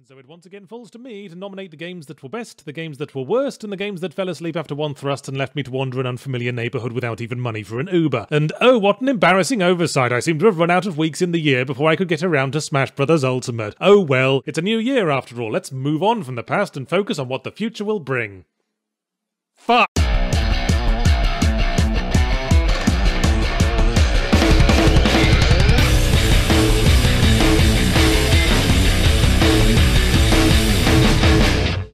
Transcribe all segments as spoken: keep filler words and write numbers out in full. And so it once again falls to me to nominate the games that were best, the games that were worst, and the games that fell asleep after one thrust and left me to wander an unfamiliar neighbourhood without even money for an Uber. And oh, what an embarrassing oversight. I seem to have run out of weeks in the year before I could get around to Smash Brothers Ultimate. Oh well, it's a new year after all. Let's move on from the past and focus on what the future will bring. Fuck!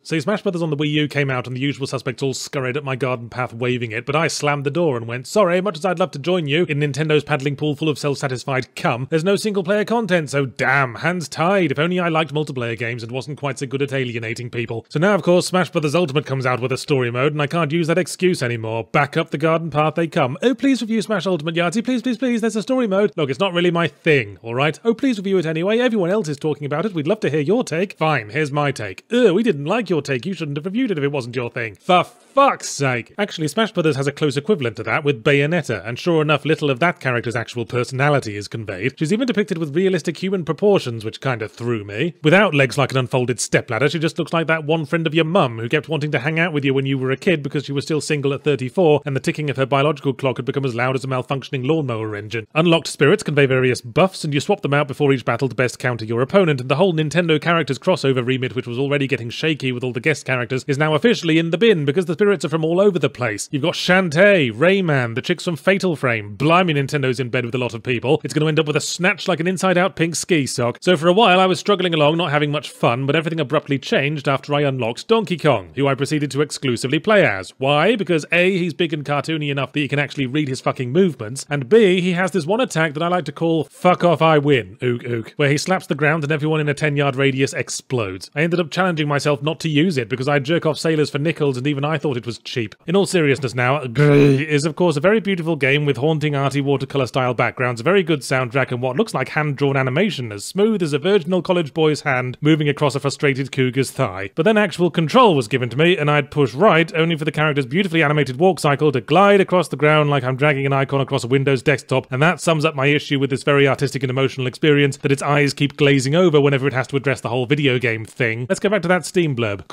So Smash Brothers on the Wii U came out and the usual suspects all scurried up my garden path waving it, but I slammed the door and went, sorry, much as I'd love to join you in Nintendo's paddling pool full of self-satisfied cum, there's no single-player content, so damn, hands tied. If only I liked multiplayer games and wasn't quite so good at alienating people. So now, of course, Smash Brothers Ultimate comes out with a story mode and I can't use that excuse anymore. Back up the garden path they come. Oh, please review Smash Ultimate, Yahtzee, please, please, please, there's a story mode. Look, it's not really my thing, alright? Oh, please review it anyway, everyone else is talking about it, we'd love to hear your take. Fine, here's my take. Ugh, we didn't like your take, you shouldn't have reviewed it if it wasn't your thing. For fuck's sake! Actually, Smash Brothers has a close equivalent to that with Bayonetta, and sure enough, little of that character's actual personality is conveyed. She's even depicted with realistic human proportions, which kind of threw me. Without legs like an unfolded stepladder, she just looks like that one friend of your mum who kept wanting to hang out with you when you were a kid because she was still single at thirty-four, and the ticking of her biological clock had become as loud as a malfunctioning lawnmower engine. Unlocked spirits convey various buffs, and you swap them out before each battle to best counter your opponent, and the whole Nintendo characters crossover remit, which was already getting shaky with all the guest characters, is now officially in the bin because the spirits are from all over the place. You've got Shantae, Rayman, the chicks from Fatal Frame. Blimey, Nintendo's in bed with a lot of people. It's going to end up with a snatch like an inside-out pink ski sock. So for a while I was struggling along, not having much fun, but everything abruptly changed after I unlocked Donkey Kong, who I proceeded to exclusively play as. Why? Because A, he's big and cartoony enough that you can actually read his fucking movements, and B, he has this one attack that I like to call Fuck Off I Win, ook ook, where he slaps the ground and everyone in a ten-yard radius explodes. I ended up challenging myself not to use it because I jerk off sailors for nickels and even I thought it was cheap. In all seriousness now, Gris is of course a very beautiful game with haunting arty watercolour style backgrounds, a very good soundtrack and what looks like hand-drawn animation as smooth as a virginal college boy's hand moving across a frustrated cougar's thigh. But then actual control was given to me and I'd push right only for the character's beautifully animated walk cycle to glide across the ground like I'm dragging an icon across a Windows desktop, and that sums up my issue with this very artistic and emotional experience that its eyes keep glazing over whenever it has to address the whole video game thing. Let's go back to that Steam blurb.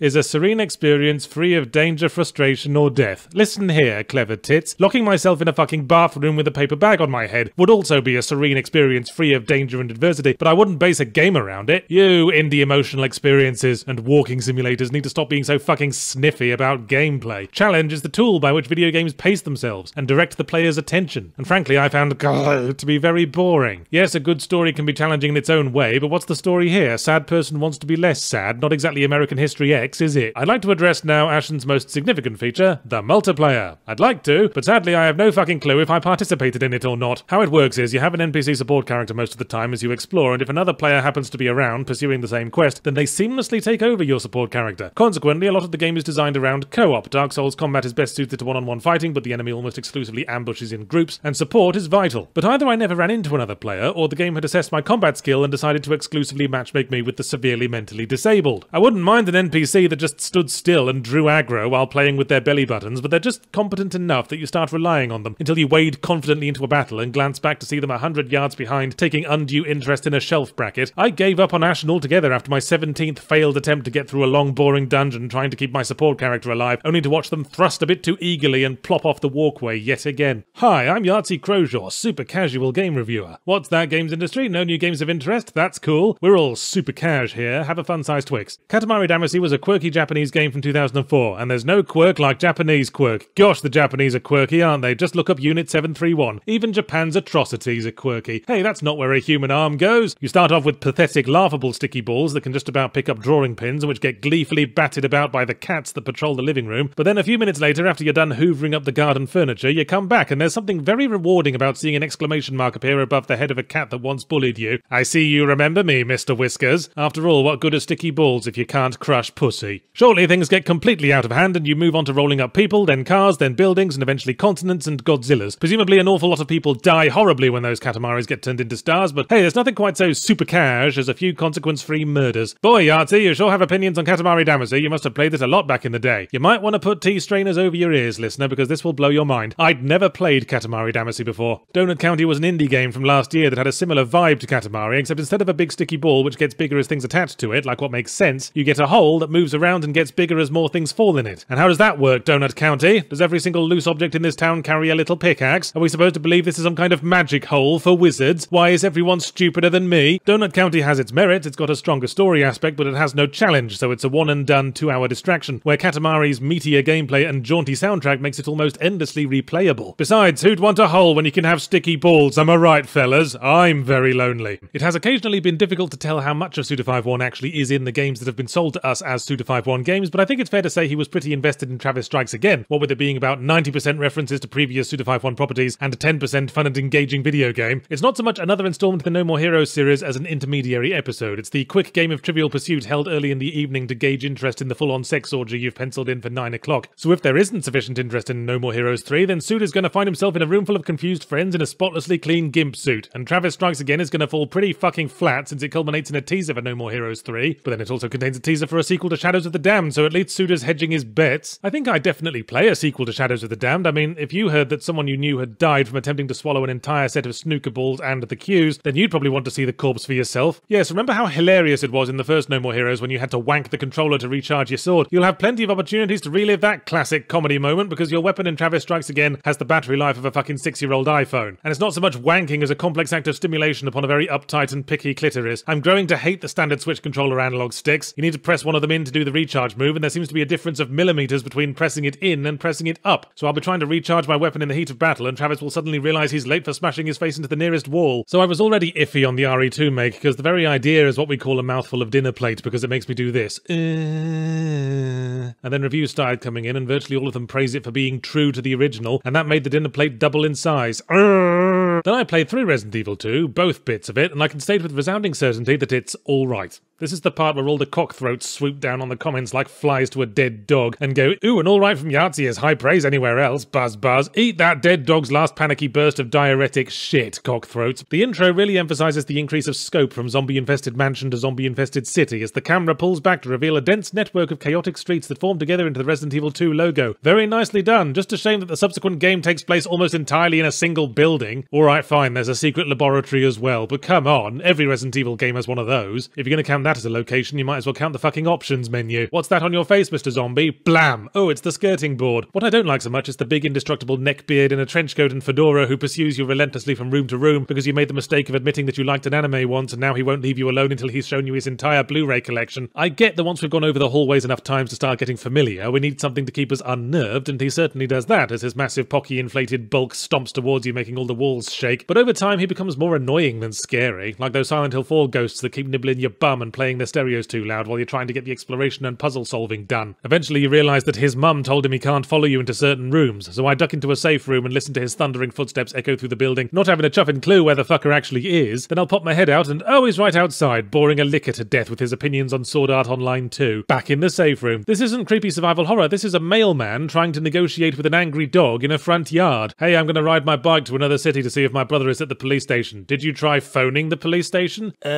Is a serene experience free of danger, frustration, or death. Listen here, clever tits. Locking myself in a fucking bathroom with a paper bag on my head would also be a serene experience free of danger and adversity, but I wouldn't base a game around it. You indie emotional experiences and walking simulators need to stop being so fucking sniffy about gameplay. Challenge is the tool by which video games pace themselves and direct the player's attention, and frankly I found God, to be very boring. Yes, a good story can be challenging in its own way, but what's the story here? A sad person wants to be less sad, not exactly American History X, is it? I'd like to address now Ashen's most significant feature, the multiplayer. I'd like to, but sadly I have no fucking clue if I participated in it or not. How it works is you have an N P C support character most of the time as you explore, and if another player happens to be around pursuing the same quest, then they seamlessly take over your support character. Consequently, a lot of the game is designed around co-op. Dark Souls combat is best suited to one-on-one fighting, but the enemy almost exclusively ambushes in groups, and support is vital. But either I never ran into another player, or the game had assessed my combat skill and decided to exclusively matchmake me with the severely mentally disabled. I wouldn't mind an N P C that just stood still and drew aggro while playing with their belly buttons, but they're just competent enough that you start relying on them until you wade confidently into a battle and glance back to see them a hundred yards behind, taking undue interest in a shelf bracket. I gave up on Ashen altogether after my seventeenth failed attempt to get through a long boring dungeon trying to keep my support character alive, only to watch them thrust a bit too eagerly and plop off the walkway yet again. Hi, I'm Yahtzee Crowshaw, super casual game reviewer. What's that, games industry? No new games of interest? That's cool. We're all super cash here. Have a fun-sized Twix. Katamari Damacy was a quirky Japanese game from two thousand four, and there's no quirk like Japanese quirk. Gosh, the Japanese are quirky, aren't they? Just look up Unit seven three one. Even Japan's atrocities are quirky. Hey, that's not where a human arm goes. You start off with pathetic, laughable sticky balls that can just about pick up drawing pins and which get gleefully batted about by the cats that patrol the living room, but then a few minutes later, after you're done hoovering up the garden furniture, you come back and there's something very rewarding about seeing an exclamation mark appear above the head of a cat that once bullied you. I see you remember me, Mister Whiskers. After all, what good are sticky balls if if you can't crush pussy. Shortly things get completely out of hand and you move on to rolling up people, then cars, then buildings, and eventually continents and Godzillas. Presumably an awful lot of people die horribly when those Katamaris get turned into stars, but hey, there's nothing quite so super cash as a few consequence-free murders. Boy, Yahtzee, you sure have opinions on Katamari Damacy. You must have played this a lot back in the day. You might want to put T-strainers over your ears, listener, because this will blow your mind. I'd never played Katamari Damacy before. Donut County was an indie game from last year that had a similar vibe to Katamari, except instead of a big sticky ball which gets bigger as things attached to it, like what makes sense, you get a hole that moves around and gets bigger as more things fall in it. And how does that work, Donut County? Does every single loose object in this town carry a little pickaxe? Are we supposed to believe this is some kind of magic hole for wizards? Why is everyone stupider than me? Donut County has its merits, it's got a stronger story aspect, but it has no challenge, so it's a one-and-done two-hour distraction, where Katamari's meatier gameplay and jaunty soundtrack makes it almost endlessly replayable. Besides, who'd want a hole when you can have sticky balls? Am I right, fellas? I'm very lonely. It has occasionally been difficult to tell how much of Suda fifty-one actually is in the games that have been sold to us as Suda fifty-one games, but I think it's fair to say he was pretty invested in Travis Strikes Again, what with it being about ninety percent references to previous Suda fifty-one properties and a ten percent fun and engaging video game. It's not so much another installment of the No More Heroes series as an intermediary episode. It's the quick game of Trivial Pursuit held early in the evening to gauge interest in the full-on sex orgy you've penciled in for nine o'clock. So if there isn't sufficient interest in No More Heroes three, then Suda's going to find himself in a room full of confused friends in a spotlessly clean gimp suit, and Travis Strikes Again is going to fall pretty fucking flat since it culminates in a teaser for No More Heroes three, but then it also contains a teaser for a sequel to Shadows of the Damned, so at least Suda's hedging his bets. I think I'd definitely play a sequel to Shadows of the Damned. I mean, if you heard that someone you knew had died from attempting to swallow an entire set of snooker balls and the cues, then you'd probably want to see the corpse for yourself. Yes, remember how hilarious it was in the first No More Heroes when you had to wank the controller to recharge your sword? You'll have plenty of opportunities to relive that classic comedy moment because your weapon in Travis Strikes Again has the battery life of a fucking six-year-old iPhone. And it's not so much wanking as a complex act of stimulation upon a very uptight and picky clitoris. I'm growing to hate the standard Switch controller analog sticks. You need to press one of them in to do the recharge move, and there seems to be a difference of millimeters between pressing it in and pressing it up. So I'll be trying to recharge my weapon in the heat of battle, and Travis will suddenly realize he's late for smashing his face into the nearest wall. So I was already iffy on the R E two make, because the very idea is what we call a mouthful of dinner plate, because it makes me do this. Uh... And then reviews started coming in, and virtually all of them praise it for being true to the original, and that made the dinner plate double in size. Uh... Then I played through Resident Evil two, both bits of it, and I can state with resounding certainty that it's alright. This is the part where all the cockthroats swoop down on the comments like flies to a dead dog and go, "Ooh, an alright from Yahtzee is high praise anywhere else, buzz buzz, eat that dead dog's last panicky burst of diuretic shit, cockthroats." The intro really emphasises the increase of scope from zombie-infested mansion to zombie-infested city as the camera pulls back to reveal a dense network of chaotic streets that form together into the Resident Evil two logo. Very nicely done, just a shame that the subsequent game takes place almost entirely in a single building. Alright, Alright, fine, there's a secret laboratory as well, but come on, every Resident Evil game has one of those. If you're gonna count that as a location, you might as well count the fucking options menu. What's that on your face, Mister Zombie? Blam! Oh, it's the skirting board. What I don't like so much is the big indestructible neckbeard in a trench coat and fedora who pursues you relentlessly from room to room because you made the mistake of admitting that you liked an anime once and now he won't leave you alone until he's shown you his entire Blu-ray collection. I get that once we've gone over the hallways enough times to start getting familiar, we need something to keep us unnerved, and he certainly does that as his massive pocky-inflated bulk stomps towards you, making all the walls shake. But over time he becomes more annoying than scary, like those Silent Hill four ghosts that keep nibbling your bum and playing their stereos too loud while you're trying to get the exploration and puzzle solving done. Eventually you realise that his mum told him he can't follow you into certain rooms, so I duck into a safe room and listen to his thundering footsteps echo through the building, not having a chuffing clue where the fucker actually is. Then I'll pop my head out and, oh, he's right outside, boring a licker to death with his opinions on Sword Art Online two. Back in the safe room. This isn't creepy survival horror, this is a mailman trying to negotiate with an angry dog in a front yard. Hey, I'm gonna ride my bike to another city to see if my brother is at the police station. Did you try phoning the police station? Uh...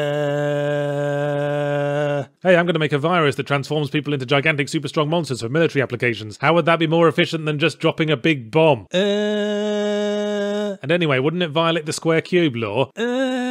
Hey, I'm going to make a virus that transforms people into gigantic super strong monsters for military applications. How would that be more efficient than just dropping a big bomb? Uh... And anyway, wouldn't it violate the square cube law? Uh...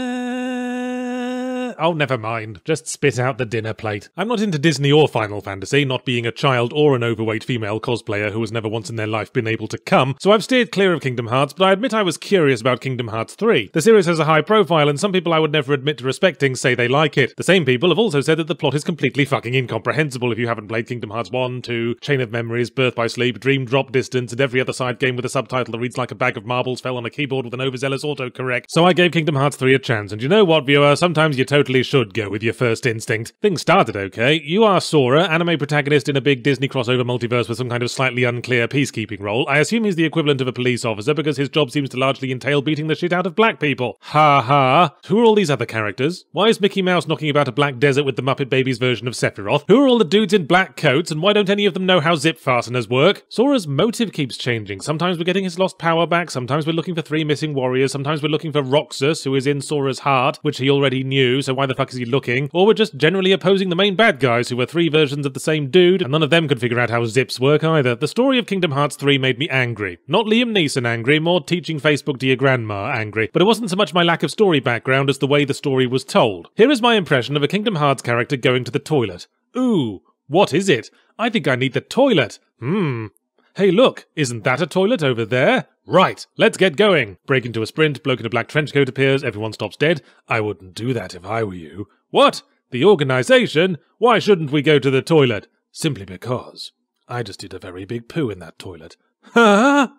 Oh, never mind. Just spit out the dinner plate. I'm not into Disney or Final Fantasy, not being a child or an overweight female cosplayer who has never once in their life been able to come, so I've steered clear of Kingdom Hearts, but I admit I was curious about Kingdom Hearts three. The series has a high profile, and some people I would never admit to respecting say they like it. The same people have also said that the plot is completely fucking incomprehensible if you haven't played Kingdom Hearts one, two, Chain of Memories, Birth by Sleep, Dream Drop Distance, and every other side game with a subtitle that reads like a bag of marbles fell on a keyboard with an overzealous autocorrect. So I gave Kingdom Hearts three a chance, and you know what, viewer? Sometimes you totally totally should go with your first instinct. Things started okay. You are Sora, anime protagonist in a big Disney crossover multiverse with some kind of slightly unclear peacekeeping role. I assume he's the equivalent of a police officer because his job seems to largely entail beating the shit out of black people. Ha ha. Who are all these other characters? Why is Mickey Mouse knocking about a black desert with the Muppet Babies version of Sephiroth? Who are all the dudes in black coats, and why don't any of them know how zip fasteners work? Sora's motive keeps changing. Sometimes we're getting his lost power back, sometimes we're looking for three missing warriors, sometimes we're looking for Roxas, who is in Sora's heart, which he already knew, so why the fuck is he looking? Or we're just generally opposing the main bad guys, who were three versions of the same dude, and none of them could figure out how zips work either. The story of Kingdom Hearts three made me angry. Not Liam Neeson angry, more teaching Facebook to your grandma angry. But it wasn't so much my lack of story background as the way the story was told. Here is my impression of a Kingdom Hearts character going to the toilet. Ooh, what is it? I think I need the toilet. Hmm. Hey look, isn't that a toilet over there? Right, let's get going! Break into a sprint, bloke in a black trench coat appears, everyone stops dead. I wouldn't do that if I were you. What? The organisation? Why shouldn't we go to the toilet? Simply because I just did a very big poo in that toilet. Huh?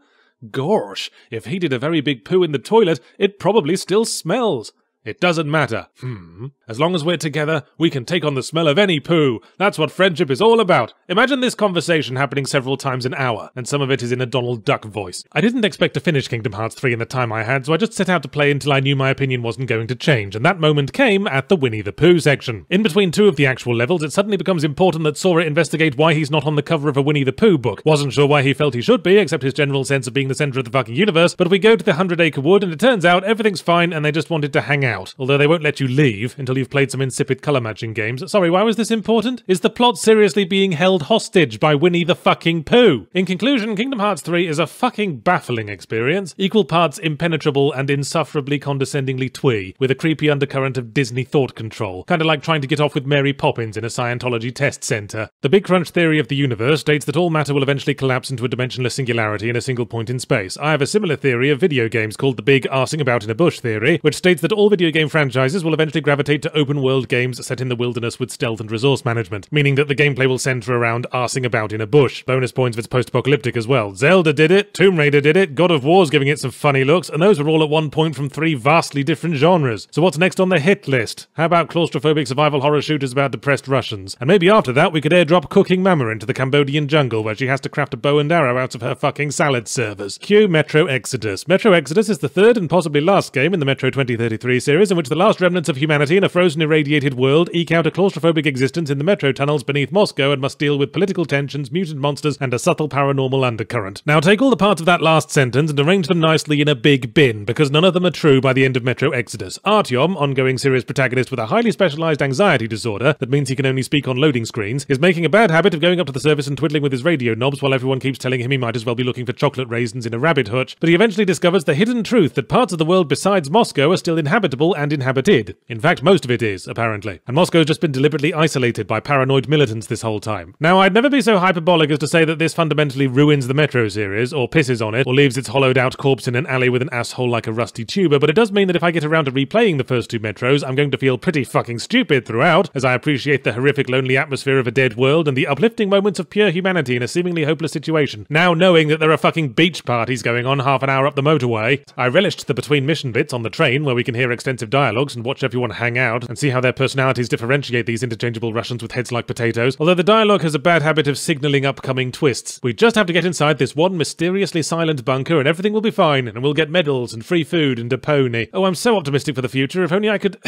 Gosh, if he did a very big poo in the toilet, it probably still smells. It doesn't matter. Hmm. As long as we're together, we can take on the smell of any poo. That's what friendship is all about. Imagine this conversation happening several times an hour, and some of it is in a Donald Duck voice. I didn't expect to finish Kingdom Hearts three in the time I had, so I just set out to play until I knew my opinion wasn't going to change, and that moment came at the Winnie the Pooh section. In between two of the actual levels, it suddenly becomes important that Sora investigate why he's not on the cover of a Winnie the Pooh book. Wasn't sure why he felt he should be, except his general sense of being the centre of the fucking universe, but we go to the Hundred Acre Wood, and it turns out everything's fine, and they just wanted to hang out. Out, although they won't let you leave until you've played some insipid colour matching games. Sorry, why was this important? Is the plot seriously being held hostage by Winnie the fucking Pooh? In conclusion, Kingdom Hearts three is a fucking baffling experience, equal parts impenetrable and insufferably condescendingly twee, with a creepy undercurrent of Disney thought control, kinda like trying to get off with Mary Poppins in a Scientology test centre. The Big Crunch theory of the universe states that all matter will eventually collapse into a dimensionless singularity in a single point in space. I have a similar theory of video games called the Big Arsing About in a Bush theory, which states that all video Video game franchises will eventually gravitate to open-world games set in the wilderness with stealth and resource management, meaning that the gameplay will centre around arsing about in a bush. Bonus points if it's post-apocalyptic as well. Zelda did it, Tomb Raider did it, God of War's giving it some funny looks, and those were all at one point from three vastly different genres. So what's next on the hit list? How about claustrophobic survival horror shooters about depressed Russians? And maybe after that we could airdrop Cooking Mama into the Cambodian jungle where she has to craft a bow and arrow out of her fucking salad servers. Cue Metro Exodus. Metro Exodus is the third and possibly last game in the Metro twenty thirty-three series in which the last remnants of humanity in a frozen irradiated world eke out a claustrophobic existence in the metro tunnels beneath Moscow and must deal with political tensions, mutant monsters, and a subtle paranormal undercurrent. Now take all the parts of that last sentence and arrange them nicely in a big bin, because none of them are true by the end of Metro Exodus. Artyom, ongoing series protagonist with a highly specialised anxiety disorder that means he can only speak on loading screens, is making a bad habit of going up to the surface and twiddling with his radio knobs while everyone keeps telling him he might as well be looking for chocolate raisins in a rabbit hutch, but he eventually discovers the hidden truth that parts of the world besides Moscow are still inhabitable and inhabited. In fact, most of it is, apparently. And Moscow's just been deliberately isolated by paranoid militants this whole time. Now, I'd never be so hyperbolic as to say that this fundamentally ruins the Metro series, or pisses on it, or leaves its hollowed-out corpse in an alley with an asshole like a rusty tuba, but it does mean that if I get around to replaying the first two Metros, I'm going to feel pretty fucking stupid throughout, as I appreciate the horrific lonely atmosphere of a dead world and the uplifting moments of pure humanity in a seemingly hopeless situation. Now knowing that there are fucking beach parties going on half an hour up the motorway, I relished the between-mission bits on the train where we can hear extensive dialogues and watch everyone hang out and see how their personalities differentiate these interchangeable Russians with heads like potatoes, although the dialogue has a bad habit of signalling upcoming twists. We just have to get inside this one mysteriously silent bunker and everything will be fine, and we'll get medals and free food and a pony. Oh, I'm so optimistic for the future, if only I could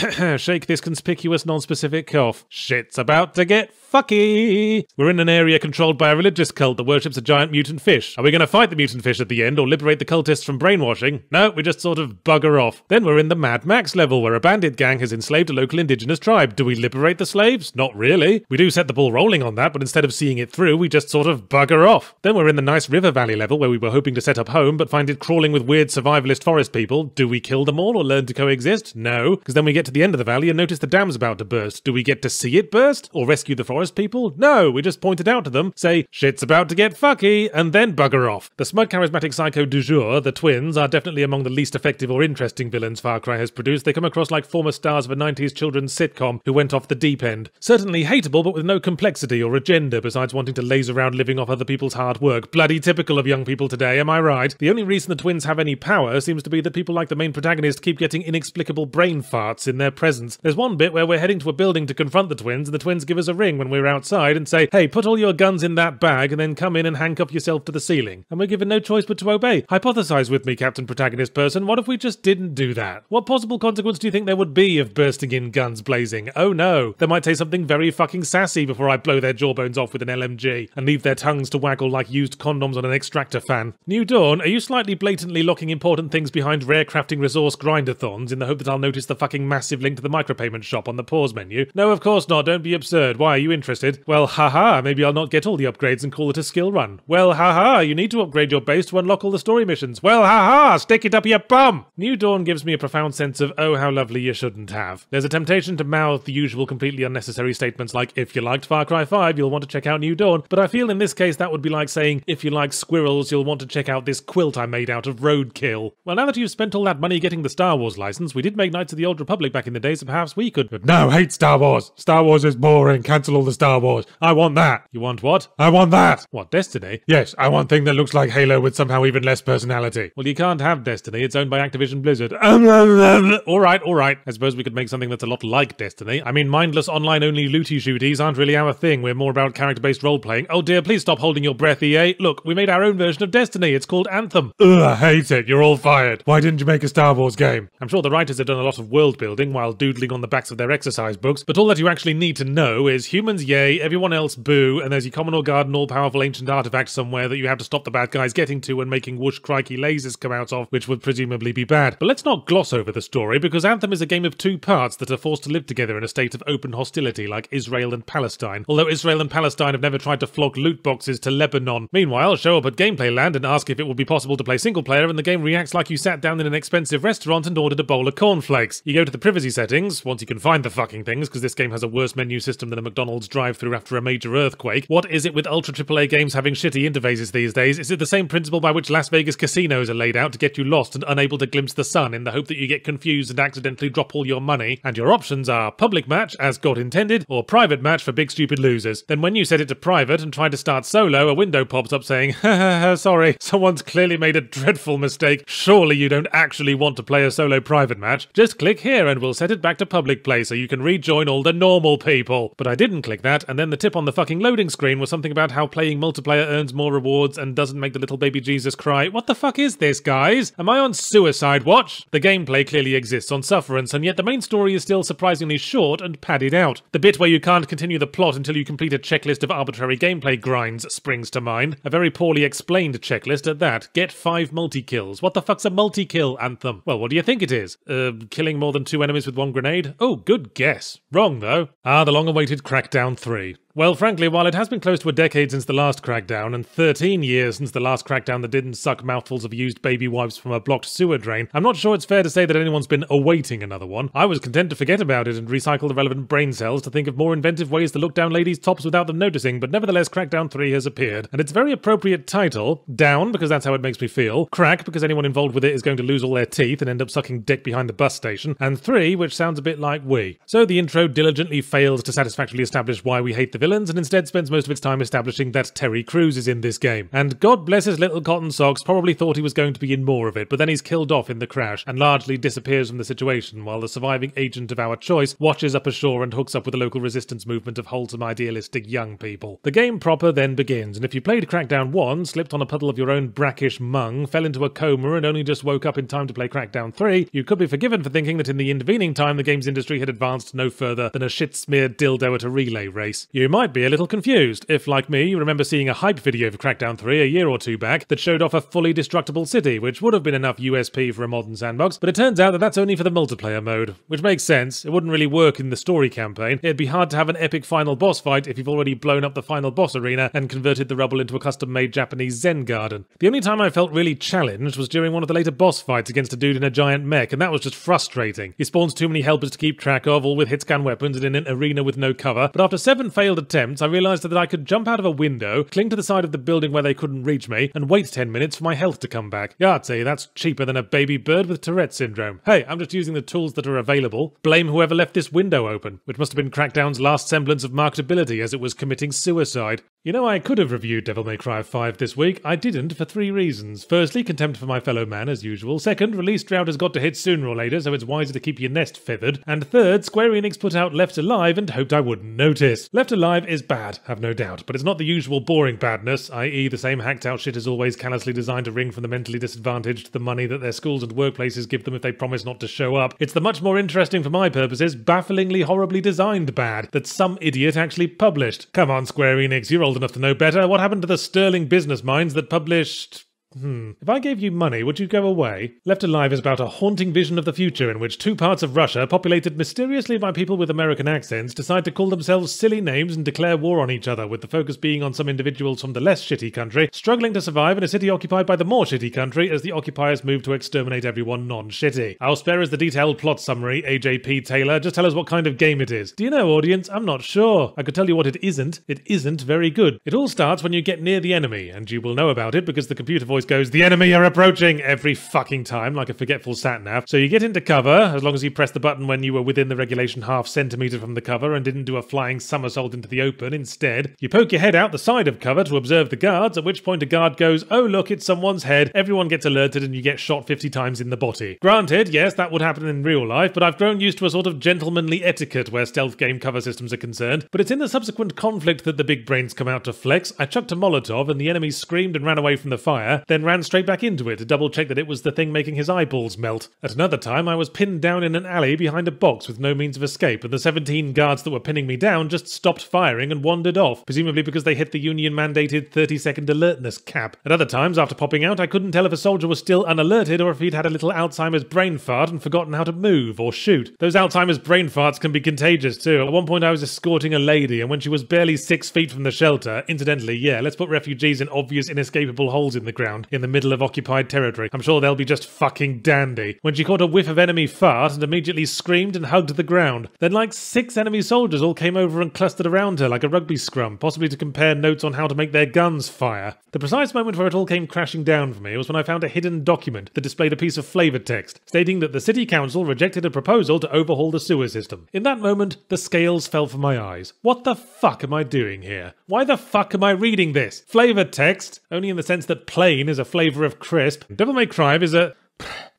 shake this conspicuous non-specific cough. Shit's about to get fucky! We're in an area controlled by a religious cult that worships a giant mutant fish. Are we going to fight the mutant fish at the end or liberate the cultists from brainwashing? No, we just sort of bugger off. Then we're in the Mad Max level where a bandit gang has enslaved a local indigenous tribe. Do we liberate the slaves? Not really. We do set the ball rolling on that, but instead of seeing it through, we just sort of bugger off. Then we're in the nice river valley level where we were hoping to set up home, but find it crawling with weird survivalist forest people. Do we kill them all or learn to coexist? No, because then we get to the end of the valley and notice the dam's about to burst. Do we get to see it burst? Or rescue the forest people? No, we just point it out to them, say, shit's about to get fucky, and then bugger off. The smug charismatic psycho du jour, the twins, are definitely among the least effective or interesting villains Far Cry has produced, reviews, they come across like former stars of a nineties children's sitcom who went off the deep end. Certainly hateable, but with no complexity or agenda besides wanting to laze around living off other people's hard work. Bloody typical of young people today, am I right? The only reason the twins have any power seems to be that people like the main protagonist keep getting inexplicable brain farts in their presence. There's one bit where we're heading to a building to confront the twins, and the twins give us a ring when we're outside and say, hey, put all your guns in that bag and then come in and handcuff yourself to the ceiling. And we're given no choice but to obey. Hypothesize with me, Captain Protagonist Person, what if we just didn't do that? What possible consequence do you think there would be of bursting in guns blazing? Oh no. They might say something very fucking sassy before I blow their jawbones off with an L M G and leave their tongues to waggle like used condoms on an extractor fan. New Dawn, are you slightly blatantly locking important things behind rare crafting resource grindathons in the hope that I'll notice the fucking massive link to the micropayment shop on the pause menu? No, of course not. Don't be absurd. Why, are you interested? Well, haha, maybe I'll not get all the upgrades and call it a skill run. Well, haha, you need to upgrade your base to unlock all the story missions. Well, haha, stick it up your bum! New Dawn gives me a profound sense of, oh, how lovely you shouldn't have. There's a temptation to mouth the usual completely unnecessary statements like, if you liked Far Cry five, you'll want to check out New Dawn, but I feel in this case that would be like saying, if you like squirrels, you'll want to check out this quilt I made out of roadkill. Well, now that you've spent all that money getting the Star Wars license, we did make Knights of the Old Republic back in the day, so perhaps we could— No, hate Star Wars! Star Wars is boring, cancel all the Star Wars. I want that! You want what? I want that! What, Destiny? Yes, I want thing that looks like Halo with somehow even less personality. Well, you can't have Destiny, it's owned by Activision Blizzard. Alright, alright. I suppose we could make something that's a lot like Destiny. I mean, mindless online-only looty-shooties aren't really our thing, we're more about character-based role-playing. Oh dear, please stop holding your breath, E A. Look, we made our own version of Destiny, it's called Anthem. Ugh, I hate it, you're all fired. Why didn't you make a Star Wars game? I'm sure the writers have done a lot of world-building while doodling on the backs of their exercise books, but all that you actually need to know is humans yay, everyone else boo, and there's your common or garden all-powerful ancient artifact somewhere that you have to stop the bad guys getting to and making whoosh crikey lasers come out of, which would presumably be bad. But let's not gloss over the story, because Anthem is a game of two parts that are forced to live together in a state of open hostility like Israel and Palestine, although Israel and Palestine have never tried to flog loot boxes to Lebanon. Meanwhile, show up at Gameplay Land and ask if it would be possible to play single player and the game reacts like you sat down in an expensive restaurant and ordered a bowl of cornflakes. You go to the privacy settings, once you can find the fucking things, because this game has a worse menu system than a McDonald's drive-thru after a major earthquake. What is it with ultra triple A games having shitty interfaces these days? Is it the same principle by which Las Vegas casinos are laid out to get you lost and unable to glimpse the sun in the hope that you get confused and accidentally drop all your money? And your options are public match, as God intended, or private match for big stupid losers. Then when you set it to private and try to start solo, a window pops up saying, ha ha ha, sorry, someone's clearly made a dreadful mistake. Surely you don't actually want to play a solo private match. Just click here and we'll set it back to public play so you can rejoin all the normal people. But I didn't click that, and then the tip on the fucking loading screen was something about how playing multiplayer earns more rewards and doesn't make the little baby Jesus cry. What the fuck is this, guys? Am I on suicide watch? The gameplay clearly exists on sufferance, and yet the main story is still surprisingly short and padded out. The bit where you can't continue the plot until you complete a checklist of arbitrary gameplay grinds springs to mind. A very poorly explained checklist at that. Get five multi-kills. What the fuck's a multi-kill, Anthem? Well, what do you think it is? Uh, killing more than two enemies with one grenade? Oh, good guess. Wrong, though. Ah, the long-awaited Crackdown three. Well, frankly, while it has been close to a decade since the last Crackdown, and thirteen years since the last Crackdown that didn't suck mouthfuls of used baby wipes from a blocked sewer drain, I'm not sure it's fair to say that anyone's been awaiting another one. I was content to forget about it and recycle the relevant brain cells to think of more inventive ways to look down ladies' tops without them noticing, but nevertheless Crackdown three has appeared. And its very appropriate title, down, because that's how it makes me feel, crack, because anyone involved with it is going to lose all their teeth and end up sucking dick behind the bus station, and three, which sounds a bit like we. So the intro diligently fails to satisfactorily establish why we hate the villains and instead spends most of its time establishing that Terry Crews is in this game. And God bless his little cotton socks, probably thought he was going to be in more of it, but then he's killed off in the crash and largely disappears from the situation while the surviving agent of our choice washes up ashore and hooks up with the local resistance movement of wholesome idealistic young people. The game proper then begins, and if you played Crackdown one, slipped on a puddle of your own brackish mung, fell into a coma and only just woke up in time to play Crackdown three, you could be forgiven for thinking that in the intervening time the game's industry had advanced no further than a shit-smeared dildo at a relay race. You You might be a little confused if, like me, you remember seeing a hype video for Crackdown three a year or two back that showed off a fully destructible city, which would have been enough U S P for a modern sandbox, but it turns out that that's only for the multiplayer mode. Which makes sense, it wouldn't really work in the story campaign, it'd be hard to have an epic final boss fight if you've already blown up the final boss arena and converted the rubble into a custom-made Japanese Zen garden. The only time I felt really challenged was during one of the later boss fights against a dude in a giant mech, and that was just frustrating. He spawns too many helpers to keep track of, all with hitscan weapons and in an arena with no cover, but after seven failed attempts, I realised that I could jump out of a window, cling to the side of the building where they couldn't reach me, and wait ten minutes for my health to come back. Yahtzee, that's cheaper than a baby bird with Tourette's syndrome. Hey, I'm just using the tools that are available. Blame whoever left this window open, which must have been Crackdown's last semblance of marketability as it was committing suicide. You know, I could have reviewed Devil May Cry five this week. I didn't for three reasons. Firstly, contempt for my fellow man, as usual. Second, release drought has got to hit sooner or later, so it's wiser to keep your nest feathered. And third, Square Enix put out Left Alive and hoped I wouldn't notice. Left Alive is bad, have no doubt, but it's not the usual boring badness, that is the same hacked-out shit is always callously designed to wring from the mentally disadvantaged the money that their schools and workplaces give them if they promise not to show up. It's the much more interesting, for my purposes, bafflingly horribly designed bad that some idiot actually published. Come on, Square Enix, you're old enough to know better. What happened to the sterling business minds that published... Hmm. If I gave you money, would you go away? Left Alive is about a haunting vision of the future in which two parts of Russia, populated mysteriously by people with American accents, decide to call themselves silly names and declare war on each other, with the focus being on some individuals from the less shitty country, struggling to survive in a city occupied by the more shitty country as the occupiers move to exterminate everyone non-shitty. I'll spare us the detailed plot summary, A J P Taylor, just tell us what kind of game it is. Do you know, audience? I'm not sure. I could tell you what it isn't. It isn't very good. It all starts when you get near the enemy, and you will know about it because the computer voice goes, "The enemy are approaching," every fucking time, like a forgetful sat-nav. So you get into cover, as long as you press the button when you were within the regulation half centimetre from the cover and didn't do a flying somersault into the open instead. You poke your head out the side of cover to observe the guards, at which point a guard goes, "Oh look, it's someone's head," everyone gets alerted and you get shot fifty times in the body. Granted, yes, that would happen in real life, but I've grown used to a sort of gentlemanly etiquette where stealth game cover systems are concerned, but it's in the subsequent conflict that the big brains come out to flex. I chucked a Molotov and the enemy screamed and ran away from the fire, then ran straight back into it to double check that it was the thing making his eyeballs melt. At another time, I was pinned down in an alley behind a box with no means of escape, and the seventeen guards that were pinning me down just stopped firing and wandered off, presumably because they hit the union-mandated thirty second alertness cap. At other times, after popping out, I couldn't tell if a soldier was still unalerted or if he'd had a little Alzheimer's brain fart and forgotten how to move or shoot. Those Alzheimer's brain farts can be contagious too. At one point, I was escorting a lady, and when she was barely six feet from the shelter, incidentally, yeah, let's put refugees in obvious inescapable holes in the ground, in the middle of occupied territory. I'm sure they'll be just fucking dandy. When she caught a whiff of enemy fart and immediately screamed and hugged the ground. Then like six enemy soldiers all came over and clustered around her like a rugby scrum, possibly to compare notes on how to make their guns fire. The precise moment where it all came crashing down for me was when I found a hidden document that displayed a piece of flavour text, stating that the city council rejected a proposal to overhaul the sewer system. In that moment, the scales fell from my eyes. What the fuck am I doing here? Why the fuck am I reading this? Flavour text? Only in the sense that plain is a flavour of crisp. Devil May Cry is a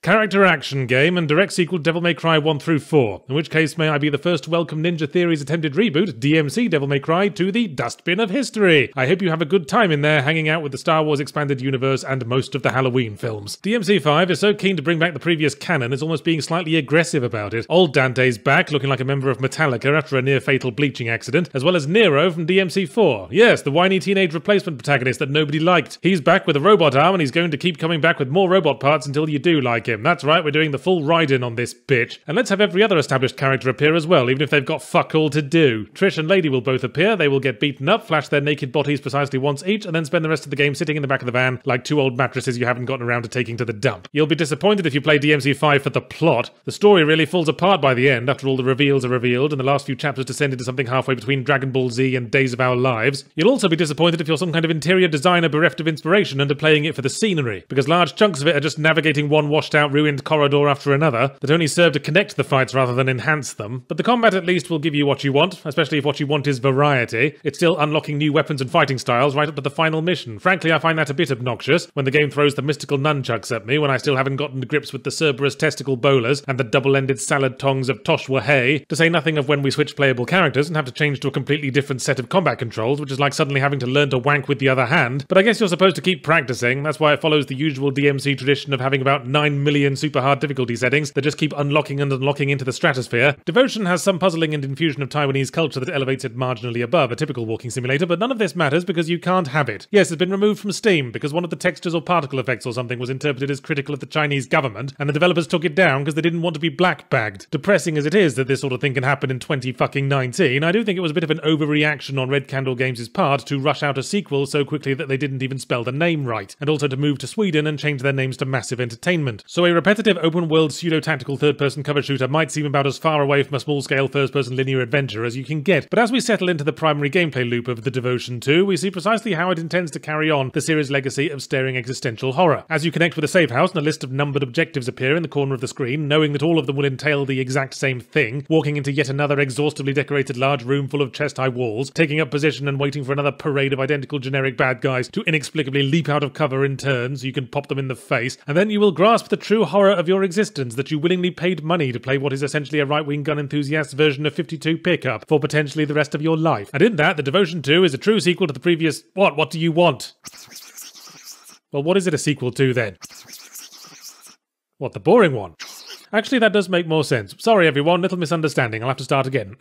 character action game and direct sequel Devil May Cry one through four, in which case may I be the first to welcome Ninja Theory's attempted reboot, D M C Devil May Cry, to the dustbin of history. I hope you have a good time in there hanging out with the Star Wars Expanded Universe and most of the Halloween films. D M C five is so keen to bring back the previous canon it's almost being slightly aggressive about it. Old Dante's back, looking like a member of Metallica after a near-fatal bleaching accident, as well as Nero from D M C four. Yes, the whiny teenage replacement protagonist that nobody liked. He's back with a robot arm and he's going to keep coming back with more robot parts until you do like him. That's right, we're doing the full ride-in on this bitch. And let's have every other established character appear as well, even if they've got fuck all to do. Trish and Lady will both appear, they will get beaten up, flash their naked bodies precisely once each, and then spend the rest of the game sitting in the back of the van like two old mattresses you haven't gotten around to taking to the dump. You'll be disappointed if you play D M C five for the plot. The story really falls apart by the end after all the reveals are revealed and the last few chapters descend into something halfway between Dragon Ball Z and Days of Our Lives. You'll also be disappointed if you're some kind of interior designer bereft of inspiration and are playing it for the scenery, because large chunks of it are just navigating one washed out ruined corridor after another that only serve to connect the fights rather than enhance them. But the combat at least will give you what you want, especially if what you want is variety. It's still unlocking new weapons and fighting styles right up to the final mission. Frankly, I find that a bit obnoxious when the game throws the mystical nunchucks at me when I still haven't gotten to grips with the Cerberus testicle bowlers and the double-ended salad tongs of Tosh Wahei, to say nothing of when we switch playable characters and have to change to a completely different set of combat controls, which is like suddenly having to learn to wank with the other hand. But I guess you're supposed to keep practicing. That's why it follows the usual D M C tradition of having about nine million super hard difficulty settings that just keep unlocking and unlocking into the stratosphere. Devotion has some puzzling and infusion of Taiwanese culture that elevates it marginally above a typical walking simulator, but none of this matters because you can't have it. Yes, it's been removed from Steam because one of the textures or particle effects or something was interpreted as critical of the Chinese government, and the developers took it down because they didn't want to be black-bagged. Depressing as it is that this sort of thing can happen in twenty fucking nineteen, I do think it was a bit of an overreaction on Red Candle Games' part to rush out a sequel so quickly that they didn't even spell the name right, and also to move to Sweden and change their names to Massive Entertainment. So a repetitive open-world pseudo-tactical third-person cover shooter might seem about as far away from a small-scale first-person linear adventure as you can get, but as we settle into the primary gameplay loop of The Devotion two, we see precisely how it intends to carry on the series' legacy of staring existential horror. As you connect with a save house and a list of numbered objectives appear in the corner of the screen, knowing that all of them will entail the exact same thing, walking into yet another exhaustively decorated large room full of chest-high walls, taking up position and waiting for another parade of identical generic bad guys to inexplicably leap out of cover in turn so you can pop them in the face, and then you will grasp the The true horror of your existence that you willingly paid money to play what is essentially a right-wing gun enthusiast's version of fifty-two pickup for potentially the rest of your life. And in that, The Devotion two is a true sequel to the previous what? What do you want? Well, what is it a sequel to then? What, the boring one? Actually, that does make more sense. Sorry everyone, little misunderstanding. I'll have to start again.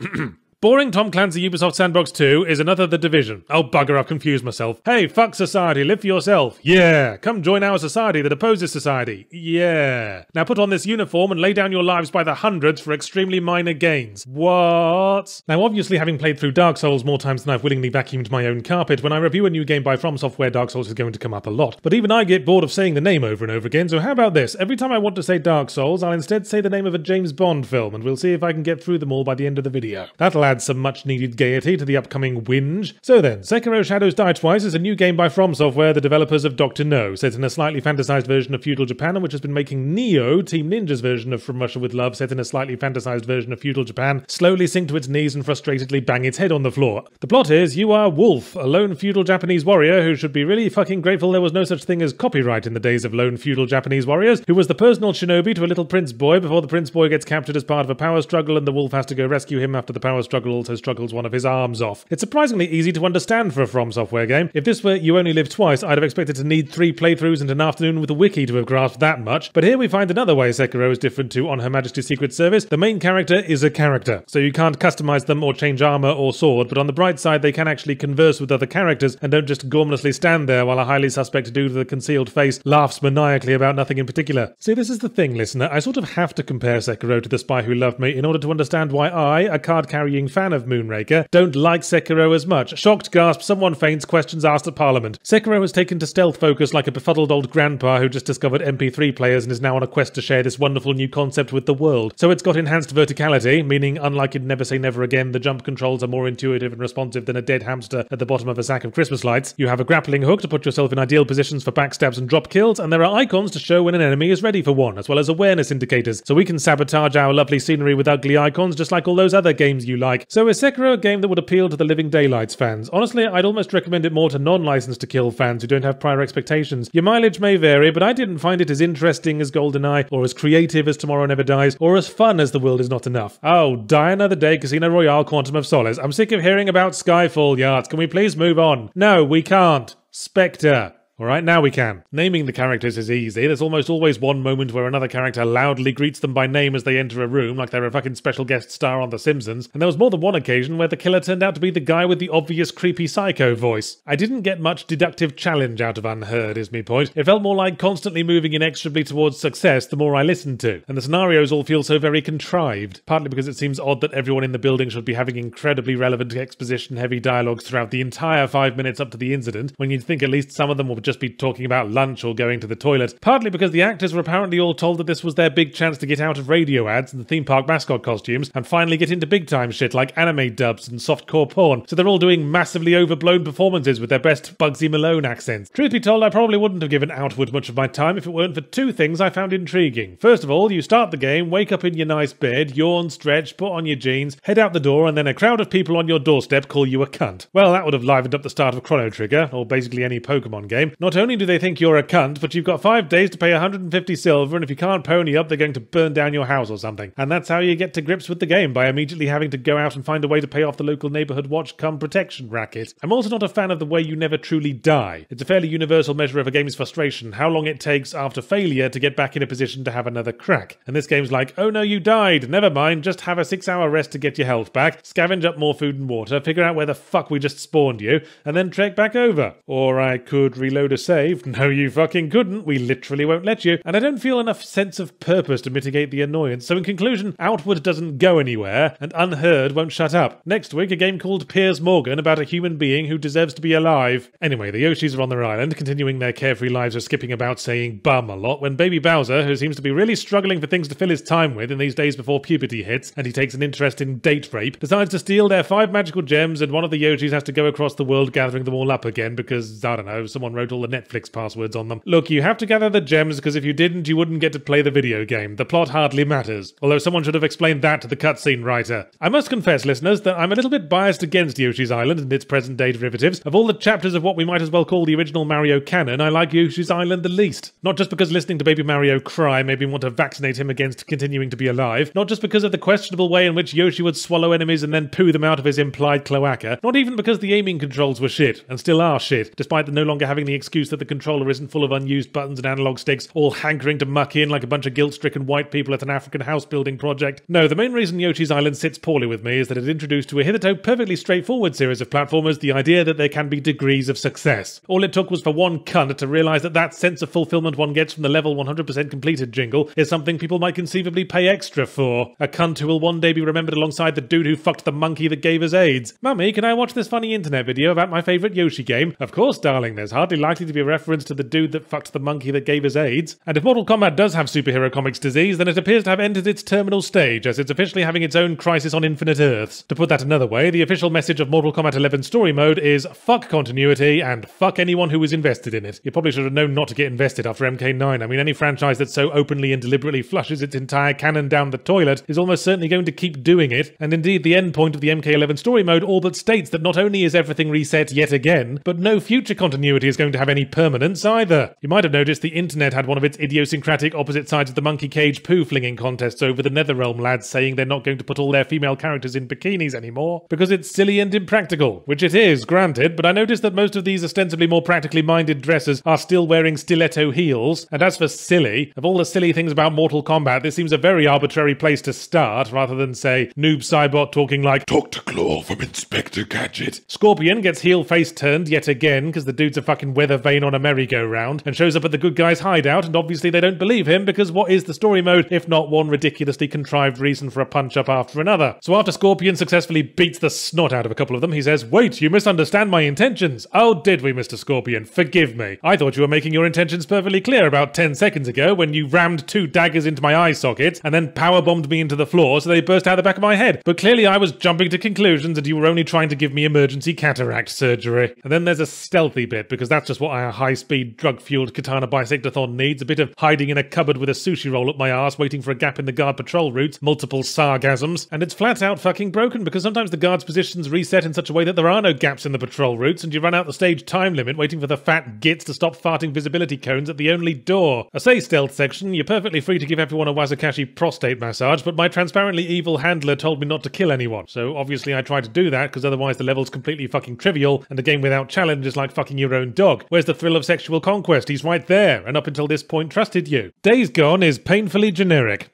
Boring Tom Clancy Ubisoft Sandbox two is another The Division. Oh bugger, I've confused myself. Hey, fuck society, live for yourself. Yeah. Come join our society that opposes society. Yeah. Now put on this uniform and lay down your lives by the hundreds for extremely minor gains. What? Now obviously, having played through Dark Souls more times than I've willingly vacuumed my own carpet, when I review a new game by FromSoftware, Dark Souls is going to come up a lot. But even I get bored of saying the name over and over again, so how about this? Every time I want to say Dark Souls, I'll instead say the name of a James Bond film, and we'll see if I can get through them all by the end of the video. That'll add some much-needed gaiety to the upcoming whinge. So then, Sekiro Shadows Die Twice is a new game by FromSoftware, the developers of Doctor No, set in a slightly fantasized version of Feudal Japan, and which has been making Neo, Team Ninja's version of From Russia With Love, set in a slightly fantasized version of Feudal Japan, slowly sink to its knees and frustratedly bang its head on the floor. The plot is, you are Wolf, a lone feudal Japanese warrior who should be really fucking grateful there was no such thing as copyright in the days of lone feudal Japanese warriors, who was the personal shinobi to a little prince boy before the prince boy gets captured as part of a power struggle and the wolf has to go rescue him after the power struggle also struggles one of his arms off. It's surprisingly easy to understand for a FromSoftware game. If this were You Only Live Twice, I'd have expected to need three playthroughs and an afternoon with a wiki to have grasped that much, but here we find another way Sekiro is different to On Her Majesty's Secret Service. The main character is a character, so you can't customize them or change armor or sword, but on the bright side they can actually converse with other characters and don't just gormlessly stand there while a highly suspect dude with a concealed face laughs maniacally about nothing in particular. See, this is the thing, listener, I sort of have to compare Sekiro to The Spy Who Loved Me in order to understand why I, a card carrier fan of Moonraker, don't like Sekiro as much. Shocked gasp, someone faints, questions asked at Parliament. Sekiro has taken to stealth focus like a befuddled old grandpa who just discovered M P three players and is now on a quest to share this wonderful new concept with the world. So it's got enhanced verticality, meaning unlike in Never Say Never Again, the jump controls are more intuitive and responsive than a dead hamster at the bottom of a sack of Christmas lights. You have a grappling hook to put yourself in ideal positions for backstabs and drop kills, and there are icons to show when an enemy is ready for one, as well as awareness indicators, so we can sabotage our lovely scenery with ugly icons just like all those other games you like. So is Sekiro a game that would appeal to the Living Daylights fans? Honestly, I'd almost recommend it more to non-licensed to kill fans who don't have prior expectations. Your mileage may vary, but I didn't find it as interesting as GoldenEye, or as creative as Tomorrow Never Dies, or as fun as The World Is Not Enough. Oh, die another day, Casino Royale, Quantum of Solace. I'm sick of hearing about Skyfall, yards. Can we please move on? No, we can't. Spectre. Alright, now we can. Naming the characters is easy. There's almost always one moment where another character loudly greets them by name as they enter a room, like they're a fucking special guest star on The Simpsons, and there was more than one occasion where the killer turned out to be the guy with the obvious creepy psycho voice. I didn't get much deductive challenge out of Unheard, is me point. It felt more like constantly moving inexorably towards success the more I listened to, and the scenarios all feel so very contrived, partly because it seems odd that everyone in the building should be having incredibly relevant exposition-heavy dialogues throughout the entire five minutes up to the incident, when you'd think at least some of them would just be talking about lunch or going to the toilet, partly because the actors were apparently all told that this was their big chance to get out of radio ads and the theme park mascot costumes and finally get into big time shit like anime dubs and softcore porn, so they're all doing massively overblown performances with their best Bugsy Malone accents. Truth be told, I probably wouldn't have given Outward much of my time if it weren't for two things I found intriguing. First of all, you start the game, wake up in your nice bed, yawn, stretch, put on your jeans, head out the door, and then a crowd of people on your doorstep call you a cunt. Well, that would have livened up the start of Chrono Trigger, or basically any Pokemon game. Not only do they think you're a cunt, but you've got five days to pay one hundred fifty silver, and if you can't pony up, they're going to burn down your house or something. And that's how you get to grips with the game, by immediately having to go out and find a way to pay off the local neighbourhood watch cum protection racket. I'm also not a fan of the way you never truly die. It's a fairly universal measure of a game's frustration, how long it takes after failure to get back in a position to have another crack. And this game's like, oh no, you died, never mind, just have a six hour rest to get your health back, scavenge up more food and water, figure out where the fuck we just spawned you, and then trek back over. Or I could reload go to save. No, you fucking couldn't. We literally won't let you. And I don't feel enough sense of purpose to mitigate the annoyance. So in conclusion, Outward doesn't go anywhere, and Unheard won't shut up. Next week, a game called Piers Morgan about a human being who deserves to be alive. Anyway, the Yoshis are on their island, continuing their carefree lives of skipping about saying bum a lot, when Baby Bowser, who seems to be really struggling for things to fill his time with in these days before puberty hits, and he takes an interest in date rape, decides to steal their five magical gems, and one of the Yoshis has to go across the world gathering them all up again because, I don't know, someone wrote all the Netflix passwords on them. Look, you have to gather the gems because if you didn't, you wouldn't get to play the video game. The plot hardly matters. Although someone should have explained that to the cutscene writer. I must confess, listeners, that I'm a little bit biased against Yoshi's Island and its present-day derivatives. Of all the chapters of what we might as well call the original Mario canon, I like Yoshi's Island the least. Not just because listening to Baby Mario cry made me want to vaccinate him against continuing to be alive. Not just because of the questionable way in which Yoshi would swallow enemies and then poo them out of his implied cloaca. Not even because the aiming controls were shit, and still are shit, despite the no longer having the excuse that the controller isn't full of unused buttons and analog sticks, all hankering to muck in like a bunch of guilt-stricken white people at an African house-building project. No, the main reason Yoshi's Island sits poorly with me is that it introduced to a hitherto perfectly straightforward series of platformers the idea that there can be degrees of success. All it took was for one cunt to realise that that sense of fulfilment one gets from the level one hundred percent completed jingle is something people might conceivably pay extra for. A cunt who will one day be remembered alongside the dude who fucked the monkey that gave us AIDS. Mummy, can I watch this funny internet video about my favourite Yoshi game? Of course, darling, there's hardly likely to be a reference to the dude that fucked the monkey that gave us AIDS. And if Mortal Kombat does have superhero comics disease, then it appears to have entered its terminal stage, as it's officially having its own crisis on Infinite Earths. To put that another way, the official message of Mortal Kombat eleven story mode is fuck continuity and fuck anyone who was invested in it. You probably should have known not to get invested after M K nine. I mean, any franchise that so openly and deliberately flushes its entire canon down the toilet is almost certainly going to keep doing it, and indeed the end point of the M K eleven story mode all but states that not only is everything reset yet again, but no future continuity is going to have any permanence either. You might have noticed the internet had one of its idiosyncratic opposite sides of the monkey cage poo flinging contests over the Netherrealm lads saying they're not going to put all their female characters in bikinis anymore, because it's silly and impractical, which it is, granted, but I noticed that most of these ostensibly more practically minded dressers are still wearing stiletto heels, and as for silly, of all the silly things about Mortal Kombat, this seems a very arbitrary place to start, rather than, say, Noob Saibot talking like, "Talk to Claw from Inspector Gadget." Scorpion gets heel face turned yet again, because the dude's a fucking weather vane on a merry-go-round, and shows up at the good guy's hideout, and obviously they don't believe him, because what is the story mode, if not one ridiculously contrived reason for a punch-up after another? So after Scorpion successfully beats the snot out of a couple of them, he says, "Wait, you misunderstand my intentions." "Oh, did we, Mister Scorpion? Forgive me. I thought you were making your intentions perfectly clear about ten seconds ago when you rammed two daggers into my eye sockets and then powerbombed me into the floor so they burst out the back of my head. But clearly I was jumping to conclusions and you were only trying to give me emergency cataract surgery." And then there's a stealthy bit, because that's just what our high-speed, drug-fueled katana bisectathon needs, a bit of hiding in a cupboard with a sushi roll up my arse waiting for a gap in the guard patrol route, multiple sargasms, and it's flat out fucking broken because sometimes the guard's positions reset in such a way that there are no gaps in the patrol routes and you run out the stage time limit waiting for the fat gits to stop farting visibility cones at the only door. I say stealth section, you're perfectly free to give everyone a Wazakashi prostate massage, but my transparently evil handler told me not to kill anyone, so obviously I tried to do that because otherwise the level's completely fucking trivial and a game without challenge is like fucking your own dog. Where's the thrill of sexual conquest? He's right there, and up until this point trusted you. Days Gone is painfully generic.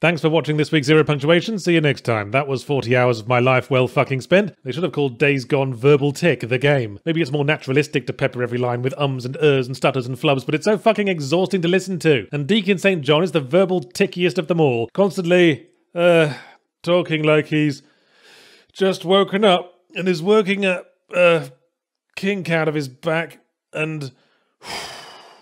Thanks for watching this week's Zero Punctuation. See you next time. That was forty hours of my life well fucking spent. They should have called Days Gone Verbal Tick the game. Maybe it's more naturalistic to pepper every line with ums and ers and stutters and flubs, but it's so fucking exhausting to listen to. And Deacon Saint John is the verbal tickiest of them all. Constantly, uh, talking like he's just woken up and is working a, uh, kink out of his back and...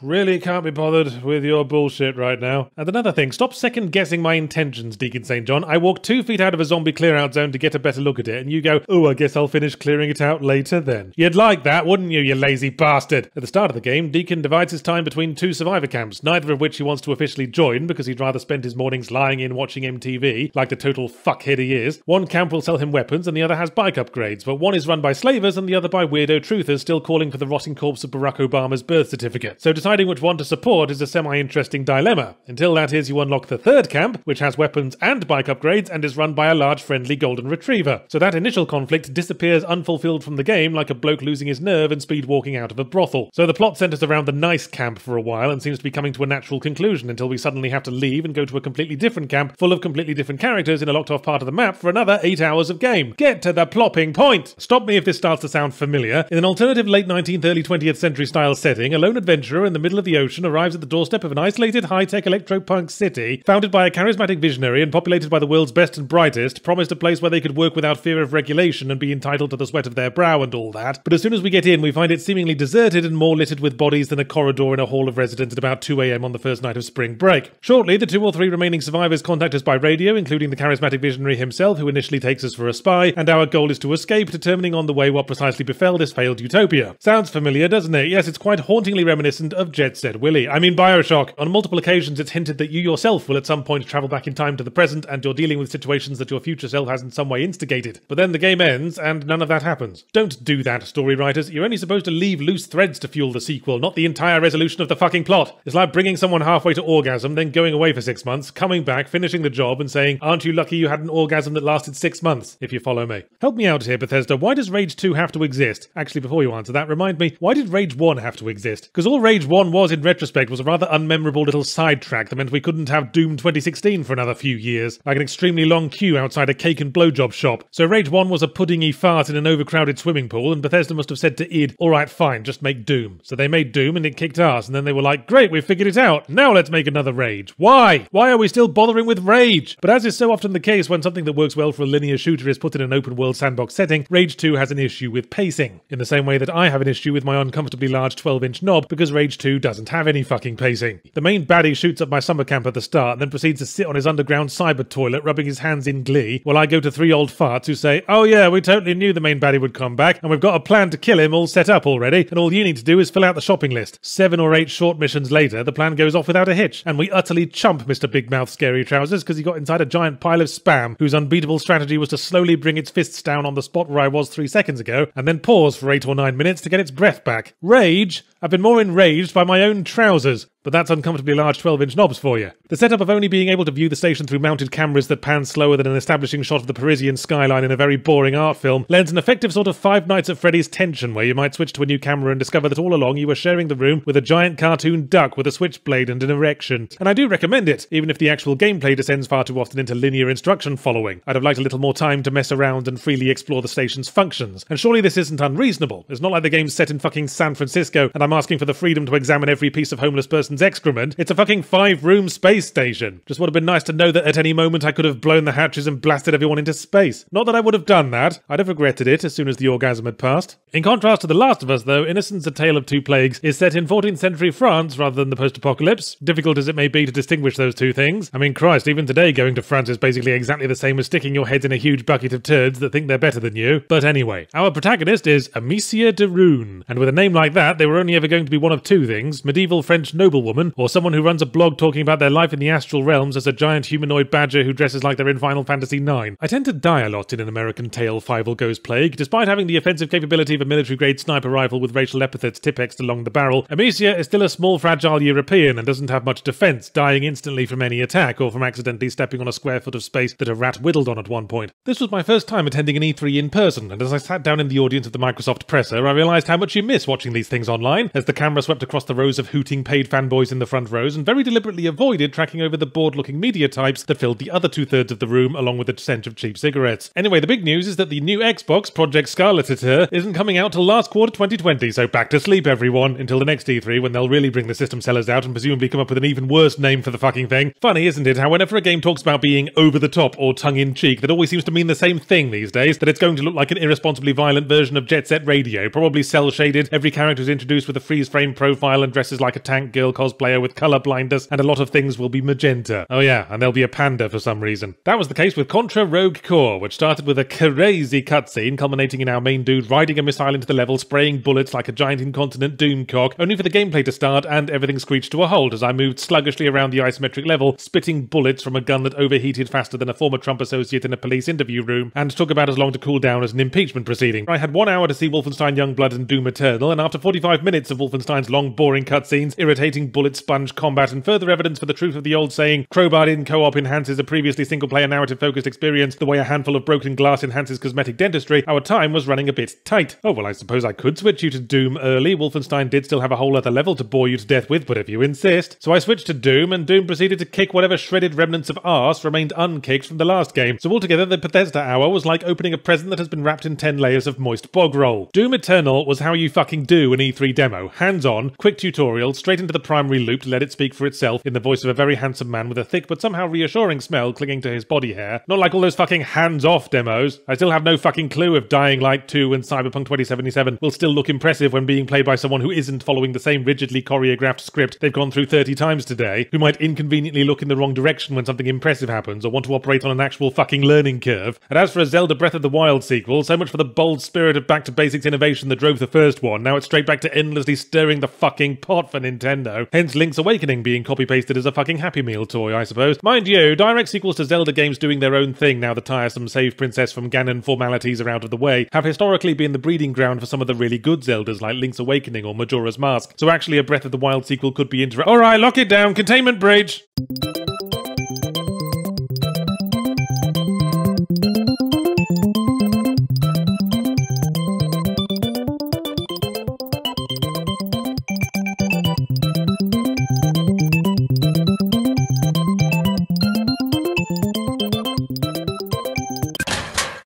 really can't be bothered with your bullshit right now. And another thing, stop second-guessing my intentions, Deacon Saint John. I walked two feet out of a zombie clear-out zone to get a better look at it, and you go, "Oh, I guess I'll finish clearing it out later then." You'd like that, wouldn't you, you lazy bastard? At the start of the game, Deacon divides his time between two survivor camps, neither of which he wants to officially join because he'd rather spend his mornings lying in watching M T V, like the total fuckhead he is. One camp will sell him weapons, and the other has bike upgrades, but one is run by slavers and the other by weirdo truthers still calling for the rotting corpse of Barack Obama's birth certificate. So decide deciding which one to support is a semi-interesting dilemma. Until that is, you unlock the third camp, which has weapons and bike upgrades and is run by a large friendly golden retriever. So that initial conflict disappears unfulfilled from the game like a bloke losing his nerve and speed walking out of a brothel. So the plot centres around the nice camp for a while and seems to be coming to a natural conclusion until we suddenly have to leave and go to a completely different camp full of completely different characters in a locked off part of the map for another eight hours of game. Get to the plopping point! Stop me if this starts to sound familiar. In an alternative late nineteenth, early twentieth century style setting, a lone adventurer in the middle of the ocean arrives at the doorstep of an isolated high-tech electropunk city founded by a charismatic visionary and populated by the world's best and brightest, promised a place where they could work without fear of regulation and be entitled to the sweat of their brow and all that. But as soon as we get in, we find it seemingly deserted and more littered with bodies than a corridor in a hall of residence at about two a m on the first night of spring break. Shortly, the two or three remaining survivors contact us by radio, including the charismatic visionary himself, who initially takes us for a spy, and our goal is to escape, determining on the way what precisely befell this failed utopia. Sounds familiar, doesn't it? Yes, it's quite hauntingly reminiscent of Jet Set Willy. I mean Bioshock. On multiple occasions, it's hinted that you yourself will at some point travel back in time to the present, and you're dealing with situations that your future self has in some way instigated. But then the game ends, and none of that happens. Don't do that, story writers. You're only supposed to leave loose threads to fuel the sequel, not the entire resolution of the fucking plot. It's like bringing someone halfway to orgasm, then going away for six months, coming back, finishing the job, and saying, aren't you lucky you had an orgasm that lasted six months, if you follow me. Help me out here, Bethesda. Why does Rage two have to exist? Actually, before you answer that, remind me, why did Rage one have to exist? Because all Rage one was, in retrospect, was a rather unmemorable little sidetrack that meant we couldn't have Doom twenty sixteen for another few years, like an extremely long queue outside a cake and blowjob shop. So Rage one was a puddingy fart in an overcrowded swimming pool, and Bethesda must have said to id, alright, fine, just make Doom. So they made Doom, and it kicked ass, and then they were like, great, we've figured it out, now let's make another Rage. Why? Why are we still bothering with Rage? But as is so often the case when something that works well for a linear shooter is put in an open-world sandbox setting, Rage two has an issue with pacing, in the same way that I have an issue with my uncomfortably large twelve inch knob, because Rage two doesn't have any fucking pacing. The main baddie shoots up my summer camp at the start, and then proceeds to sit on his underground cyber toilet, rubbing his hands in glee, while I go to three old farts who say, oh yeah, we totally knew the main baddie would come back, and we've got a plan to kill him all set up already, and all you need to do is fill out the shopping list. Seven or eight short missions later, the plan goes off without a hitch, and we utterly chump Mister Big Mouth Scary Trousers because he got inside a giant pile of spam, whose unbeatable strategy was to slowly bring its fists down on the spot where I was three seconds ago, and then pause for eight or nine minutes to get its breath back. Rage? I've been more enraged by my own trousers. But that's uncomfortably large twelve inch knobs for you. The setup of only being able to view the station through mounted cameras that pan slower than an establishing shot of the Parisian skyline in a very boring art film lends an effective sort of Five Nights at Freddy's tension, where you might switch to a new camera and discover that all along you were sharing the room with a giant cartoon duck with a switchblade and an erection. And I do recommend it, even if the actual gameplay descends far too often into linear instruction following. I'd have liked a little more time to mess around and freely explore the station's functions. And surely this isn't unreasonable. It's not like the game's set in fucking San Francisco and I'm asking for the freedom to examine every piece of homeless person's excrement. It's a fucking five-room space station. Just would have been nice to know that at any moment I could have blown the hatches and blasted everyone into space. Not that I would have done that. I'd have regretted it as soon as the orgasm had passed. In contrast to The Last of Us, though, Innocence: A Tale of Two Plagues is set in fourteenth century France rather than the post-apocalypse. Difficult as it may be to distinguish those two things. I mean, Christ, even today going to France is basically exactly the same as sticking your heads in a huge bucket of turds that think they're better than you. But anyway, our protagonist is Amicia de Rune, and with a name like that, they were only ever going to be one of two things: medieval French noble woman, or someone who runs a blog talking about their life in the astral realms as a giant humanoid badger who dresses like they're in Final Fantasy nine. I tend to die a lot in an American tale Fievel Goes Plague. Despite having the offensive capability of a military-grade sniper rifle with racial epithets tippexed along the barrel, Amicia is still a small, fragile European and doesn't have much defense, dying instantly from any attack or from accidentally stepping on a square foot of space that a rat whittled on at one point. This was my first time attending an E three in person, and as I sat down in the audience of the Microsoft presser, I realized how much you miss watching these things online, as the camera swept across the rows of hooting paid fanboys boys in the front rows and very deliberately avoided tracking over the bored-looking media types that filled the other two-thirds of the room along with the scent of cheap cigarettes. Anyway, the big news is that the new Xbox, Project Scarletiteur, isn't coming out till last quarter twenty twenty, so back to sleep everyone, until the next E three when they'll really bring the system sellers out and presumably come up with an even worse name for the fucking thing. Funny, isn't it, how whenever a game talks about being over-the-top or tongue-in-cheek, that always seems to mean the same thing these days, that it's going to look like an irresponsibly violent version of Jet Set Radio, probably cell-shaded, every character is introduced with a freeze-frame profile and dresses like a tank girl cosplayer with color blindness, and a lot of things will be magenta. Oh yeah, and there'll be a panda for some reason. That was the case with Contra Rogue Core, which started with a crazy cutscene culminating in our main dude riding a missile into the level, spraying bullets like a giant incontinent doomcock, only for the gameplay to start and everything screeched to a halt as I moved sluggishly around the isometric level, spitting bullets from a gun that overheated faster than a former Trump associate in a police interview room, and took about as long to cool down as an impeachment proceeding. I had one hour to see Wolfenstein Youngblood and Doom Eternal, and after forty-five minutes of Wolfenstein's long boring cutscenes, irritating bullet sponge combat, and further evidence for the truth of the old saying, crowbarred in co-op enhances a previously single-player narrative-focused experience the way a handful of broken glass enhances cosmetic dentistry, our time was running a bit tight. Oh well, I suppose I could switch you to Doom early. Wolfenstein did still have a whole other level to bore you to death with, but if you insist. So I switched to Doom, and Doom proceeded to kick whatever shredded remnants of arse remained unkicked from the last game. So altogether, the Bethesda hour was like opening a present that has been wrapped in ten layers of moist bog roll. Doom Eternal was how you fucking do an E three demo. Hands-on, quick tutorial, straight into the primary loop to let it speak for itself in the voice of a very handsome man with a thick but somehow reassuring smell clinging to his body hair. Not like all those fucking hands-off demos. I still have no fucking clue if Dying Light two and Cyberpunk twenty seventy-seven will still look impressive when being played by someone who isn't following the same rigidly choreographed script they've gone through thirty times today, who might inconveniently look in the wrong direction when something impressive happens or want to operate on an actual fucking learning curve. And as for a Zelda Breath of the Wild sequel, so much for the bold spirit of back-to-basics innovation that drove the first one. Now it's straight back to endlessly stirring the fucking pot for Nintendo. Hence Link's Awakening being copy-pasted as a fucking Happy Meal toy, I suppose. Mind you, direct sequels to Zelda games doing their own thing now the tiresome Save Princess from Ganon formalities are out of the way have historically been the breeding ground for some of the really good Zeldas like Link's Awakening or Majora's Mask. So actually a Breath of the Wild sequel could be inter- Alright, lock it down! Containment breach!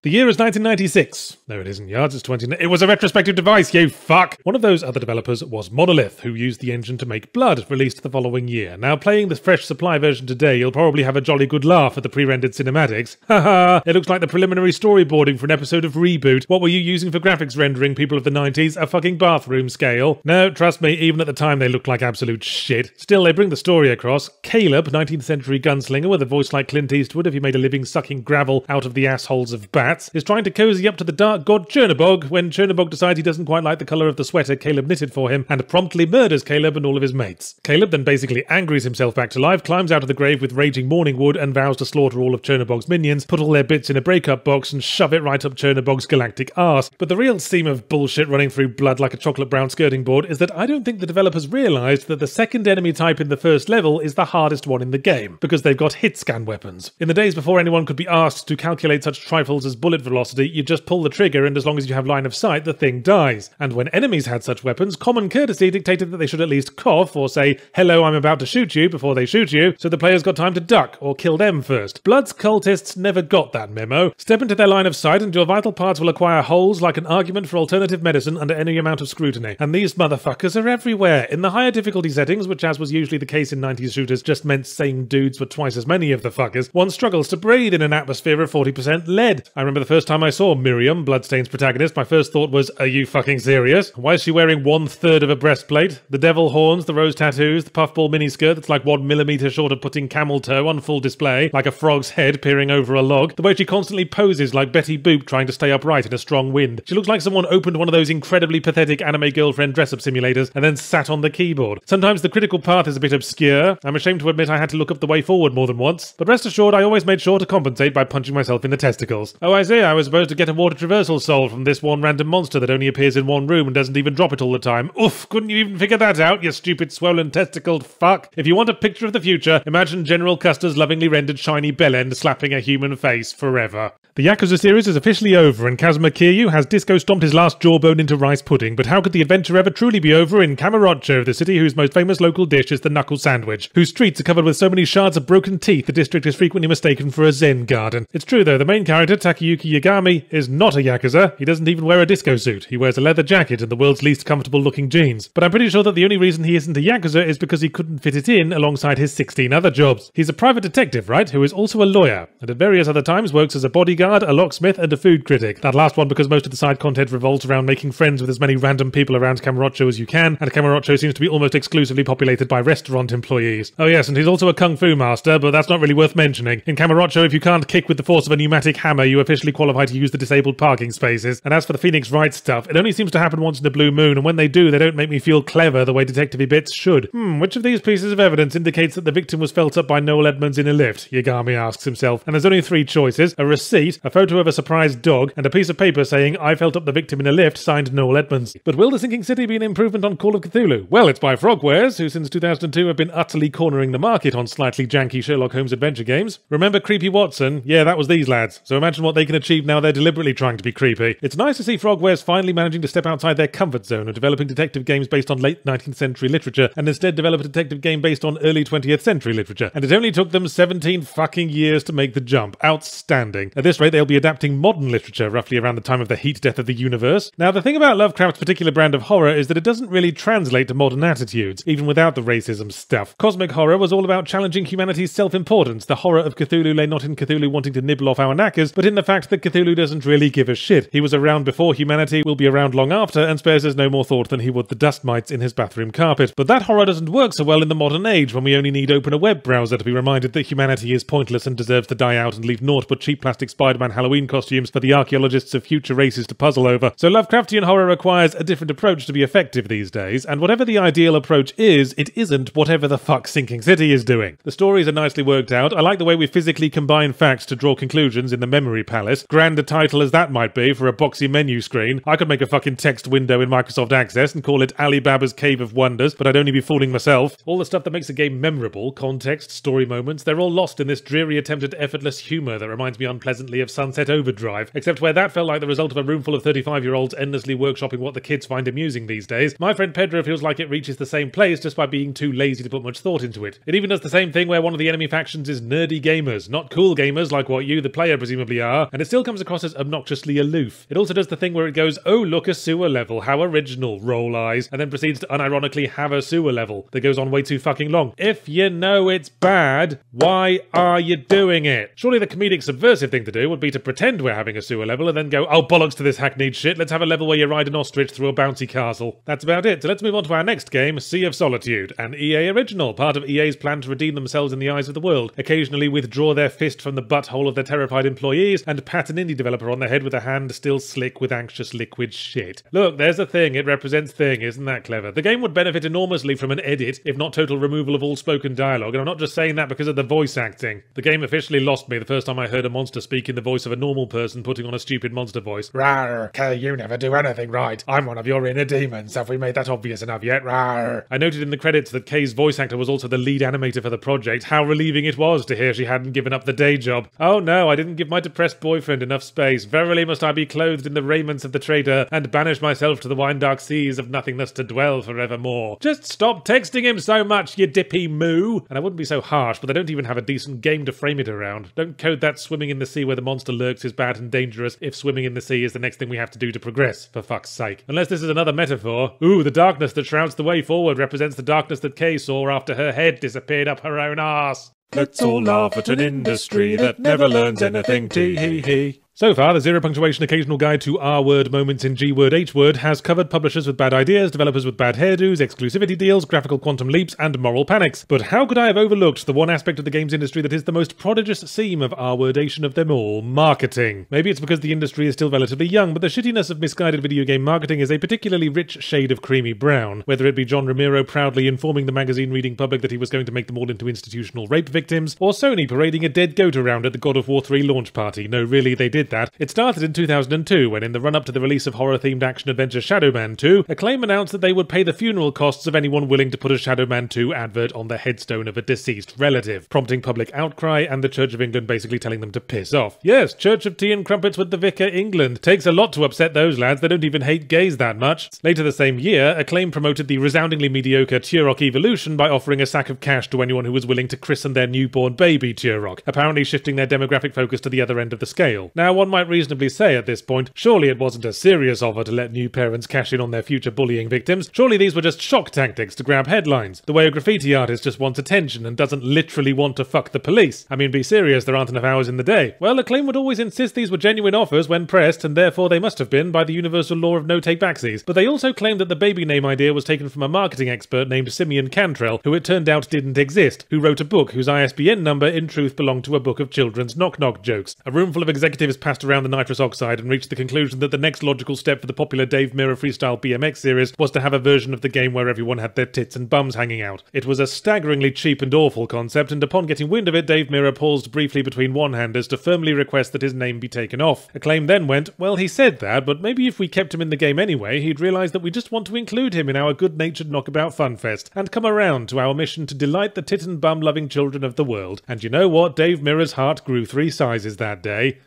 The year is nineteen ninety-six. No, it isn't yards, it's twenty. It was a retrospective device, you fuck! One of those other developers was Monolith, who used the engine to make Blood, released the following year. Now, playing the fresh supply version today, you'll probably have a jolly good laugh at the pre-rendered cinematics. Haha, it looks like the preliminary storyboarding for an episode of Reboot. What were you using for graphics rendering, people of the nineties? A fucking bathroom scale. No, trust me, even at the time they looked like absolute shit. Still, they bring the story across. Caleb, nineteenth century gunslinger with a voice like Clint Eastwood if he made a living sucking gravel out of the assholes of bats, is trying to cozy up to the dark god Chernabog when Chernabog decides he doesn't quite like the colour of the sweater Caleb knitted for him and promptly murders Caleb and all of his mates. Caleb then basically angries himself back to life, climbs out of the grave with raging morning wood and vows to slaughter all of Chernabog's minions, put all their bits in a breakup box and shove it right up Chernabog's galactic arse. But the real seam of bullshit running through Blood like a chocolate brown skirting board is that I don't think the developers realised that the second enemy type in the first level is the hardest one in the game, because they've got hit scan weapons. In the days before anyone could be asked to calculate such trifles as bullet velocity, you just pull the trigger and as long as you have line of sight, the thing dies. And when enemies had such weapons, common courtesy dictated that they should at least cough or say, hello, I'm about to shoot you, before they shoot you, so the players got time to duck or kill them first. Blood's cultists never got that memo. Step into their line of sight and your vital parts will acquire holes like an argument for alternative medicine under any amount of scrutiny. And these motherfuckers are everywhere. In the higher difficulty settings, which as was usually the case in nineties shooters just meant same dudes were twice as many of the fuckers, one struggles to breathe in an atmosphere of forty percent lead. I remember the first time I saw Miriam, Bloodstained's protagonist, my first thought was, are you fucking serious? Why is she wearing one third of a breastplate? The devil horns, the rose tattoos, the puffball miniskirt that's like one millimetre short of putting camel toe on full display, like a frog's head peering over a log, the way she constantly poses like Betty Boop trying to stay upright in a strong wind. She looks like someone opened one of those incredibly pathetic anime girlfriend dress-up simulators and then sat on the keyboard. Sometimes the critical path is a bit obscure. I'm ashamed to admit I had to look up the way forward more than once, but rest assured I always made sure to compensate by punching myself in the testicles. Oh, I see, I was supposed to get a water traversal solved from this one random monster that only appears in one room and doesn't even drop it all the time. Oof, couldn't you even figure that out, you stupid swollen testicled fuck? If you want a picture of the future, imagine General Custer's lovingly rendered shiny bell end slapping a human face forever. The Yakuza series is officially over and Kazuma Kiryu has disco-stomped his last jawbone into rice pudding, but how could the adventure ever truly be over in Kamurocho, the city whose most famous local dish is the knuckle sandwich, whose streets are covered with so many shards of broken teeth the district is frequently mistaken for a zen garden. It's true though, the main character, Takayuki Yagami, is not a Yakuza Yakuza, he doesn't even wear a disco suit. He wears a leather jacket and the world's least comfortable looking jeans. But I'm pretty sure that the only reason he isn't a Yakuza is because he couldn't fit it in alongside his sixteen other jobs. He's a private detective, right, who is also a lawyer, and at various other times works as a bodyguard, a locksmith, and a food critic. That last one because most of the side content revolves around making friends with as many random people around Kamurocho as you can, and Kamurocho seems to be almost exclusively populated by restaurant employees. Oh yes, and he's also a kung fu master, but that's not really worth mentioning. In Kamurocho, if you can't kick with the force of a pneumatic hammer, you officially qualify to use the disabled parking spaces. And as for the Phoenix Wright stuff, it only seems to happen once in a blue moon, and when they do, they don't make me feel clever the way detective-y bits should. Hmm, which of these pieces of evidence indicates that the victim was felt up by Noel Edmonds in a lift? Yagami asks himself, and there's only three choices: a receipt, a photo of a surprised dog, and a piece of paper saying, "I felt up the victim in a lift," signed Noel Edmonds. But will the Sinking City be an improvement on Call of Cthulhu? Well, it's by Frogwares, who since two thousand two have been utterly cornering the market on slightly janky Sherlock Holmes adventure games. Remember Creepy Watson? Yeah, that was these lads. So imagine what they can achieve now they're deliberately trying to be creepy. It's nice to see Frogwares finally managing to step outside their comfort zone of developing detective games based on late nineteenth century literature, and instead develop a detective game based on early twentieth century literature. And it only took them seventeen fucking years to make the jump. Outstanding. At this rate, they'll be adapting modern literature roughly around the time of the heat death of the universe. Now, the thing about Lovecraft's particular brand of horror is that it doesn't really translate to modern attitudes, even without the racism stuff. Cosmic horror was all about challenging humanity's self-importance. The horror of Cthulhu lay not in Cthulhu wanting to nibble off our knackers, but in the fact that Cthulhu doesn't really give a shit. He was around before humanity, will be around long after, and spares us no more thought than he would the dust mites in his bathroom carpet. But that horror doesn't work so well in the modern age, when we only need open a web browser to be reminded that humanity is pointless and deserves to die out and leave naught but cheap plastic Spider-Man Halloween costumes for the archaeologists of future races to puzzle over. So Lovecraftian horror requires a different approach to be effective these days, and whatever the ideal approach is, it isn't whatever the fuck Sinking City is doing. The stories are nicely worked out. I like the way we physically combine facts to draw conclusions in the memory palace. Grand a title as that might be for a boxy menu screen, I could make a fucking text window in Microsoft Access and call it Alibaba's Cave of Wonders, but I'd only be fooling myself. All the stuff that makes a game memorable, context, story moments, they're all lost in this dreary attempt at effortless humour that reminds me unpleasantly of Sunset Overdrive, except where that felt like the result of a room full of thirty-five-year-olds endlessly workshopping what the kids find amusing these days. My friend Pedro feels like it reaches the same place just by being too lazy to put much thought into it. It even does the same thing where one of the enemy factions is nerdy gamers, not cool gamers like what you, the player, presumably are, and it still comes across as obnoxiously aloof. It also does the thing where it goes, "Oh, look, a sewer level, how original," roll eyes, and then proceeds to unironically have a sewer level that goes on way too fucking long. If you know it's bad, why are you doing it? Surely the comedic subversive thing to do would be to pretend we're having a sewer level and then go, "Oh, bollocks to this hackneyed shit, let's have a level where you ride an ostrich through a bouncy castle." That's about it, so let's move on to our next game, Sea of Solitude, an E A original, part of E A's plan to redeem themselves in the eyes of the world, occasionally withdraw their fist from the butthole of their terrified employees, and pat an indie developer on the head with a hand still slick with anxious liquid shit. Look, there's a thing, it represents thing, isn't that clever? The game would benefit enormously from an edit, if not total removal of all spoken dialogue, and I'm not just saying that because of the voice acting. The game officially lost me the first time I heard a monster speak in the voice of a normal person putting on a stupid monster voice. "Rawr, Kel, you never do anything right. I'm one of your inner demons, have we made that obvious enough yet? Rawr." I noted in the credits that Kay's voice actor was also the lead animator for the project. How relieving it was to hear she hadn't given up the day job. Oh no, I didn't give my depressed boyfriend enough space. Verily must I be clothed in the raiments of the traitor and banish myself to the wine-dark seas of nothingness to dwell forevermore. Just stop texting him so much, you dippy moo! And I wouldn't be so harsh, but they don't even have a decent game to frame it around. Don't code that swimming in the sea where the monster lurks is bad and dangerous if swimming in the sea is the next thing we have to do to progress, for fuck's sake. Unless this is another metaphor. Ooh, the darkness that shrouds the way forward represents the darkness that Kay saw after her head disappeared up her own arse. Let's all laugh at an industry that never learns anything, tee-hee-hee. So far, the Zero Punctuation Occasional Guide to R-Word Moments in G-Word H-Word has covered publishers with bad ideas, developers with bad hairdos, exclusivity deals, graphical quantum leaps, and moral panics. But how could I have overlooked the one aspect of the games industry that is the most prodigious seam of R-Wordation of them all? Marketing. Maybe it's because the industry is still relatively young, but the shittiness of misguided video game marketing is a particularly rich shade of creamy brown. Whether it be John Romero proudly informing the magazine-reading public that he was going to make them all into institutional rape victims, or Sony parading a dead goat around at the God of War three launch party. No, really, they did that. It started in two thousand two, when in the run-up to the release of horror-themed action-adventure Shadowman two, Acclaim announced that they would pay the funeral costs of anyone willing to put a Shadowman two advert on the headstone of a deceased relative, prompting public outcry and the Church of England basically telling them to piss off. Yes, Church of Tea and Crumpets with the Vicar England. Takes a lot to upset those lads, they don't even hate gays that much. Later the same year, Acclaim promoted the resoundingly mediocre Turok Evolution by offering a sack of cash to anyone who was willing to christen their newborn baby Turok, apparently shifting their demographic focus to the other end of the scale. Now, one might reasonably say at this point, surely it wasn't a serious offer to let new parents cash in on their future bullying victims, surely these were just shock tactics to grab headlines, the way a graffiti artist just wants attention and doesn't literally want to fuck the police. I mean, be serious, there aren't enough hours in the day. Well, Acclaim would always insist these were genuine offers when pressed, and therefore they must have been by the universal law of no take-backsies, but they also claimed that the baby name idea was taken from a marketing expert named Simeon Cantrell, who it turned out didn't exist, who wrote a book whose I S B N number in truth belonged to a book of children's knock-knock jokes. A room full of executives passed around the nitrous oxide and reached the conclusion that the next logical step for the popular Dave Mirra freestyle B M X series was to have a version of the game where everyone had their tits and bums hanging out. It was a staggeringly cheap and awful concept, and upon getting wind of it, Dave Mirra paused briefly between one-handers to firmly request that his name be taken off. Acclaim then went, well, he said that, but maybe if we kept him in the game anyway, he'd realise that we just want to include him in our good-natured knockabout funfest, and come around to our mission to delight the tit and bum-loving children of the world. And you know what? Dave Mirra's heart grew three sizes that day.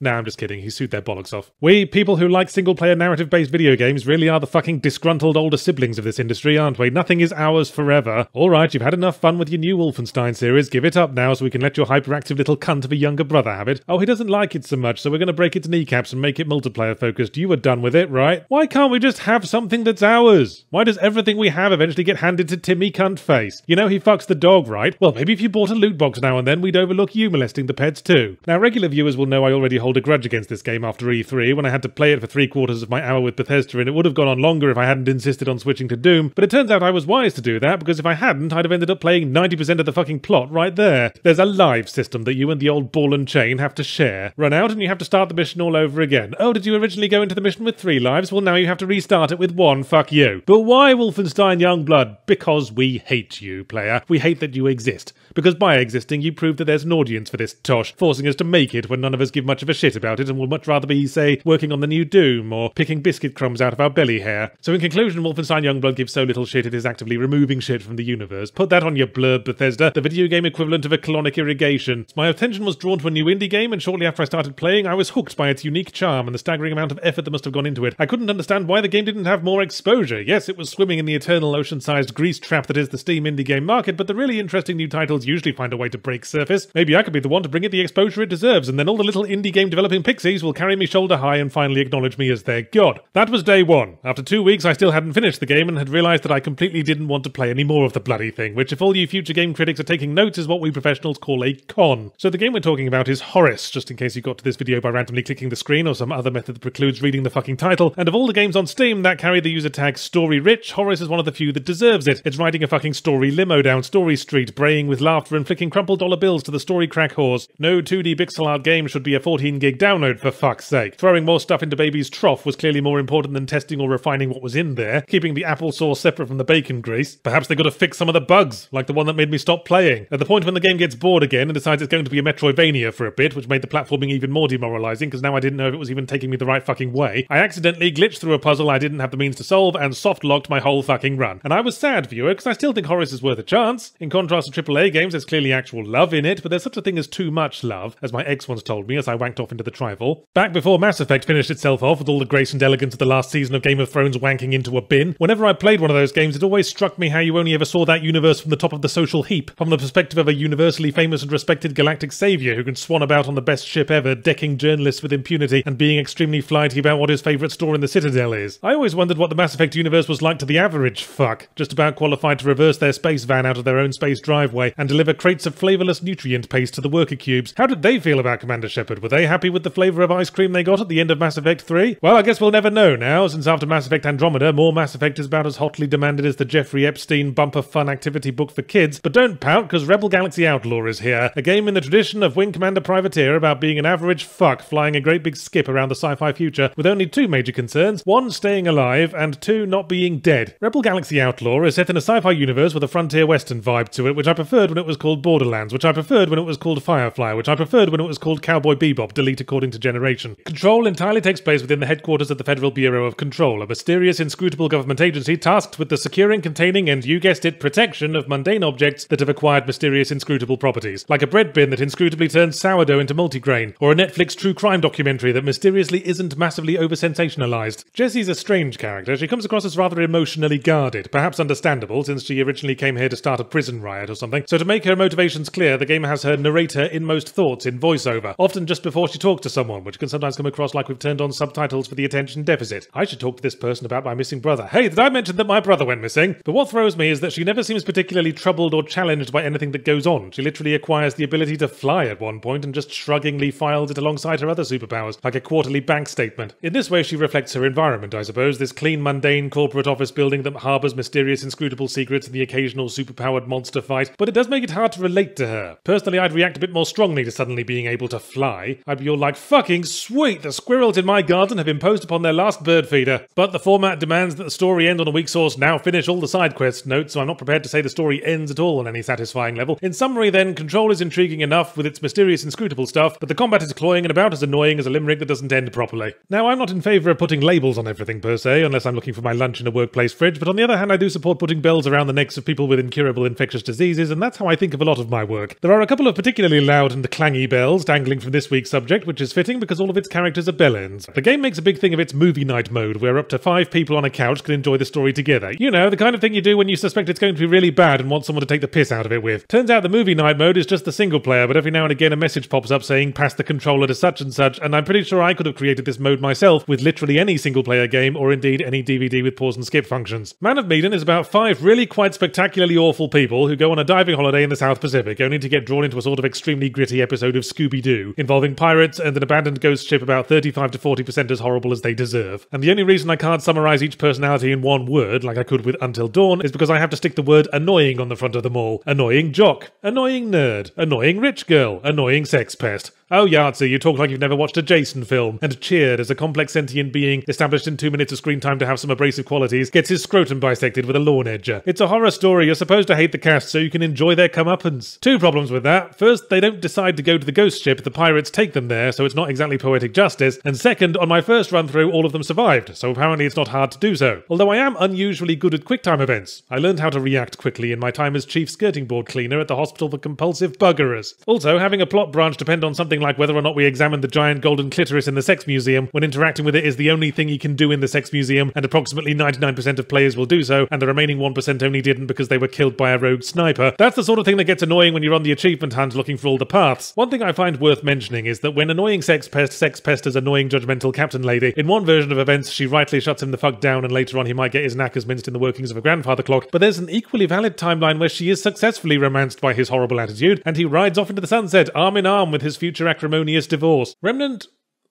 Nah, I'm just kidding, he sued their bollocks off. We, people who like single-player narrative-based video games, really are the fucking disgruntled older siblings of this industry, aren't we? Nothing is ours forever. Alright, you've had enough fun with your new Wolfenstein series, give it up now so we can let your hyperactive little cunt of a younger brother have it. Oh, he doesn't like it so much, so we're gonna break its kneecaps and make it multiplayer-focused. You were done with it, right? Why can't we just have something that's ours? Why does everything we have eventually get handed to Timmy Cuntface? You know he fucks the dog, right? Well, maybe if you bought a loot box now and then, we'd overlook you molesting the pets too. Now, regular viewers will know I already hold hold a grudge against this game after E three, when I had to play it for three quarters of my hour with Bethesda, and it would have gone on longer if I hadn't insisted on switching to Doom, but it turns out I was wise to do that, because if I hadn't, I'd have ended up playing ninety percent of the fucking plot right there. There's a live system that you and the old ball and chain have to share. Run out and you have to start the mission all over again. Oh, did you originally go into the mission with three lives? Well, now you have to restart it with one, fuck you. But why Wolfenstein Youngblood? Because we hate you, player. We hate that you exist. Because by existing, you prove that there's an audience for this tosh, forcing us to make it when none of us give much of a shit about it and would much rather be, say, working on the new Doom or picking biscuit crumbs out of our belly hair. So in conclusion, Wolfenstein Youngblood gives so little shit it is actively removing shit from the universe. Put that on your blurb, Bethesda, the video game equivalent of a colonic irrigation. My attention was drawn to a new indie game, and shortly after I started playing, I was hooked by its unique charm and the staggering amount of effort that must have gone into it. I couldn't understand why the game didn't have more exposure. Yes, it was swimming in the eternal ocean-sized grease trap that is the Steam indie game market, but the really interesting new titles usually find a way to break surface. Maybe I could be the one to bring it the exposure it deserves, and then all the little indie game developing pixies will carry me shoulder high and finally acknowledge me as their god. That was day one. After two weeks, I still hadn't finished the game and had realised that I completely didn't want to play any more of the bloody thing, which, if all you future game critics are taking notes, is what we professionals call a con. So the game we're talking about is Horus, just in case you got to this video by randomly clicking the screen or some other method that precludes reading the fucking title, and of all the games on Steam that carry the user tag Story Rich, Horus is one of the few that deserves it. It's riding a fucking story limo down Story Street, braying with laughter and flicking crumpled dollar bills to the story crack whores. No two D pixel art game should be a fourteen gig download, for fuck's sake. Throwing more stuff into baby's trough was clearly more important than testing or refining what was in there, keeping the apple sauce separate from the bacon grease. Perhaps they gotta fix some of the bugs, like the one that made me stop playing. At the point when the game gets bored again and decides it's going to be a Metroidvania for a bit, which made the platforming even more demoralising, because now I didn't know if it was even taking me the right fucking way, I accidentally glitched through a puzzle I didn't have the means to solve and soft-locked my whole fucking run. And I was sad, viewer, because I still think Horus is worth a chance. In contrast to triple A games, there's clearly actual love in it, but there's such a thing as too much love, as my ex once told me as I wanked off into the trifle. Back before Mass Effect finished itself off with all the grace and elegance of the last season of Game of Thrones wanking into a bin, whenever I played one of those games, it always struck me how you only ever saw that universe from the top of the social heap, from the perspective of a universally famous and respected galactic saviour who can swan about on the best ship ever, decking journalists with impunity and being extremely flighty about what his favourite store in the Citadel is. I always wondered what the Mass Effect universe was like to the average fuck, just about qualified to reverse their space van out of their own space driveway and deliver crates of flavourless nutrient paste to the worker cubes. How did they feel about Commander Shepard? Were they happy with the flavour of ice cream they got at the end of Mass Effect three? Well, I guess we'll never know now, since after Mass Effect Andromeda, more Mass Effect is about as hotly demanded as the Jeffrey Epstein bumper fun activity book for kids, but don't pout, because Rebel Galaxy Outlaw is here, a game in the tradition of Wing Commander Privateer about being an average fuck flying a great big skip around the sci-fi future, with only two major concerns, one staying alive, and two not being dead. Rebel Galaxy Outlaw is set in a sci-fi universe with a frontier western vibe to it, which I preferred when it was called Borderlands, which I preferred when it was called Firefly, which I preferred when it was called Cowboy Bebop, delete according to generation. Control entirely takes place within the headquarters of the Federal Bureau of Control, a mysterious, inscrutable government agency tasked with the securing, containing, and you guessed it, protection of mundane objects that have acquired mysterious, inscrutable properties, like a bread bin that inscrutably turns sourdough into multigrain, or a Netflix true crime documentary that mysteriously isn't massively over-sensationalized. Jessie's a strange character. She comes across as rather emotionally guarded, perhaps understandable, since she originally came here to start a prison riot or something. So to make her motivations clear, the game has her narrate her inmost thoughts in voiceover, often just before whilst you talk to someone, which can sometimes come across like we've turned on subtitles for the attention deficit. I should talk to this person about my missing brother. Hey, did I mention that my brother went missing? But what throws me is that she never seems particularly troubled or challenged by anything that goes on. She literally acquires the ability to fly at one point and just shruggingly files it alongside her other superpowers, like a quarterly bank statement. In this way, she reflects her environment, I suppose, this clean, mundane corporate office building that harbours mysterious, inscrutable secrets and the occasional superpowered monster fight, but it does make it hard to relate to her. Personally, I'd react a bit more strongly to suddenly being able to fly. I'd be all like, fucking sweet, the squirrels in my garden have imposed upon their last bird feeder. But the format demands that the story end on a weak source, now finish all the side quest notes, so I'm not prepared to say the story ends at all on any satisfying level. In summary then, Control is intriguing enough with its mysterious, inscrutable stuff, but the combat is cloying and about as annoying as a limerick that doesn't end properly. Now, I'm not in favour of putting labels on everything per se, unless I'm looking for my lunch in a workplace fridge, but on the other hand I do support putting bells around the necks of people with incurable infectious diseases, and that's how I think of a lot of my work. There are a couple of particularly loud and clangy bells dangling from this week's subject, which is fitting because all of its characters are bellends. The game makes a big thing of its movie night mode, where up to five people on a couch can enjoy the story together. You know, the kind of thing you do when you suspect it's going to be really bad and want someone to take the piss out of it with. Turns out the movie night mode is just the single player, but every now and again a message pops up saying pass the controller to such and such, and I'm pretty sure I could have created this mode myself with literally any single player game, or indeed any D V D with pause and skip functions. Man of Medan is about five really quite spectacularly awful people who go on a diving holiday in the South Pacific, only to get drawn into a sort of extremely gritty episode of Scooby-Doo, involving pirates and an abandoned ghost ship about thirty-five to forty percent as horrible as they deserve. And the only reason I can't summarise each personality in one word, like I could with Until Dawn, is because I have to stick the word annoying on the front of them all. Annoying jock, annoying nerd, annoying rich girl, annoying sex pest. Oh Yahtzee, you talk like you've never watched a Jason film, and cheered as a complex sentient being established in two minutes of screen time to have some abrasive qualities gets his scrotum bisected with a lawn edger. It's a horror story, you're supposed to hate the cast so you can enjoy their comeuppance. Two problems with that. First, they don't decide to go to the ghost ship, the pirates take them there, so it's not exactly poetic justice, and second, on my first run through all of them survived, so apparently it's not hard to do so. Although I am unusually good at quick time events. I learned how to react quickly in my time as chief skirting board cleaner at the hospital for compulsive buggerers. Also, having a plot branch depend on something like whether or not we examine the giant golden clitoris in the sex museum when interacting with it is the only thing you can do in the sex museum, and approximately ninety-nine percent of players will do so, and the remaining one percent only didn't because they were killed by a rogue sniper. That's the sort of thing that gets annoying when you're on the achievement hunt looking for all the paths. One thing I find worth mentioning is that when annoying sex pest sex pesters annoying judgmental captain lady, in one version of events she rightly shuts him the fuck down and later on he might get his knackers minced in the workings of a grandfather clock, but there's an equally valid timeline where she is successfully romanced by his horrible attitude, and he rides off into the sunset arm in arm with his future acrimonious divorce. Remnant...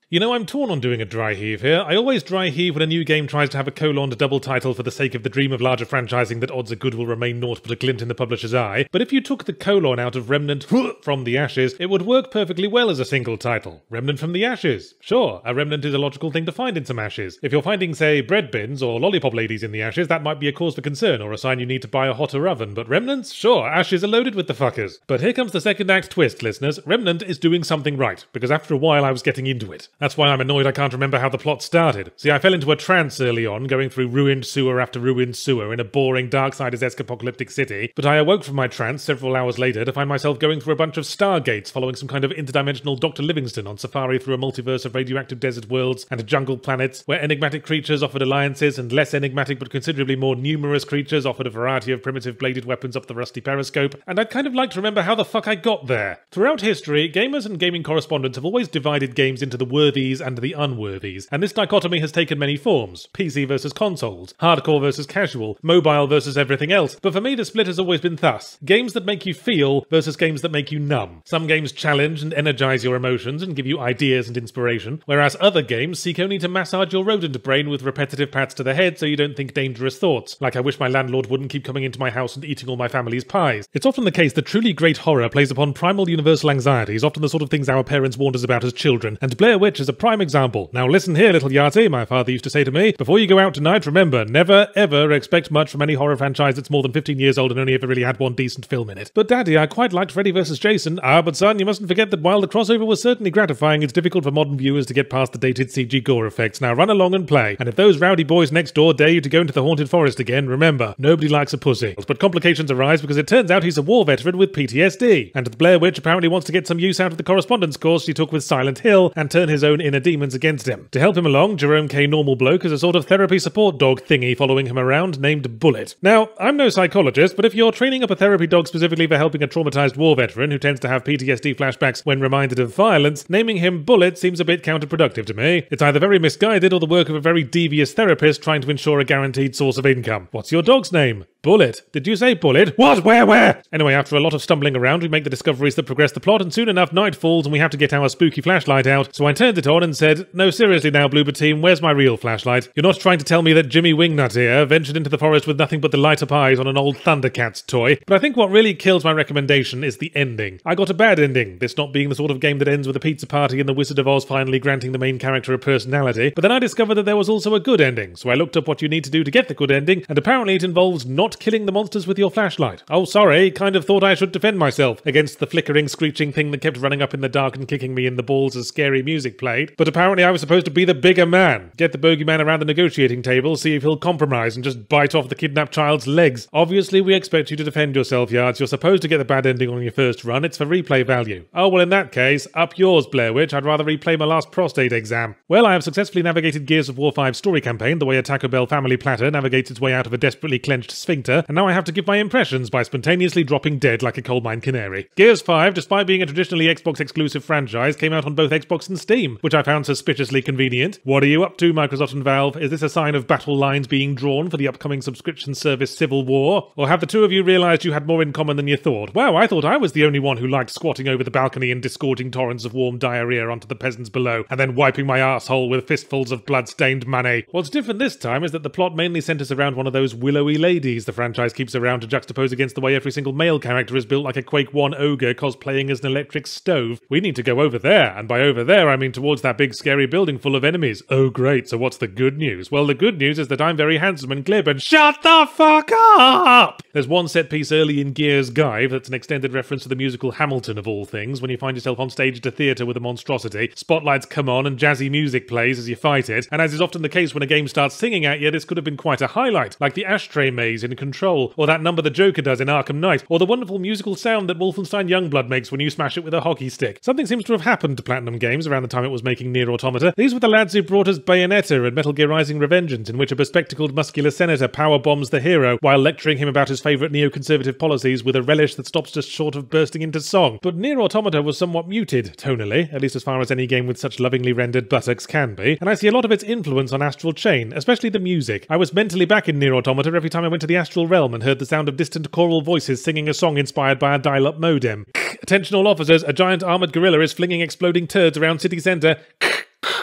You know, I'm torn on doing a dry heave here. I always dry heave when a new game tries to have a colon to double title for the sake of the dream of larger franchising that odds are good will remain naught but a glint in the publisher's eye, but if you took the colon out of Remnant from the Ashes, it would work perfectly well as a single title. Remnant from the Ashes. Sure, a remnant is a logical thing to find in some ashes. If you're finding, say, bread bins or lollipop ladies in the ashes, that might be a cause for concern or a sign you need to buy a hotter oven, but remnants? Sure, ashes are loaded with the fuckers. But here comes the second act twist, listeners. Remnant is doing something right, because after a while I was getting into it. That's why I'm annoyed I can't remember how the plot started. See, I fell into a trance early on, going through ruined sewer after ruined sewer in a boring Darksiders-esque apocalyptic city, but I awoke from my trance several hours later to find myself going through a bunch of stargates following some kind of interdimensional Doctor Livingston on safari through a multiverse of radioactive desert worlds and jungle planets where enigmatic creatures offered alliances and less enigmatic but considerably more numerous creatures offered a variety of primitive bladed weapons up the rusty periscope, and I'd kind of like to remember how the fuck I got there. Throughout history, gamers and gaming correspondents have always divided games into the world worthies and the unworthies, and this dichotomy has taken many forms. P C versus consoles, hardcore versus casual, mobile versus everything else, but for me the split has always been thus. Games that make you feel versus games that make you numb. Some games challenge and energise your emotions and give you ideas and inspiration, whereas other games seek only to massage your rodent brain with repetitive pats to the head so you don't think dangerous thoughts, like I wish my landlord wouldn't keep coming into my house and eating all my family's pies. It's often the case that truly great horror plays upon primal universal anxieties, often the sort of things our parents warned us about as children, and Blair Witch Which is a prime example. Now listen here, little Yahtzee, my father used to say to me, before you go out tonight, remember, never, ever expect much from any horror franchise that's more than fifteen years old and only ever really had one decent film in it. But Daddy, I quite liked Freddy versus. Jason. Ah, but son, you mustn't forget that while the crossover was certainly gratifying, it's difficult for modern viewers to get past the dated C G gore effects. Now run along and play. And if those rowdy boys next door dare you to go into the haunted forest again, remember, nobody likes a pussy. But complications arise because it turns out he's a war veteran with P T S D. And the Blair Witch apparently wants to get some use out of the correspondence course she took with Silent Hill and turn his own inner demons against him. To help him along, Jerome K. Normal Bloke is a sort of therapy support dog thingy following him around named Bullet. Now, I'm no psychologist, but if you're training up a therapy dog specifically for helping a traumatized war veteran who tends to have P T S D flashbacks when reminded of violence, naming him Bullet seems a bit counterproductive to me. It's either very misguided or the work of a very devious therapist trying to ensure a guaranteed source of income. What's your dog's name? Bullet. Did you say Bullet? What? Where? Where? Anyway, after a lot of stumbling around, we make the discoveries that progress the plot, and soon enough night falls and we have to get our spooky flashlight out, so I turned it on and said, "No, seriously now, Bloober team, where's my real flashlight? You're not trying to tell me that Jimmy Wingnut here ventured into the forest with nothing but the light-up eyes on an old Thundercats toy?" But I think what really kills my recommendation is the ending. I got a bad ending, this not being the sort of game that ends with a pizza party and the Wizard of Oz finally granting the main character a personality, but then I discovered that there was also a good ending, so I looked up what you need to do to get the good ending, and apparently it involves not killing the monsters with your flashlight. Oh, sorry, kind of thought I should defend myself against the flickering, screeching thing that kept running up in the dark and kicking me in the balls as scary music played, but apparently I was supposed to be the bigger man. Get the bogeyman around the negotiating table, see if he'll compromise and just bite off the kidnapped child's legs. Obviously, we expect you to defend yourself, Yards. You're supposed to get the bad ending on your first run. It's for replay value. Oh, well, in that case, up yours, Blair Witch. I'd rather replay my last prostate exam. Well, I have successfully navigated Gears of War five's story campaign the way a Taco Bell family platter navigates its way out of a desperately clenched sphincter, and now I have to give my impressions by spontaneously dropping dead like a coal mine canary. Gears five, despite being a traditionally Xbox-exclusive franchise, came out on both Xbox and Steam, which I found suspiciously convenient. What are you up to, Microsoft and Valve? Is this a sign of battle lines being drawn for the upcoming subscription service Civil War? Or have the two of you realised you had more in common than you thought? Wow, I thought I was the only one who liked squatting over the balcony and disgorging torrents of warm diarrhoea onto the peasants below, and then wiping my arsehole with fistfuls of blood-stained money. What's different this time is that the plot mainly centres around one of those willowy ladies the franchise keeps around to juxtapose against the way every single male character is built like a Quake one ogre cosplaying as an electric stove. We need to go over there, and by over there I mean towards that big scary building full of enemies. Oh great, so what's the good news? Well, the good news is that I'm very handsome and glib and SHUT THE FUCK UP! There's one set piece early in Gears Give that's an extended reference to the musical Hamilton of all things, when you find yourself on stage at a theatre with a monstrosity, spotlights come on and jazzy music plays as you fight it, and as is often the case when a game starts singing at you, this could have been quite a highlight, like the ashtray maze in Control, or that number the Joker does in Arkham Knight, or the wonderful musical sound that Wolfenstein Youngblood makes when you smash it with a hockey stick. Something seems to have happened to Platinum Games around the time it was making Nier Automata. These were the lads who brought us Bayonetta and Metal Gear Rising Revengeance, in which a bespectacled muscular senator power bombs the hero while lecturing him about his favourite neoconservative policies with a relish that stops just short of bursting into song. But Nier Automata was somewhat muted, tonally, at least as far as any game with such lovingly rendered buttocks can be, and I see a lot of its influence on Astral Chain, especially the music. I was mentally back in Nier Automata every time I went to the Astral Realm and heard the sound of distant choral voices singing a song inspired by a dial-up modem. Attention all officers, a giant armoured gorilla is flinging exploding turds around city centre.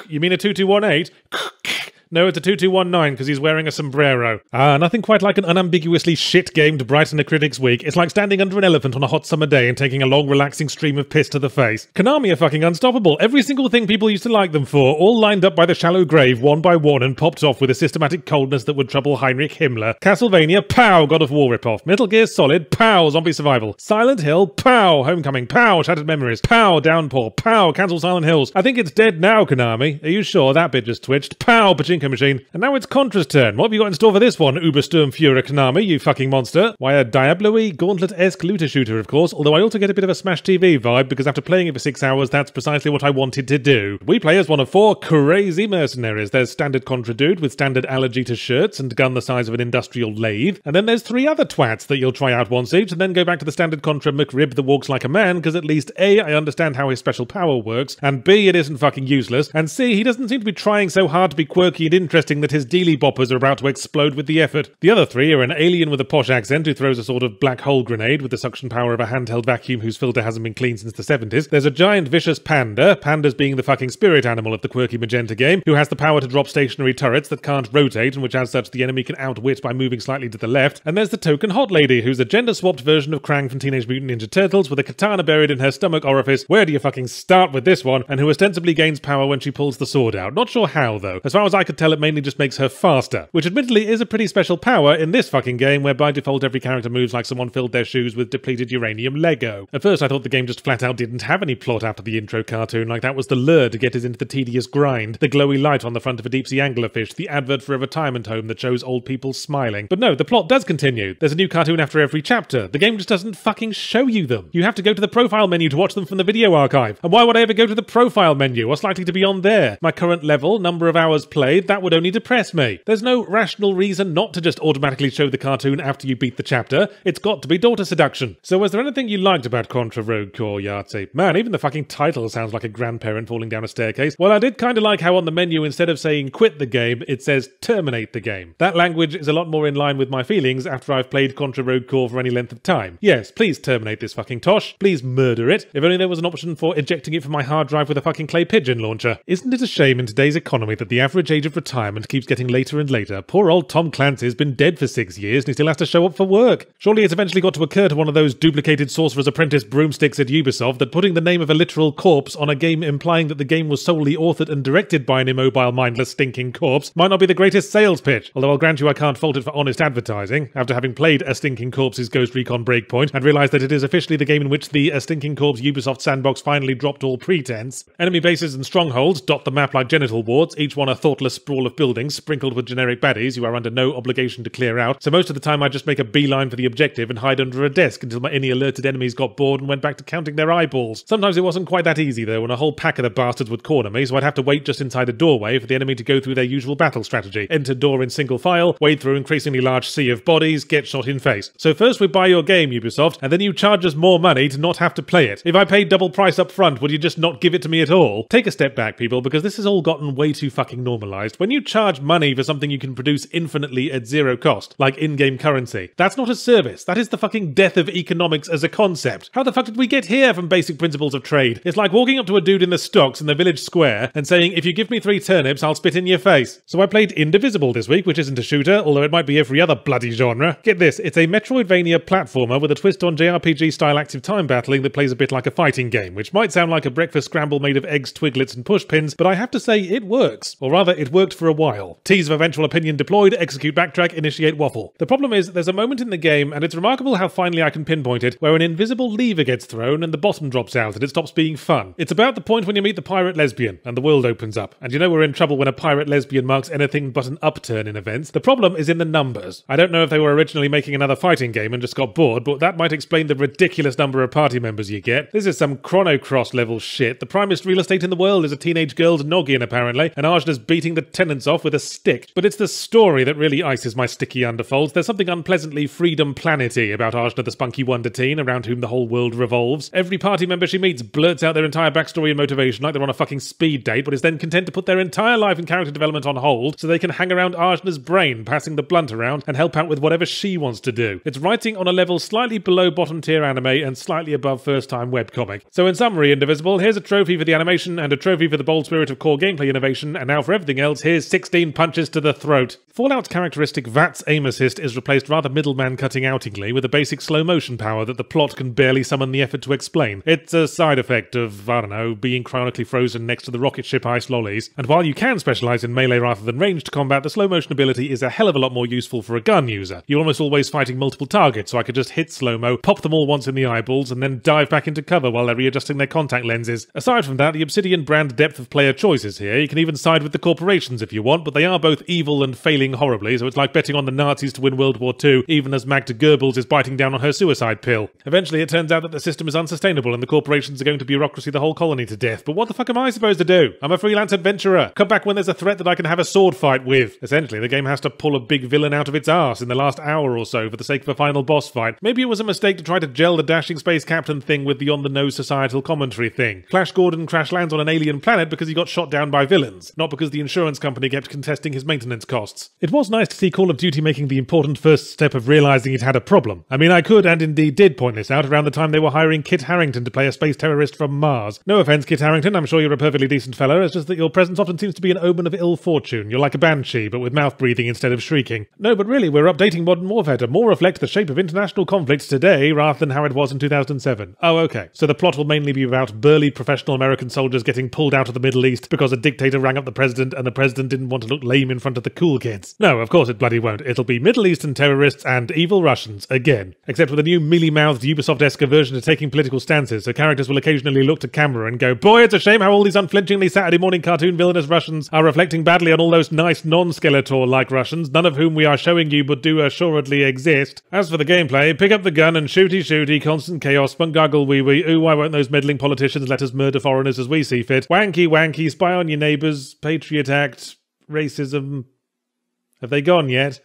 You mean a two two one eight? No, it's a two two one nine because he's wearing a sombrero. Ah, nothing quite like an unambiguously shit game to brighten a critic's week. It's like standing under an elephant on a hot summer day and taking a long, relaxing stream of piss to the face. Konami are fucking unstoppable. Every single thing people used to like them for, all lined up by the shallow grave, one by one, and popped off with a systematic coldness that would trouble Heinrich Himmler. Castlevania, pow, God of War ripoff. Metal Gear Solid, pow, Zombie Survival. Silent Hill, pow, Homecoming, pow, Shattered Memories, pow, Downpour, pow, cancel Silent Hills. I think it's dead now, Konami. Are you sure? That bit just twitched. Pow, Pachinko Machine. And now it's Contra's turn. What have you got in store for this one, Uber Sturmfuhrer Konami, you fucking monster? Why, a Diablo-y, gauntlet-esque looter shooter, of course, although I also get a bit of a Smash T V vibe, because after playing it for six hours, that's precisely what I wanted to do. We play as one of four crazy mercenaries. There's standard Contra dude with standard allergy to shirts and gun the size of an industrial lathe, and then there's three other twats that you'll try out once each, and then go back to the standard Contra McRib that walks like a man, because at least A, I understand how his special power works, and B, it isn't fucking useless, and C, he doesn't seem to be trying so hard to be quirky and interesting that his dealy boppers are about to explode with the effort. The other three are an alien with a posh accent who throws a sort of black hole grenade with the suction power of a handheld vacuum whose filter hasn't been cleaned since the seventies. There's a giant vicious panda, pandas being the fucking spirit animal of the quirky magenta game, who has the power to drop stationary turrets that can't rotate and which as such the enemy can outwit by moving slightly to the left. And there's the token hot lady, who's a gender-swapped version of Krang from Teenage Mutant Ninja Turtles with a katana buried in her stomach orifice. Where do you fucking start with this one? And who ostensibly gains power when she pulls the sword out. Not sure how though. As far as I could could tell it mainly just makes her faster, which admittedly is a pretty special power in this fucking game where by default every character moves like someone filled their shoes with depleted uranium Lego. At first I thought the game just flat out didn't have any plot after the intro cartoon, like that was the lure to get us into the tedious grind, the glowy light on the front of a deep sea anglerfish, the advert for a retirement home that shows old people smiling. But no, the plot does continue. There's a new cartoon after every chapter. The game just doesn't fucking show you them. You have to go to the profile menu to watch them from the video archive. And why would I ever go to the profile menu? What's likely to be on there? My current level, number of hours played, that would only depress me. There's no rational reason not to just automatically show the cartoon after you beat the chapter. It's got to be daughter seduction. So was there anything you liked about Contra Rogue Core, Yahtzee? Man, even the fucking title sounds like a grandparent falling down a staircase. Well, I did kind of like how on the menu, instead of saying quit the game, it says terminate the game. That language is a lot more in line with my feelings after I've played Contra Rogue Core for any length of time. Yes, please terminate this fucking tosh. Please murder it. If only there was an option for ejecting it from my hard drive with a fucking clay pigeon launcher. Isn't it a shame in today's economy that the average age of retirement keeps getting later and later? Poor old Tom Clancy's been dead for six years and he still has to show up for work. Surely it's eventually got to occur to one of those duplicated Sorcerer's Apprentice broomsticks at Ubisoft that putting the name of a literal corpse on a game implying that the game was solely authored and directed by an immobile, mindless, stinking corpse might not be the greatest sales pitch. Although I'll grant you I can't fault it for honest advertising, after having played A Stinking Corpse's Ghost Recon Breakpoint and realised that it is officially the game in which the A Stinking Corpse Ubisoft sandbox finally dropped all pretense. Enemy bases and strongholds dot the map like genital wards, each one a thoughtless sprawl of buildings sprinkled with generic baddies you are under no obligation to clear out, so most of the time I just make a beeline for the objective and hide under a desk until my any alerted enemies got bored and went back to counting their eyeballs. Sometimes it wasn't quite that easy though, and a whole pack of the bastards would corner me, so I'd have to wait just inside a doorway for the enemy to go through their usual battle strategy. Enter door in single file, wade through increasingly large sea of bodies, get shot in face. So first we buy your game, Ubisoft, and then you charge us more money to not have to play it. If I paid double price up front, would you just not give it to me at all? Take a step back, people, because this has all gotten way too fucking normalised. When you charge money for something you can produce infinitely at zero cost, like in-game currency, that's not a service. That is the fucking death of economics as a concept. How the fuck did we get here from basic principles of trade? It's like walking up to a dude in the stocks in the village square and saying, if you give me three turnips, I'll spit in your face. So I played Indivisible this week, which isn't a shooter, although it might be every other bloody genre. Get this, it's a Metroidvania platformer with a twist on J R P G-style active time battling that plays a bit like a fighting game, which might sound like a breakfast scramble made of eggs, twiglets, and pushpins, but I have to say it works. Or rather, it worked for a while. Tease of eventual opinion deployed, execute backtrack, initiate waffle. The problem is, there's a moment in the game, and it's remarkable how finally I can pinpoint it, where an invisible lever gets thrown and the bottom drops out and it stops being fun. It's about the point when you meet the pirate lesbian, and the world opens up. And you know we're in trouble when a pirate lesbian marks anything but an upturn in events. The problem is in the numbers. I don't know if they were originally making another fighting game and just got bored, but that might explain the ridiculous number of party members you get. This is some Chrono Cross level shit. The primest real estate in the world is a teenage girl's noggin, apparently, and Ajna's beating the tenants off with a stick. But it's the story that really ices my sticky underfolds. There's something unpleasantly Freedom Planet-y about Ajna the spunky wonder teen around whom the whole world revolves. Every party member she meets blurts out their entire backstory and motivation like they're on a fucking speed date, but is then content to put their entire life and character development on hold so they can hang around Ajna's brain, passing the blunt around, and help out with whatever she wants to do. It's writing on a level slightly below bottom tier anime and slightly above first time webcomic. So in summary, Indivisible, here's a trophy for the animation and a trophy for the bold spirit of core gameplay innovation, and now for everything else, here's sixteen punches to the throat. Fallout's characteristic V A T S aim assist is replaced rather middleman cutting outingly with a basic slow motion power that the plot can barely summon the effort to explain. It's a side effect of, I don't know, being chronically frozen next to the rocket ship ice lollies, and while you can specialise in melee rather than ranged combat, the slow motion ability is a hell of a lot more useful for a gun user. You're almost always fighting multiple targets, so I could just hit slow-mo, pop them all once in the eyeballs, and then dive back into cover while they're readjusting their contact lenses. Aside from that, the Obsidian brand depth of player choice is here. You can even side with the corporations if you want, but they are both evil and failing horribly, so it's like betting on the Nazis to win World War Two, even as Magda Goebbels is biting down on her suicide pill. Eventually it turns out that the system is unsustainable and the corporations are going to bureaucracy the whole colony to death, but what the fuck am I supposed to do? I'm a freelance adventurer. Come back when there's a threat that I can have a sword fight with. Essentially, the game has to pull a big villain out of its arse in the last hour or so for the sake of a final boss fight. Maybe it was a mistake to try to gel the dashing space captain thing with the on-the-nose societal commentary thing. Flash Gordon crash lands on an alien planet because he got shot down by villains, not because the insurance company kept contesting his maintenance costs. It was nice to see Call of Duty making the important first step of realising it had a problem. I mean, I could and indeed did point this out around the time they were hiring Kit Harington to play a space terrorist from Mars. No offence, Kit Harington, I'm sure you're a perfectly decent fellow, it's just that your presence often seems to be an omen of ill fortune. You're like a banshee, but with mouth breathing instead of shrieking. No, but really, we're updating Modern Warfare to more reflect the shape of international conflicts today rather than how it was in two thousand seven. Oh, okay. So the plot will mainly be about burly professional American soldiers getting pulled out of the Middle East because a dictator rang up the president and the president president didn't want to look lame in front of the cool kids. No, of course it bloody won't. It'll be Middle Eastern terrorists and evil Russians again. Except with a new mealy-mouthed Ubisoft-esque aversion to taking political stances, so characters will occasionally look to camera and go, "Boy, it's a shame how all these unflinchingly Saturday morning cartoon villainous Russians are reflecting badly on all those nice non-Skeletor-like Russians, none of whom we are showing you but do assuredly exist." As for the gameplay, pick up the gun and shooty-shooty, constant chaos, spunguggle wee-wee, ooh, why won't those meddling politicians let us murder foreigners as we see fit, wanky-wanky, spy on your neighbours, Patriot Act, racism. Have they gone yet?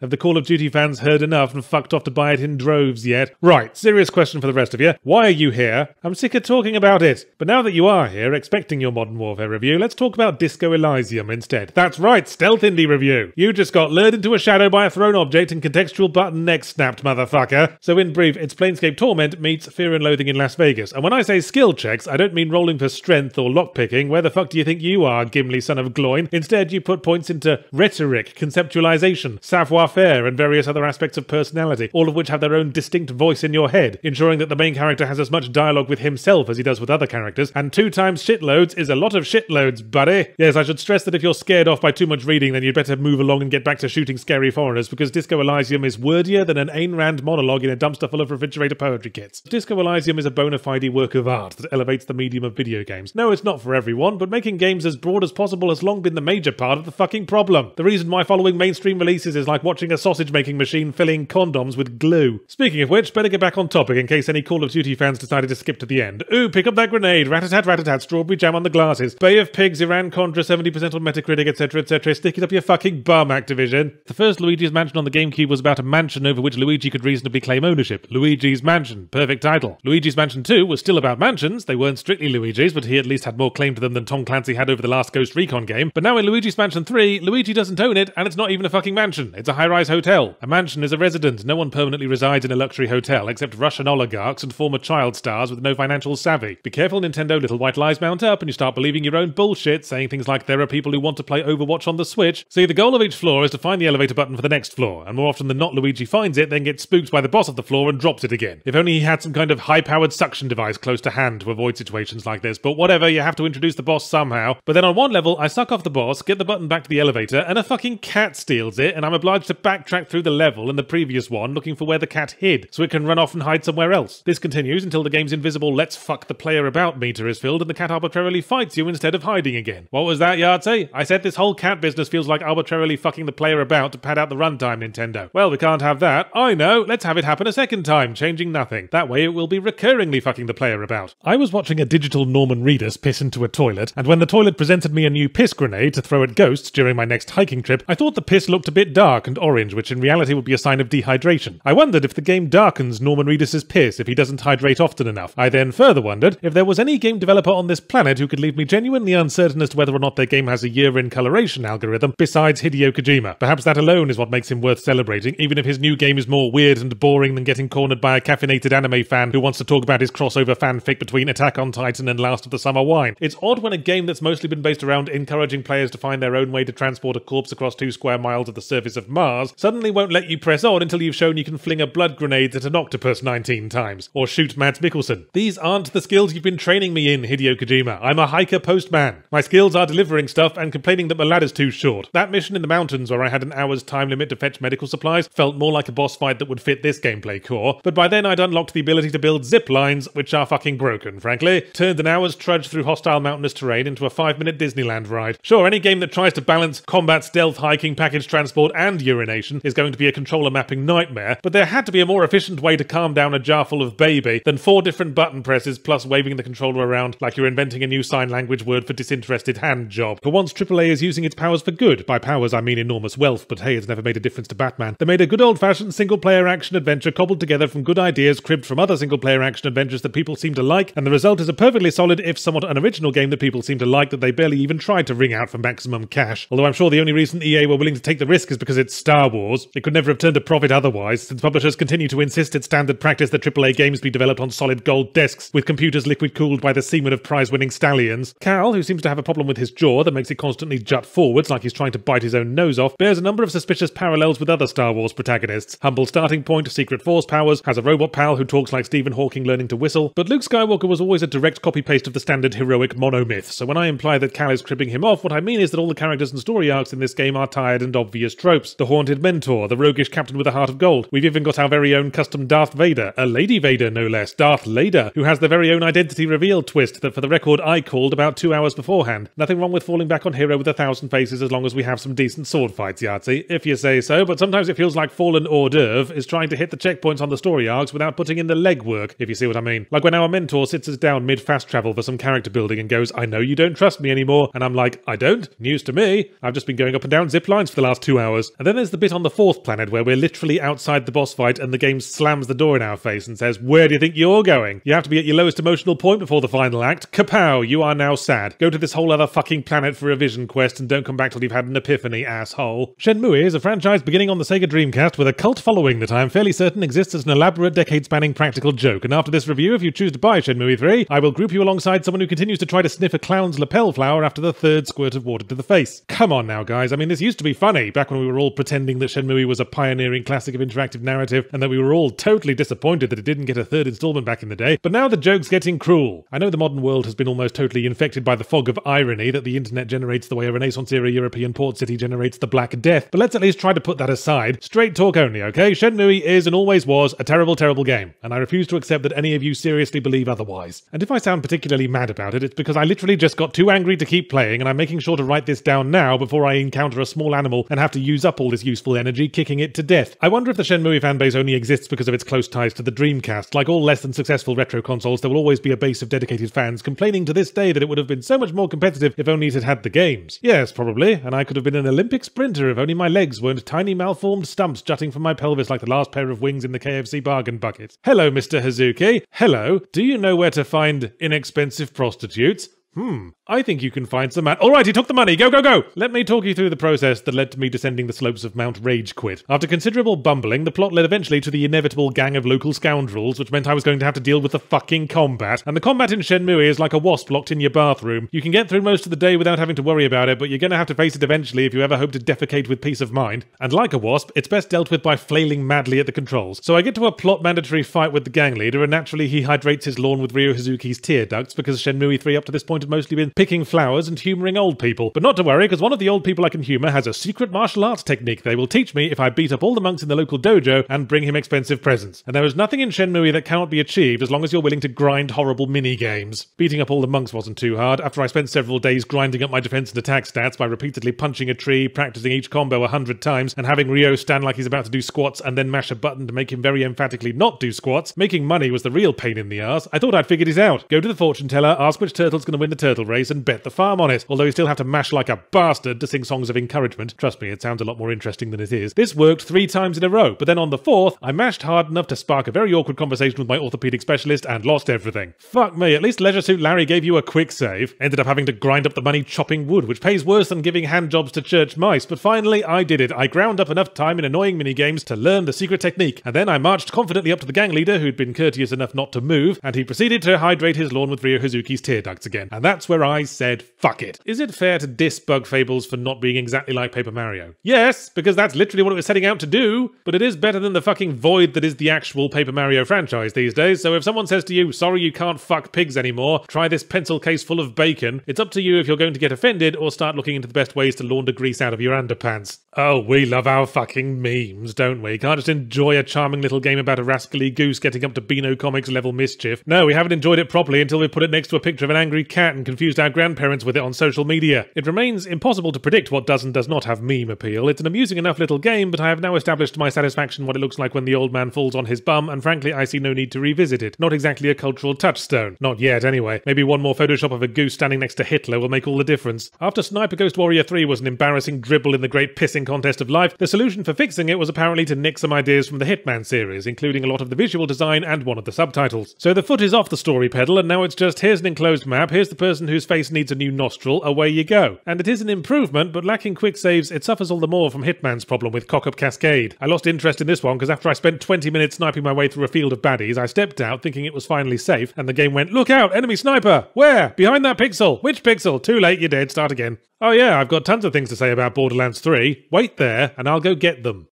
Have the Call of Duty fans heard enough and fucked off to buy it in droves yet? Right, serious question for the rest of you. Why are you here? I'm sick of talking about it. But now that you are here, expecting your Modern Warfare review, let's talk about Disco Elysium instead. That's right, Stealth Indie Review. You just got lured into a shadow by a thrown object and contextual button neck snapped, motherfucker. So in brief, it's Planescape Torment meets Fear and Loathing in Las Vegas. And when I say skill checks, I don't mean rolling for strength or lockpicking. Where the fuck do you think you are, Gimli son of Gloin? Instead, you put points into rhetoric, conceptualization, savoir-faire, and various other aspects of personality, all of which have their own distinct voice in your head, ensuring that the main character has as much dialogue with himself as he does with other characters, and two times shitloads is a lot of shitloads, buddy. Yes, I should stress that if you're scared off by too much reading, then you'd better move along and get back to shooting scary foreigners, because Disco Elysium is wordier than an Ayn Rand monologue in a dumpster full of refrigerator poetry kits. Disco Elysium is a bona fide work of art that elevates the medium of video games. No, it's not for everyone, but making games as broad as possible has long been the major part of the fucking problem. The reason why following mainstream releases is like watching a sausage-making machine filling condoms with glue. Speaking of which, better get back on topic in case any Call of Duty fans decided to skip to the end. Ooh, pick up that grenade, rat-a-tat, rat-a-tat, strawberry jam on the glasses, Bay of Pigs, Iran-Contra, seventy percent on Metacritic, etc, et cetera, stick it up your fucking bum, Activision. The first Luigi's Mansion on the GameCube was about a mansion over which Luigi could reasonably claim ownership. Luigi's Mansion. Perfect title. Luigi's Mansion two was still about mansions, they weren't strictly Luigi's, but he at least had more claim to them than Tom Clancy had over the last Ghost Recon game, but now in Luigi's Mansion three, Luigi doesn't own it, and it's not even a fucking mansion. It's a high rise hotel. A mansion is a residence. No one permanently resides in a luxury hotel except Russian oligarchs and former child stars with no financial savvy. Be careful, Nintendo, little white lies mount up and you start believing your own bullshit, saying things like there are people who want to play Overwatch on the Switch. See, the goal of each floor is to find the elevator button for the next floor, and more often than not Luigi finds it, then gets spooked by the boss of the floor and drops it again. If only he had some kind of high-powered suction device close to hand to avoid situations like this, but whatever, you have to introduce the boss somehow. But then on one level, I suck off the boss, get the button back to the elevator, and a fucking cat steals it, and I'm obliged to backtrack through the level and the previous one looking for where the cat hid, so it can run off and hide somewhere else. This continues until the game's invisible let's fuck the player about meter is filled and the cat arbitrarily fights you instead of hiding again. What was that, Yahtzee? I said this whole cat business feels like arbitrarily fucking the player about to pad out the runtime, Nintendo. Well, we can't have that. I know, let's have it happen a second time, changing nothing. That way it will be recurringly fucking the player about. I was watching a digital Norman Reedus piss into a toilet, and when the toilet presented me a new piss grenade to throw at ghosts during my next hiking trip, I thought the piss looked a bit dark and orange, which in reality would be a sign of dehydration. I wondered if the game darkens Norman Reedus's piss if he doesn't hydrate often enough. I then further wondered if there was any game developer on this planet who could leave me genuinely uncertain as to whether or not their game has a year-in coloration algorithm besides Hideo Kojima. Perhaps that alone is what makes him worth celebrating, even if his new game is more weird and boring than getting cornered by a caffeinated anime fan who wants to talk about his crossover fanfic between Attack on Titan and Last of the Summer Wine. It's odd when a game that's mostly been based around encouraging players to find their own way to transport a corpse across two square miles of the surface of Mars suddenly won't let you press on until you've shown you can fling a blood grenade at an octopus nineteen times, or shoot Mads Mikkelsen. These aren't the skills you've been training me in, Hideo Kojima. I'm a hiker postman. My skills are delivering stuff and complaining that my ladder's too short. That mission in the mountains where I had an hour's time limit to fetch medical supplies felt more like a boss fight that would fit this gameplay core, but by then I'd unlocked the ability to build zip lines, which are fucking broken, frankly. Turned an hour's trudge through hostile mountainous terrain into a five-minute Disneyland ride. Sure, any game that tries to balance combat, stealth, hiking, package transport, and urine is going to be a controller mapping nightmare, but there had to be a more efficient way to calm down a jar full of baby than four different button presses plus waving the controller around like you're inventing a new sign language word for disinterested hand job. For once, triple A is using its powers for good. By powers I mean enormous wealth, but hey, it's never made a difference to Batman. They made a good old-fashioned single-player action adventure cobbled together from good ideas cribbed from other single-player action adventures that people seem to like, and the result is a perfectly solid, if somewhat unoriginal game that people seem to like that they barely even tried to wring out for maximum cash. Although I'm sure the only reason E A were willing to take the risk is because it's Star Star Wars. It could never have turned a profit otherwise, since publishers continue to insist it's standard practice that triple A games be developed on solid gold discs, with computers liquid-cooled by the semen of prize-winning stallions. Cal, who seems to have a problem with his jaw that makes it constantly jut forwards like he's trying to bite his own nose off, bears a number of suspicious parallels with other Star Wars protagonists. Humble starting point, secret force powers, has a robot pal who talks like Stephen Hawking learning to whistle, but Luke Skywalker was always a direct copy-paste of the standard heroic monomyth, so when I imply that Cal is cribbing him off, what I mean is that all the characters and story arcs in this game are tired and obvious tropes. The haunted mentor, the roguish captain with a heart of gold. We've even got our very own custom Darth Vader, a Lady Vader no less, Darth Lader, who has their very own identity reveal twist that for the record I called about two hours beforehand. Nothing wrong with falling back on Hero with a Thousand Faces as long as we have some decent sword fights, Yahtzee, if you say so, but sometimes it feels like Fallen Hors d'oeuvre is trying to hit the checkpoints on the story arcs without putting in the legwork, if you see what I mean. Like when our mentor sits us down mid-fast travel for some character building and goes, I know you don't trust me anymore, and I'm like, I don't? News to me. I've just been going up and down zip lines for the last two hours. And then there's the bit on the fourth planet where we're literally outside the boss fight and the game slams the door in our face and says, where do you think you're going? You have to be at your lowest emotional point before the final act. Kapow! You are now sad. Go to this whole other fucking planet for a vision quest and don't come back till you've had an epiphany, asshole. Shenmue is a franchise beginning on the Sega Dreamcast with a cult following that I am fairly certain exists as an elaborate decade-spanning practical joke, and after this review, if you choose to buy Shenmue three, I will group you alongside someone who continues to try to sniff a clown's lapel flower after the third squirt of water to the face. Come on now, guys. I mean, this used to be funny, back when we were all pretending that Shenmue was a pioneering classic of interactive narrative, and that we were all totally disappointed that it didn't get a third installment back in the day, but now the joke's getting cruel. I know the modern world has been almost totally infected by the fog of irony that the internet generates the way a Renaissance-era European port city generates the Black Death, but let's at least try to put that aside. Straight talk only, okay? Shenmue is, and always was, a terrible, terrible game, and I refuse to accept that any of you seriously believe otherwise. And if I sound particularly mad about it, it's because I literally just got too angry to keep playing, and I'm making sure to write this down now before I encounter a small animal and have to use up all this useful energy kicking it to death. I wonder if the Shenmue fanbase only exists because of its close ties to the Dreamcast. Like all less than successful retro consoles, there will always be a base of dedicated fans complaining to this day that it would have been so much more competitive if only it had had the games. Yes, probably, and I could have been an Olympic sprinter if only my legs weren't tiny malformed stumps jutting from my pelvis like the last pair of wings in the K F C bargain bucket. Hello, Mister Hazuki. Hello. Do you know where to find inexpensive prostitutes? Hmm, I think you can find some at- Alright, he took the money! Go, go, go! Let me talk you through the process that led to me descending the slopes of Mount Rage Quit. After considerable bumbling, the plot led eventually to the inevitable gang of local scoundrels, which meant I was going to have to deal with the fucking combat. And the combat in Shenmue is like a wasp locked in your bathroom. You can get through most of the day without having to worry about it, but you're gonna have to face it eventually if you ever hope to defecate with peace of mind. And like a wasp, it's best dealt with by flailing madly at the controls. So I get to a plot-mandatory fight with the gang leader, and naturally he hydrates his lawn with Ryo Hazuki's tear ducts, because Shenmue three up to this point had mostly been picking flowers and humouring old people. But not to worry, because one of the old people I can humour has a secret martial arts technique they will teach me if I beat up all the monks in the local dojo and bring him expensive presents. And there is nothing in Shenmue that cannot be achieved as long as you're willing to grind horrible mini-games. Beating up all the monks wasn't too hard, after I spent several days grinding up my defence and attack stats by repeatedly punching a tree, practising each combo a hundred times, and having Ryo stand like he's about to do squats and then mash a button to make him very emphatically not do squats. Making money was the real pain in the arse. I thought I'd figured it out. Go to the fortune teller, ask which turtle's gonna win the turtle race and bet the farm on it, although you still have to mash like a bastard to sing songs of encouragement. Trust me, it sounds a lot more interesting than it is. This worked three times in a row, but then on the fourth, I mashed hard enough to spark a very awkward conversation with my orthopedic specialist and lost everything. Fuck me, at least Leisure Suit Larry gave you a quick save. Ended up having to grind up the money chopping wood, which pays worse than giving handjobs to church mice, but finally I did it. I ground up enough time in annoying minigames to learn the secret technique, and then I marched confidently up to the gang leader who'd been courteous enough not to move, and he proceeded to hydrate his lawn with Ryo Hazuki's tear ducts again. And that's where I said, fuck it. Is it fair to diss Bug Fables for not being exactly like Paper Mario? Yes, because that's literally what it was setting out to do, but it is better than the fucking void that is the actual Paper Mario franchise these days, so if someone says to you, sorry you can't fuck pigs anymore, try this pencil case full of bacon, it's up to you if you're going to get offended or start looking into the best ways to launder grease out of your underpants. Oh, we love our fucking memes, don't we? Can't just enjoy a charming little game about a rascally goose getting up to Beano Comics level mischief. No, we haven't enjoyed it properly until we put it next to a picture of an angry cat and confused our grandparents with it on social media. It remains impossible to predict what does and does not have meme appeal. It's an amusing enough little game, but I have now established to my satisfaction what it looks like when the old man falls on his bum, and frankly I see no need to revisit it. Not exactly a cultural touchstone. Not yet, anyway. Maybe one more Photoshop of a goose standing next to Hitler will make all the difference. After Sniper Ghost Warrior three was an embarrassing dribble in the great pissing contest of life, the solution for fixing it was apparently to nick some ideas from the Hitman series, including a lot of the visual design and one of the subtitles. So the foot is off the story pedal, and now it's just here's an enclosed map, here's the person whose face needs a new nostril, away you go. And it is an improvement, but lacking quick saves, it suffers all the more from Hitman's problem with Cock Up Cascade. I lost interest in this one because after I spent twenty minutes sniping my way through a field of baddies, I stepped out thinking it was finally safe, and the game went, "Look out, enemy sniper! Where? Behind that pixel! Which pixel? Too late, you're dead, start again." Oh yeah, I've got tons of things to say about Borderlands three. Wait there, and I'll go get them.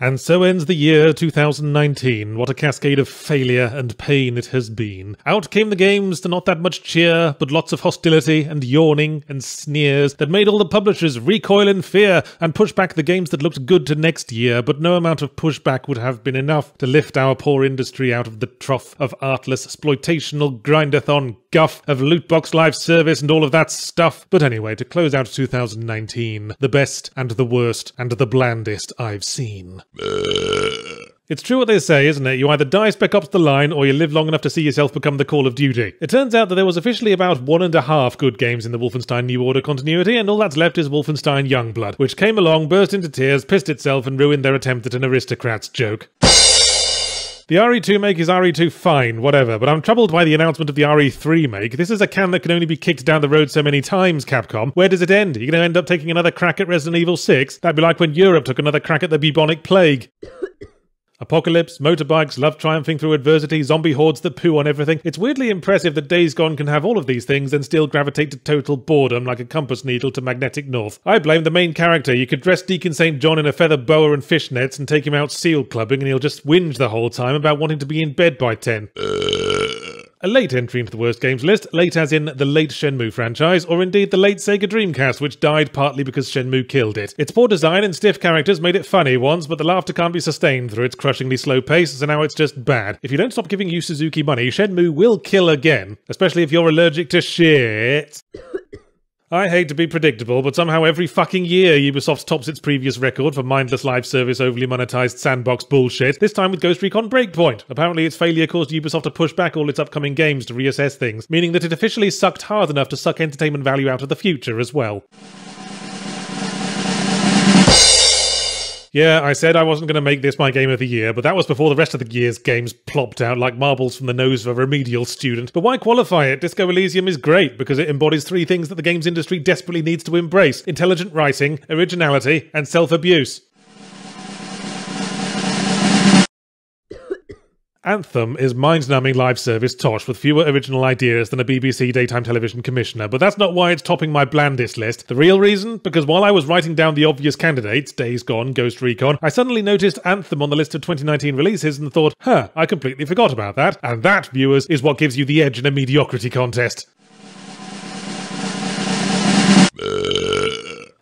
And so ends the year two thousand nineteen. What a cascade of failure and pain it has been. Out came the games to not that much cheer, but lots of hostility and yawning and sneers that made all the publishers recoil in fear and push back the games that looked good to next year, but no amount of pushback would have been enough to lift our poor industry out of the trough of artless, exploitational grindathon guff of lootbox live service and all of that stuff. But anyway, to close out two thousand nineteen, the best and the worst and the blandest I've seen. It's true what they say, isn't it? You either die Spec Ops the line, or you live long enough to see yourself become the Call of Duty. It turns out that there was officially about one and a half good games in the Wolfenstein New Order continuity, and all that's left is Wolfenstein Youngblood, which came along, burst into tears, pissed itself, and ruined their attempt at an aristocrats joke. The R E two make is R E two fine, whatever, but I'm troubled by the announcement of the R E three make. This is a can that can only be kicked down the road so many times, Capcom. Where does it end? Are you going to end up taking another crack at Resident Evil six? That'd be like when Europe took another crack at the bubonic plague. Apocalypse, motorbikes, love triumphing through adversity, zombie hordes that poo on everything. It's weirdly impressive that Days Gone can have all of these things and still gravitate to total boredom like a compass needle to magnetic north. I blame the main character. You could dress Deacon Saint John in a feather boa and fishnets and take him out seal clubbing and he'll just whinge the whole time about wanting to be in bed by ten. A late entry into the worst games list, late as in the late Shenmue franchise, or indeed the late Sega Dreamcast, which died partly because Shenmue killed it. Its poor design and stiff characters made it funny once, but the laughter can't be sustained through its crushingly slow pace, so now it's just bad. If you don't stop giving Yu Suzuki money, Shenmue will kill again, especially if you're allergic to shit. I hate to be predictable, but somehow every fucking year Ubisoft tops its previous record for mindless live service overly monetized sandbox bullshit, this time with Ghost Recon Breakpoint. Apparently its failure caused Ubisoft to push back all its upcoming games to reassess things, meaning that it officially sucked hard enough to suck entertainment value out of the future as well. Yeah, I said I wasn't going to make this my game of the year, but that was before the rest of the year's games plopped out like marbles from the nose of a remedial student. But why qualify it? Disco Elysium is great because it embodies three things that the games industry desperately needs to embrace: intelligent writing, originality, and self-abuse. Anthem is mind-numbing live service tosh with fewer original ideas than a B B C daytime television commissioner, but that's not why it's topping my blandest list. The real reason? Because while I was writing down the obvious candidates, Days Gone, Ghost Recon, I suddenly noticed Anthem on the list of twenty nineteen releases and thought, huh, I completely forgot about that. And that, viewers, is what gives you the edge in a mediocrity contest.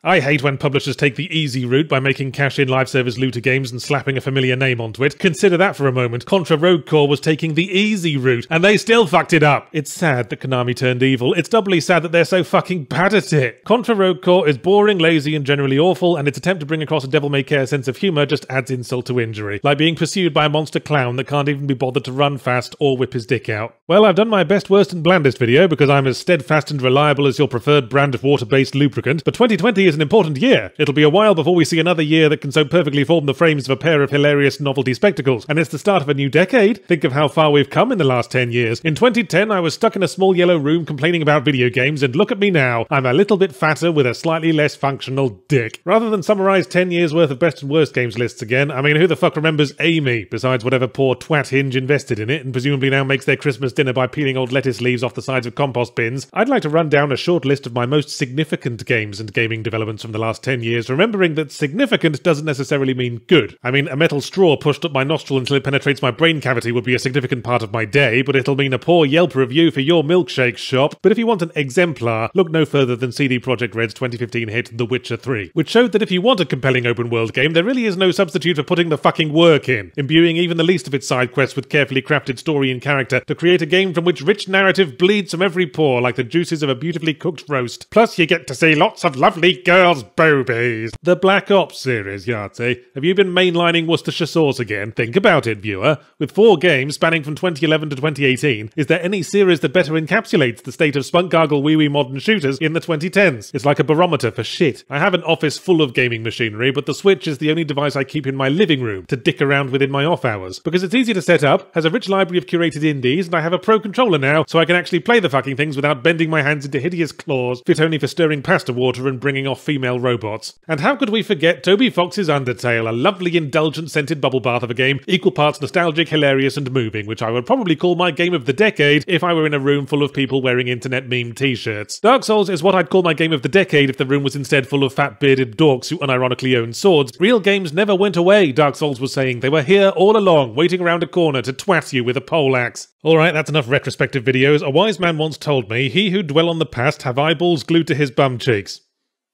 I hate when publishers take the easy route by making cash-in live service looter games and slapping a familiar name onto it. Consider that for a moment. Contra Rogue Corps was taking the easy route, and they still fucked it up. It's sad that Konami turned evil. It's doubly sad that they're so fucking bad at it. Contra Rogue Corps is boring, lazy, and generally awful, and its attempt to bring across a Devil May Cry sense of humour just adds insult to injury. Like being pursued by a monster clown that can't even be bothered to run fast or whip his dick out. Well, I've done my best, worst, and blandest video because I'm as steadfast and reliable as your preferred brand of water-based lubricant, but twenty twenty is an important year. It'll be a while before we see another year that can so perfectly form the frames of a pair of hilarious novelty spectacles, and it's the start of a new decade. Think of how far we've come in the last ten years. In twenty ten, I was stuck in a small yellow room complaining about video games, and look at me now. I'm a little bit fatter with a slightly less functional dick. Rather than summarize ten years worth of best and worst games lists again, I mean, who the fuck remembers Amy, besides whatever poor twat Hinge invested in it and presumably now makes their Christmas dinner by peeling old lettuce leaves off the sides of compost bins? I'd like to run down a short list of my most significant games and gaming developments from the last ten years, remembering that significant doesn't necessarily mean good. I mean, a metal straw pushed up my nostril until it penetrates my brain cavity would be a significant part of my day, but it'll mean a poor Yelp review for your milkshake shop. But if you want an exemplar, look no further than C D Projekt Red's twenty fifteen hit The Witcher three, which showed that if you want a compelling open-world game, there really is no substitute for putting the fucking work in, imbuing even the least of its side quests with carefully crafted story and character to create a game from which rich narrative bleeds from every pore like the juices of a beautifully cooked roast. Plus, you get to see lots of lovely girls girls' boobies. The Black Ops series, Yahtzee. Have you been mainlining Worcestershire sauce again? Think about it, viewer. With four games spanning from twenty eleven to twenty eighteen, is there any series that better encapsulates the state of spunk-gargle wee-wee modern shooters in the twenty tens? It's like a barometer for shit. I have an office full of gaming machinery, but the Switch is the only device I keep in my living room to dick around with in my off hours. Because it's easy to set up, has a rich library of curated indies, and I have a pro controller now, so I can actually play the fucking things without bending my hands into hideous claws, fit only for stirring pasta water and bringing off female robots. And how could we forget Toby Fox's Undertale, a lovely, indulgent, scented bubble bath of a game, equal parts nostalgic, hilarious, and moving, which I would probably call my game of the decade if I were in a room full of people wearing internet meme t-shirts. Dark Souls is what I'd call my game of the decade if the room was instead full of fat bearded dorks who unironically own swords. Real games never went away, Dark Souls was saying. They were here all along, waiting around a corner to twat you with a poleaxe. Alright, that's enough retrospective videos. A wise man once told me, he who dwell on the past have eyeballs glued to his bum cheeks.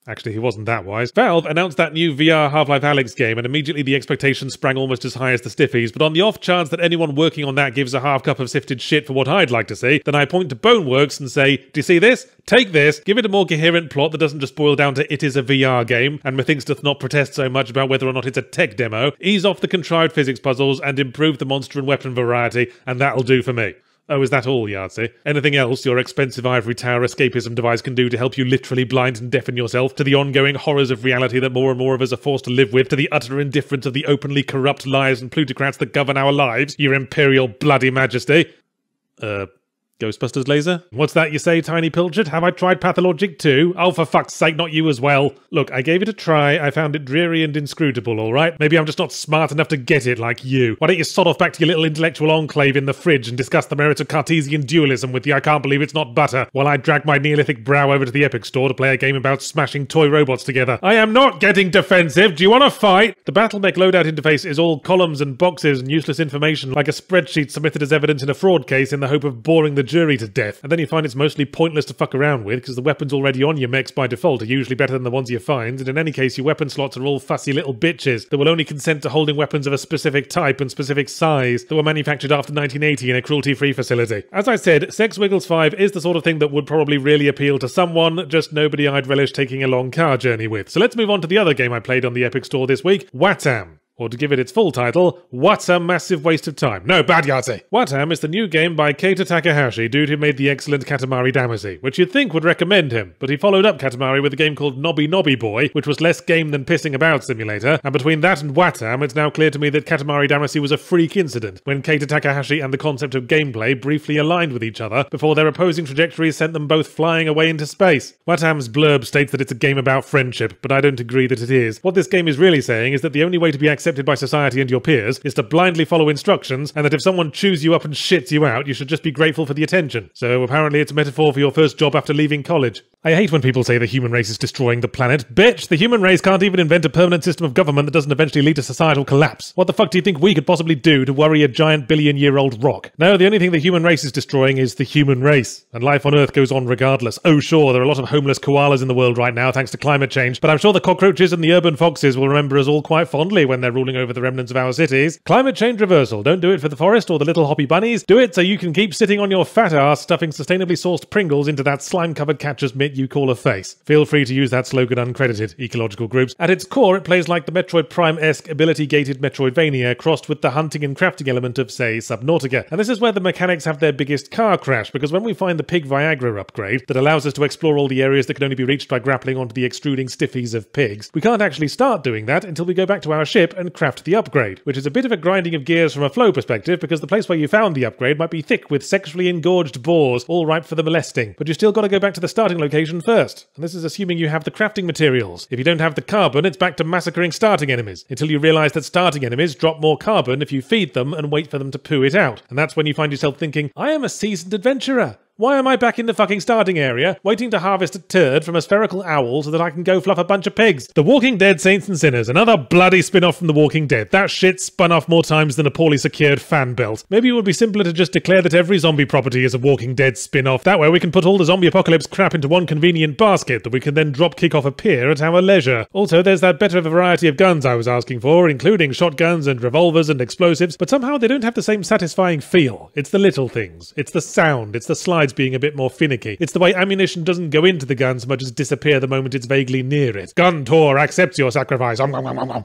Actually, he wasn't that wise. Valve announced that new V R Half-Life Alyx game, and immediately the expectations sprang almost as high as the stiffies, but on the off chance that anyone working on that gives a half cup of sifted shit for what I'd like to see, then I point to Boneworks and say, do you see this? Take this, give it a more coherent plot that doesn't just boil down to it is a V R game, and methinks doth not protest so much about whether or not it's a tech demo, ease off the contrived physics puzzles, and improve the monster and weapon variety, and that'll do for me. Oh, is that all, Yahtzee? Anything else your expensive ivory tower escapism device can do to help you literally blind and deafen yourself to the ongoing horrors of reality that more and more of us are forced to live with, to the utter indifference of the openly corrupt liars and plutocrats that govern our lives, your imperial bloody majesty? Uh... Ghostbusters laser? What's that you say, Tiny Pilchard? Have I tried Pathologic too? Oh, for fuck's sake, not you as well. Look, I gave it a try. I found it dreary and inscrutable, all right? Maybe I'm just not smart enough to get it like you. Why don't you sod off back to your little intellectual enclave in the fridge and discuss the merits of Cartesian dualism with the I can't believe it's not butter, while I drag my Neolithic brow over to the Epic Store to play a game about smashing toy robots together. I am not getting defensive! Do you want to fight? The BattleMech loadout interface is all columns and boxes and useless information, like a spreadsheet submitted as evidence in a fraud case in the hope of boring the jury to death, and then you find it's mostly pointless to fuck around with because the weapons already on your mechs by default are usually better than the ones you find, and in any case your weapon slots are all fussy little bitches that will only consent to holding weapons of a specific type and specific size that were manufactured after nineteen eighty in a cruelty-free facility. As I said, Sex Wiggles five is the sort of thing that would probably really appeal to someone, just nobody I'd relish taking a long car journey with. So let's move on to the other game I played on the Epic Store this week, Watam. Or to give it its full title, What a Massive Waste of Time. No, bad Yahtzee. Watam is the new game by Keita Takahashi, dude who made the excellent Katamari Damacy, which you'd think would recommend him, but he followed up Katamari with a game called Nobby Nobby Boy, which was less game than pissing about simulator, and between that and Watam, it's now clear to me that Katamari Damacy was a freak incident, when Keita Takahashi and the concept of gameplay briefly aligned with each other, before their opposing trajectories sent them both flying away into space. Watam's blurb states that it's a game about friendship, but I don't agree that it is. What this game is really saying is that the only way to be accepted by society and your peers is to blindly follow instructions, and that if someone chews you up and shits you out, you should just be grateful for the attention. So apparently it's a metaphor for your first job after leaving college. I hate when people say the human race is destroying the planet. Bitch, the human race can't even invent a permanent system of government that doesn't eventually lead to societal collapse. What the fuck do you think we could possibly do to worry a giant billion-year-old rock? No, the only thing the human race is destroying is the human race, and life on Earth goes on regardless. Oh sure, there are a lot of homeless koalas in the world right now thanks to climate change, but I'm sure the cockroaches and the urban foxes will remember us all quite fondly when they're ruling over the remnants of our cities. Climate change reversal. Don't do it for the forest or the little hoppy bunnies. Do it so you can keep sitting on your fat ass stuffing sustainably sourced Pringles into that slime-covered catcher's mitt you call a face. Feel free to use that slogan uncredited, ecological groups. At its core, it plays like the Metroid Prime-esque ability-gated Metroidvania crossed with the hunting and crafting element of, say, Subnautica. And this is where the mechanics have their biggest car crash, because when we find the pig Viagra upgrade that allows us to explore all the areas that can only be reached by grappling onto the extruding stiffies of pigs, we can't actually start doing that until we go back to our ship and craft the upgrade, which is a bit of a grinding of gears from a flow perspective because the place where you found the upgrade might be thick with sexually engorged boars, all ripe for the molesting, but you still gotta go back to the starting location first, and this is assuming you have the crafting materials. If you don't have the carbon, it's back to massacring starting enemies, until you realise that starting enemies drop more carbon if you feed them and wait for them to poo it out, and that's when you find yourself thinking, I am a seasoned adventurer! Why am I back in the fucking starting area, waiting to harvest a turd from a spherical owl so that I can go fluff a bunch of pigs? The Walking Dead Saints and Sinners, another bloody spin-off from The Walking Dead. That shit spun off more times than a poorly secured fan belt. Maybe it would be simpler to just declare that every zombie property is a Walking Dead spin-off. That way we can put all the zombie apocalypse crap into one convenient basket that we can then drop-kick off a pier at our leisure. Also, there's that better variety of guns I was asking for, including shotguns and revolvers and explosives, but somehow they don't have the same satisfying feel. It's the little things. It's the sound. It's the slide. besides being a bit more finicky. It's the way ammunition doesn't go into the gun so much as disappear the moment it's vaguely near it. Gun Tor accepts your sacrifice.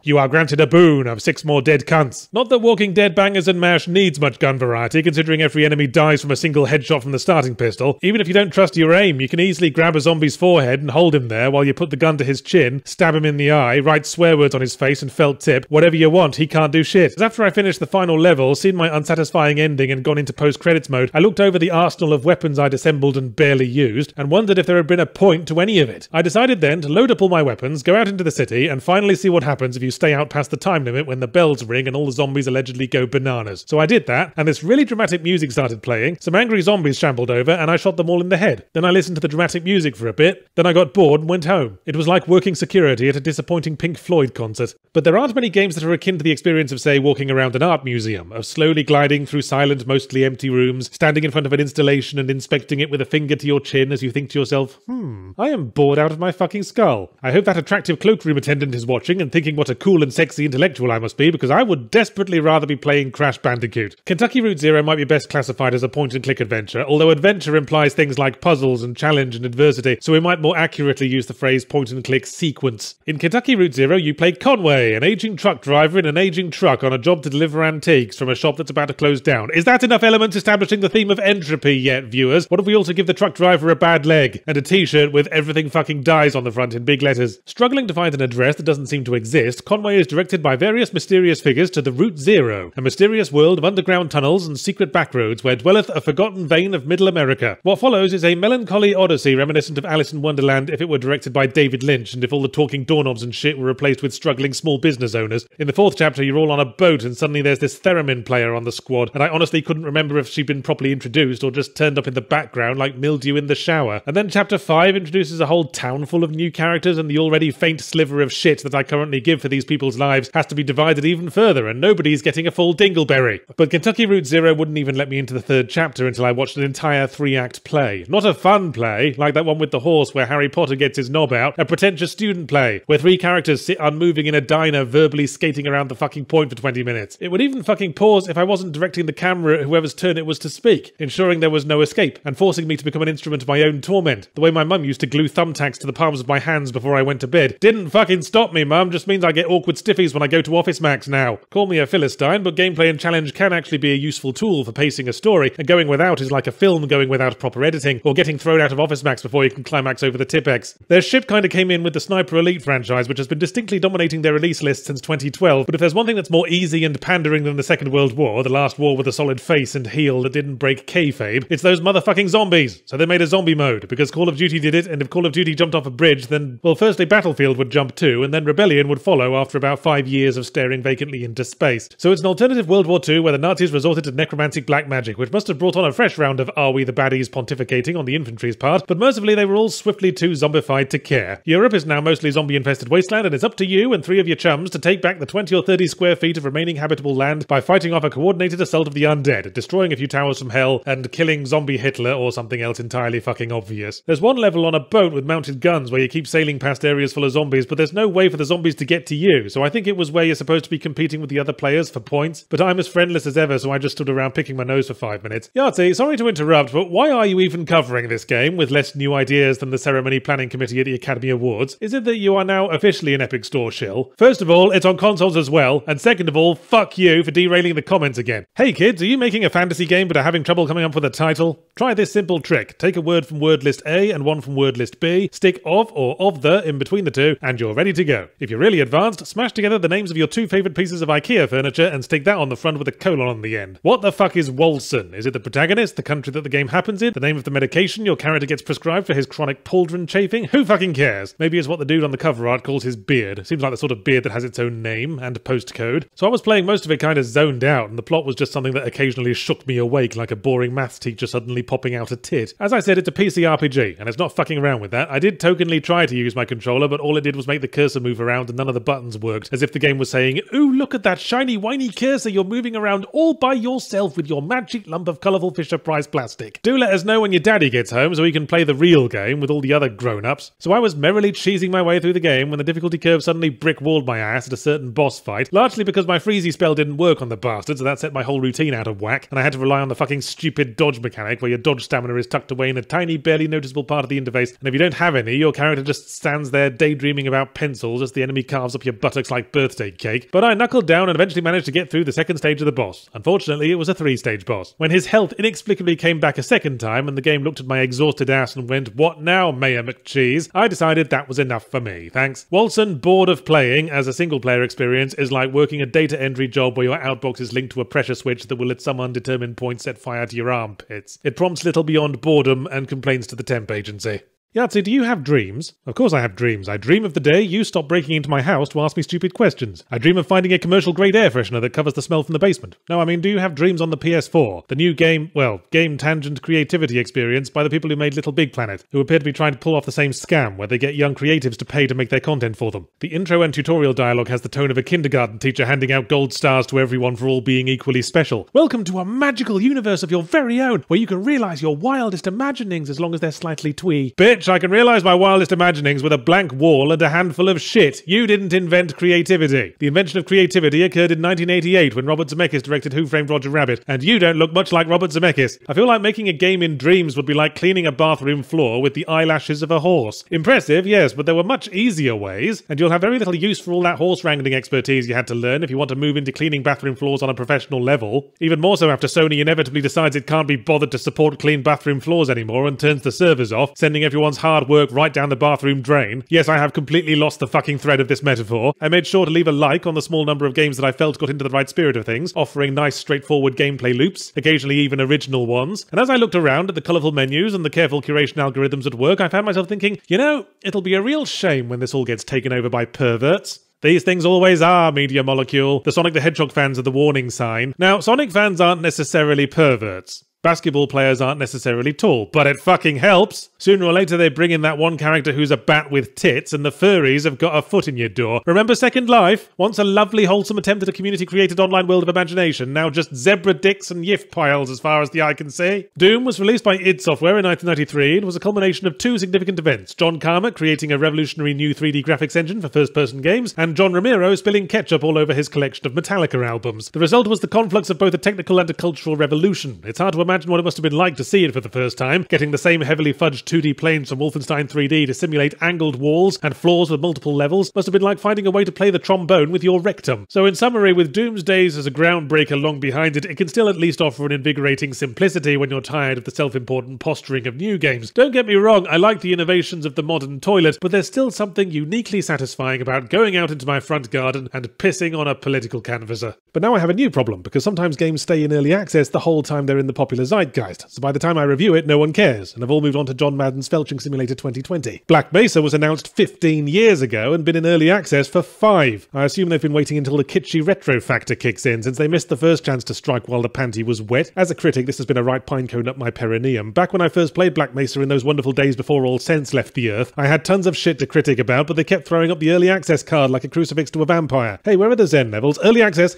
You are granted a boon of six more dead cunts. Not that Walking Dead, Bangers and MASH needs much gun variety, considering every enemy dies from a single headshot from the starting pistol. Even if you don't trust your aim, you can easily grab a zombie's forehead and hold him there while you put the gun to his chin, stab him in the eye, write swear words on his face and felt tip. Whatever you want, he can't do shit. As after I finished the final level, seen my unsatisfying ending and gone into post-credits mode, I looked over the arsenal of weapons I'd assembled and barely used, and wondered if there had been a point to any of it. I decided then to load up all my weapons, go out into the city, and finally see what happens if you stay out past the time limit when the bells ring and all the zombies allegedly go bananas. So I did that, and this really dramatic music started playing, some angry zombies shambled over, and I shot them all in the head. Then I listened to the dramatic music for a bit, then I got bored and went home. It was like working security at a disappointing Pink Floyd concert. But there aren't many games that are akin to the experience of, say, walking around an art museum, of slowly gliding through silent, mostly empty rooms, standing in front of an installation and inspecting it with a finger to your chin as you think to yourself, hmm, I am bored out of my fucking skull. I hope that attractive cloakroom attendant is watching and thinking what a cool and sexy intellectual I must be, because I would desperately rather be playing Crash Bandicoot. Kentucky Route Zero might be best classified as a point-and-click adventure, although adventure implies things like puzzles and challenge and adversity, so we might more accurately use the phrase point-and-click sequence. In Kentucky Route Zero, you play Conway, an aging truck driver in an aging truck on a job to deliver antiques from a shop that's about to close down. Is that enough elements establishing the theme of entropy yet, viewers? What if we also give the truck driver a bad leg and a t-shirt with "everything fucking dies" on the front in big letters? Struggling to find an address that doesn't seem to exist, Conway is directed by various mysterious figures to the Route Zero, a mysterious world of underground tunnels and secret backroads where dwelleth a forgotten vein of Middle America. What follows is a melancholy odyssey reminiscent of Alice in Wonderland if it were directed by David Lynch and if all the talking doorknobs and shit were replaced with struggling small business owners. In the fourth chapter, you're all on a boat and suddenly there's this theremin player on the squad, and I honestly couldn't remember if she'd been properly introduced or just turned up in the background like mildew in the shower. And then chapter five introduces a whole town full of new characters, and the already faint sliver of shit that I currently give for these people's lives has to be divided even further, and nobody's getting a full dingleberry. But Kentucky Route Zero wouldn't even let me into the third chapter until I watched an entire three-act play. Not a fun play, like that one with the horse where Harry Potter gets his knob out, a pretentious student play, where three characters sit unmoving in a diner verbally skating around the fucking point for twenty minutes. It would even fucking pause if I wasn't directing the camera at whoever's turn it was to speak, ensuring there was no escape, and forcing me to become an instrument of my own torment, the way my mum used to glue thumbtacks to the palms of my hands before I went to bed. Didn't fucking stop me, mum, just means I get awkward stiffies when I go to Office Max now. Call me a philistine, but gameplay and challenge can actually be a useful tool for pacing a story, and going without is like a film going without proper editing, or getting thrown out of Office Max before you can climax over the Tipex. Their ship kinda came in with the Sniper Elite franchise, which has been distinctly dominating their release list since twenty twelve, but if there's one thing that's more easy and pandering than the Second World War, the last war with a solid face and heel that didn't break kayfabe, it's those motherfucking zombies. So they made a zombie mode, because Call of Duty did it, and if Call of Duty jumped off a bridge, then, well, firstly Battlefield would jump too, and then Rebellion would follow after about five years of staring vacantly into space. So it's an alternative World War Two where the Nazis resorted to necromantic black magic, which must have brought on a fresh round of "are we the baddies" pontificating on the infantry's part, but mercifully they were all swiftly too zombified to care. Europe is now mostly zombie-infested wasteland, and it's up to you and three of your chums to take back the twenty or thirty square feet of remaining habitable land by fighting off a coordinated assault of the undead, destroying a few towers from hell, and killing zombie Hitler or something else entirely fucking obvious. There's one level on a boat with mounted guns where you keep sailing past areas full of zombies, but there's no way for the zombies to get to you, so I think it was where you're supposed to be competing with the other players for points, but I'm as friendless as ever, so I just stood around picking my nose for five minutes. Yahtzee, sorry to interrupt, but why are you even covering this game with less new ideas than the ceremony planning committee at the Academy Awards? Is it that you are now officially an Epic Store shill? First of all, it's on consoles as well, and second of all, fuck you for derailing the comments again. Hey kids, are you making a fantasy game but are having trouble coming up with a title? Try this simple trick. Take a word from word list A and one from word list B, stick of or of the in between the two, and you're ready to go. If you're really advanced, smash together the names of your two favourite pieces of IKEA furniture and stick that on the front with a colon on the end. What the fuck is Wolson? Is it the protagonist, the country that the game happens in, the name of the medication your character gets prescribed for his chronic pauldron chafing? Who fucking cares? Maybe it's what the dude on the cover art calls his beard. Seems like the sort of beard that has its own name and postcode. So I was playing most of it kind of zoned out, and the plot was just something that occasionally shook me awake like a boring maths teacher suddenly popping out a tit. As I said, it's a P C R P G, and it's not fucking around with that. I did tokenly try to use my controller, but all it did was make the cursor move around and none of the buttons worked, as if the game was saying, "Ooh, look at that shiny, whiny cursor you're moving around all by yourself with your magic lump of colourful Fisher-Price plastic. Do let us know when your daddy gets home so we can play the real game with all the other grown-ups." So I was merrily cheesing my way through the game when the difficulty curve suddenly brick-walled my ass at a certain boss fight, largely because my freezy spell didn't work on the bastard, so that set my whole routine out of whack, and I had to rely on the fucking stupid dodge mechanic where you your dodge stamina is tucked away in a tiny, barely noticeable part of the interface, and if you don't have any, your character just stands there daydreaming about pencils as the enemy carves up your buttocks like birthday cake. But I knuckled down and eventually managed to get through the second stage of the boss. Unfortunately, it was a three-stage boss. When his health inexplicably came back a second time and the game looked at my exhausted ass and went, "What now, Mayor McCheese?" I decided that was enough for me, thanks. Walson, bored of playing as a single-player experience is like working a data entry job where your outbox is linked to a pressure switch that will at some undetermined point set fire to your armpits. It prompts little beyond boredom and complains to the temp agency. Yahtzee, do you have dreams? Of course I have dreams. I dream of the day you stop breaking into my house to ask me stupid questions. I dream of finding a commercial-grade air freshener that covers the smell from the basement. No, I mean, do you have dreams on the P S four? The new game, well, game tangent creativity experience by the people who made Little Big Planet, who appear to be trying to pull off the same scam where they get young creatives to pay to make their content for them. The intro and tutorial dialogue has the tone of a kindergarten teacher handing out gold stars to everyone for all being equally special. Welcome to a magical universe of your very own, where you can realize your wildest imaginings as long as they're slightly twee. Bitch, I can realise my wildest imaginings with a blank wall and a handful of shit. You didn't invent creativity. The invention of creativity occurred in nineteen eighty-eight when Robert Zemeckis directed Who Framed Roger Rabbit, and you don't look much like Robert Zemeckis. I feel like making a game in dreams would be like cleaning a bathroom floor with the eyelashes of a horse. Impressive, yes, but there were much easier ways, and you'll have very little use for all that horse wrangling expertise you had to learn if you want to move into cleaning bathroom floors on a professional level. Even more so after Sony inevitably decides it can't be bothered to support clean bathroom floors anymore and turns the servers off, sending everyone's hard work right down the bathroom drain. Yes, I have completely lost the fucking thread of this metaphor. I made sure to leave a like on the small number of games that I felt got into the right spirit of things, offering nice straightforward gameplay loops, occasionally even original ones, and as I looked around at the colourful menus and the careful curation algorithms at work, I found myself thinking, you know, it'll be a real shame when this all gets taken over by perverts. These things always are, Media Molecule. The Sonic the Hedgehog fans are the warning sign. Now, Sonic fans aren't necessarily perverts. Basketball players aren't necessarily tall, but it fucking helps! Sooner or later they bring in that one character who's a bat with tits and the furries have got a foot in your door. Remember Second Life? Once a lovely, wholesome attempt at a community-created online world of imagination, now just zebra dicks and yiff piles as far as the eye can see. Doom was released by id Software in nineteen ninety-three and was a culmination of two significant events. John Carmack creating a revolutionary new three D graphics engine for first-person games, and John Romero spilling ketchup all over his collection of Metallica albums. The result was the conflux of both a technical and a cultural revolution. It's hard to imagine what it must have been like to see it for the first time, getting the same heavily fudged two D planes from Wolfenstein three D to simulate angled walls and floors with multiple levels must have been like finding a way to play the trombone with your rectum. So in summary, with Doom's days as a groundbreaker long behind it, it can still at least offer an invigorating simplicity when you're tired of the self-important posturing of new games. Don't get me wrong, I like the innovations of the modern toilet, but there's still something uniquely satisfying about going out into my front garden and pissing on a political canvasser. But now I have a new problem, because sometimes games stay in early access the whole time they're in the popular zeitgeist, so by the time I review it no one cares, and I've all moved on to John Madden's Felching Simulator twenty twenty. Black Mesa was announced fifteen years ago and been in early access for five. I assume they've been waiting until the kitschy retro factor kicks in, since they missed the first chance to strike while the panty was wet. As a critic, this has been a right pinecone up my perineum. Back when I first played Black Mesa in those wonderful days before all sense left the earth, I had tons of shit to critic about, but they kept throwing up the early access card like a crucifix to a vampire. Hey, where are the Zen levels? Early access...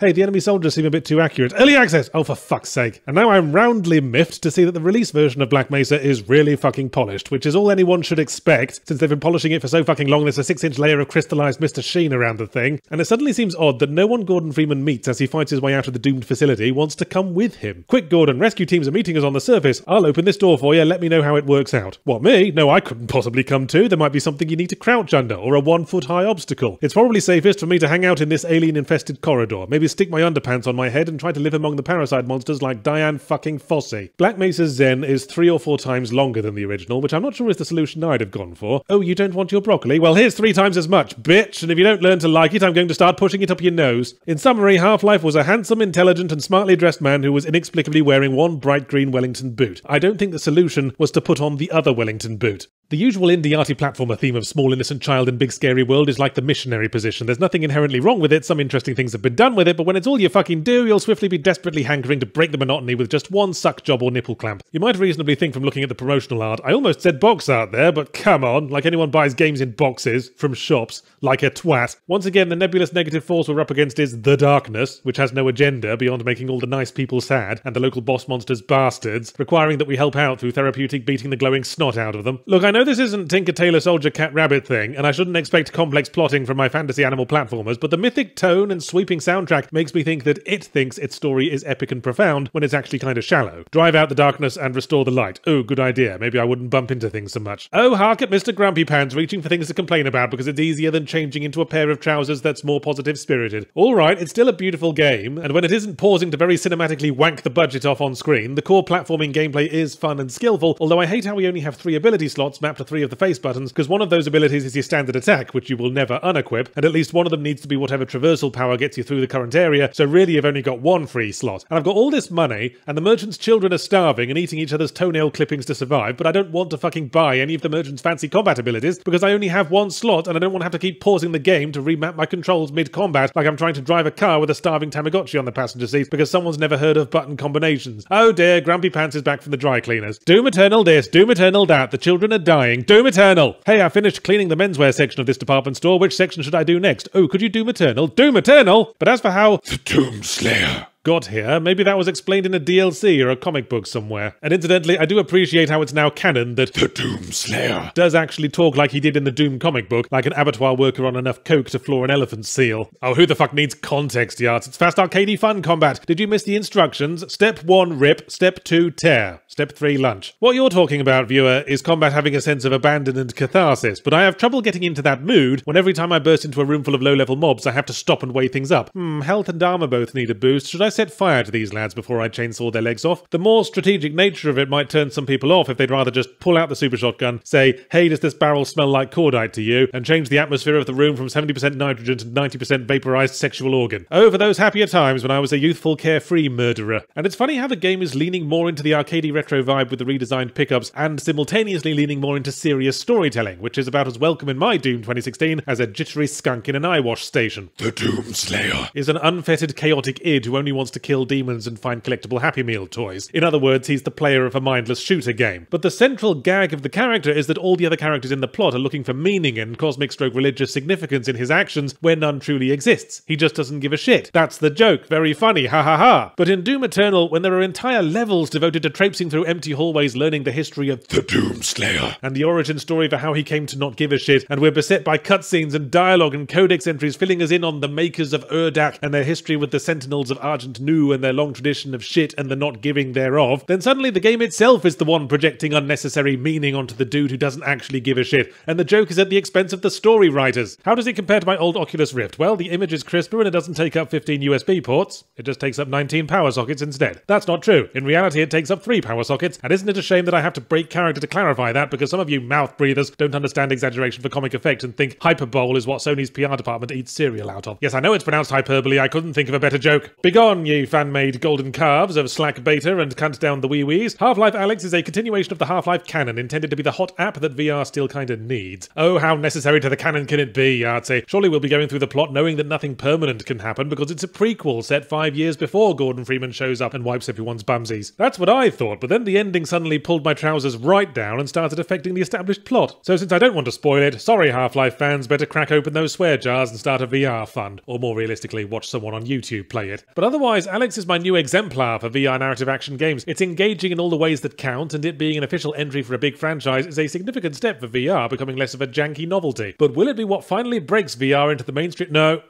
Hey, the enemy soldiers seem a bit too accurate. Early access! Oh, for fuck's sake. And now I'm roundly miffed to see that the release version of Black Mesa is really fucking polished, which is all anyone should expect, since they've been polishing it for so fucking long there's a six-inch layer of crystallized Mister Sheen around the thing. And it suddenly seems odd that no one Gordon Freeman meets as he fights his way out of the doomed facility wants to come with him. Quick, Gordon, rescue teams are meeting us on the surface. I'll open this door for you, let me know how it works out. What, me? No, I couldn't possibly come too. There might be something you need to crouch under, or a one-foot-high obstacle. It's probably safest for me to hang out in this alien-infested corridor, maybe stick my underpants on my head and try to live among the parasite monsters like Diane fucking Fossey. Black Mesa's Zen is three or four times longer than the original, which I'm not sure is the solution I'd have gone for. Oh, you don't want your broccoli? Well, here's three times as much, bitch, and if you don't learn to like it, I'm going to start pushing it up your nose. In summary, Half-Life was a handsome, intelligent, and smartly dressed man who was inexplicably wearing one bright green Wellington boot. I don't think the solution was to put on the other Wellington boot. The usual indie arty platformer theme of small innocent child in big scary world is like the missionary position. There's nothing inherently wrong with it, some interesting things have been done with it, but when it's all you fucking do, you'll swiftly be desperately hankering to break the monotony with just one suck job or nipple clamp. You might reasonably think from looking at the promotional art, I almost said box art there, but come on, like anyone buys games in boxes, from shops, like a twat. Once again, the nebulous negative force we're up against is The Darkness, which has no agenda beyond making all the nice people sad, and the local boss monsters bastards, requiring that we help out through therapeutic beating the glowing snot out of them. Look, I know know this isn't Tinker Tailor Soldier Cat Rabbit thing, and I shouldn't expect complex plotting from my fantasy animal platformers, but the mythic tone and sweeping soundtrack makes me think that it thinks its story is epic and profound when it's actually kind of shallow. Drive out the darkness and restore the light. Oh, good idea. Maybe I wouldn't bump into things so much. Oh, hark at Mister Grumpy Pants reaching for things to complain about because it's easier than changing into a pair of trousers that's more positive-spirited. Alright, it's still a beautiful game, and when it isn't pausing to very cinematically wank the budget off on screen, the core platforming gameplay is fun and skillful, although I hate how we only have three ability slots mapped to three of the face buttons, because one of those abilities is your standard attack, which you will never unequip, and at least one of them needs to be whatever traversal power gets you through the current area, so really you've only got one free slot. And I've got all this money, and the merchant's children are starving and eating each other's toenail clippings to survive, but I don't want to fucking buy any of the merchant's fancy combat abilities, because I only have one slot and I don't want to have to keep pausing the game to remap my controls mid-combat like I'm trying to drive a car with a starving Tamagotchi on the passenger seat because someone's never heard of button combinations. Oh dear, Grumpy Pants is back from the dry cleaners. Doom Eternal this, Doom Eternal that, the children are dying, Doom Eternal! Hey, I finished cleaning the menswear section of this department store, which section should I do next? Oh, could you Doom Eternal? Doom Eternal! But as for how the Doom Slayer got here, maybe that was explained in a D L C or a comic book somewhere. And incidentally, I do appreciate how it's now canon that the Doom Slayer does actually talk like he did in the Doom comic book, like an abattoir worker on enough coke to floor an elephant seal. Oh, who the fuck needs context, yards? It's fast arcadey fun combat. Did you miss the instructions? Step one, rip. Step two, tear. Step three, lunch. What you're talking about, viewer, is combat having a sense of abandon and catharsis, but I have trouble getting into that mood when every time I burst into a room full of low-level mobs, I have to stop and weigh things up. Hmm, health and armor both need a boost. Should I set fire to these lads before I chainsaw their legs off? The more strategic nature of it might turn some people off if they'd rather just pull out the super shotgun, say, hey, does this barrel smell like cordite to you, and change the atmosphere of the room from seventy percent nitrogen to ninety percent vaporized sexual organ. Oh, for those happier times when I was a youthful, carefree murderer. And it's funny how the game is leaning more into the arcadey retro vibe with the redesigned pickups, and simultaneously leaning more into serious storytelling, which is about as welcome in my Doom twenty sixteen as a jittery skunk in an eyewash station. The Doom Slayer is an unfettered, chaotic id who only wants to kill demons and find collectible Happy Meal toys. In other words, he's the player of a mindless shooter game. But the central gag of the character is that all the other characters in the plot are looking for meaning and cosmic stroke religious significance in his actions where none truly exists. He just doesn't give a shit. That's the joke. Very funny. Ha ha ha. But in Doom Eternal, when there are entire levels devoted to traipsing through empty hallways learning the history of the Doom Slayer and the origin story for how he came to not give a shit, and we're beset by cutscenes and dialogue and codex entries filling us in on the makers of Urdak and their history with the Sentinels of Argent Nu and their long tradition of shit and the not giving thereof, then suddenly the game itself is the one projecting unnecessary meaning onto the dude who doesn't actually give a shit, and the joke is at the expense of the story writers. How does it compare to my old Oculus Rift? Well, the image is crisper and it doesn't take up fifteen U S B ports. It just takes up nineteen power sockets instead. That's not true. In reality, it takes up three power sockets, and isn't it a shame that I have to break character to clarify that because some of you mouth breathers don't understand exaggeration for comic effect and think hyperbole is what Sony's P R department eats cereal out of. Yes, I know it's pronounced hyperbole. I couldn't think of a better joke. Begone, ye fan-made golden calves of Slack Beta and Cunt Down the Wee-Wees. Half-Life Alyx is a continuation of the Half-Life canon, intended to be the hot app that V R still kinda needs. Oh, how necessary to the canon can it be, Yahtzee? Surely we'll be going through the plot knowing that nothing permanent can happen because it's a prequel set five years before Gordon Freeman shows up and wipes everyone's bumsies. That's what I thought, but then the ending suddenly pulled my trousers right down and started affecting the established plot. So since I don't want to spoil it, sorry Half-Life fans, better crack open those swear jars and start a V R fund. Or more realistically, watch someone on YouTube play it. But otherwise, Alyx is my new exemplar for V R narrative action games. It's engaging in all the ways that count, and it being an official entry for a big franchise is a significant step for V R becoming less of a janky novelty. But will it be what finally breaks V R into the mainstream? No.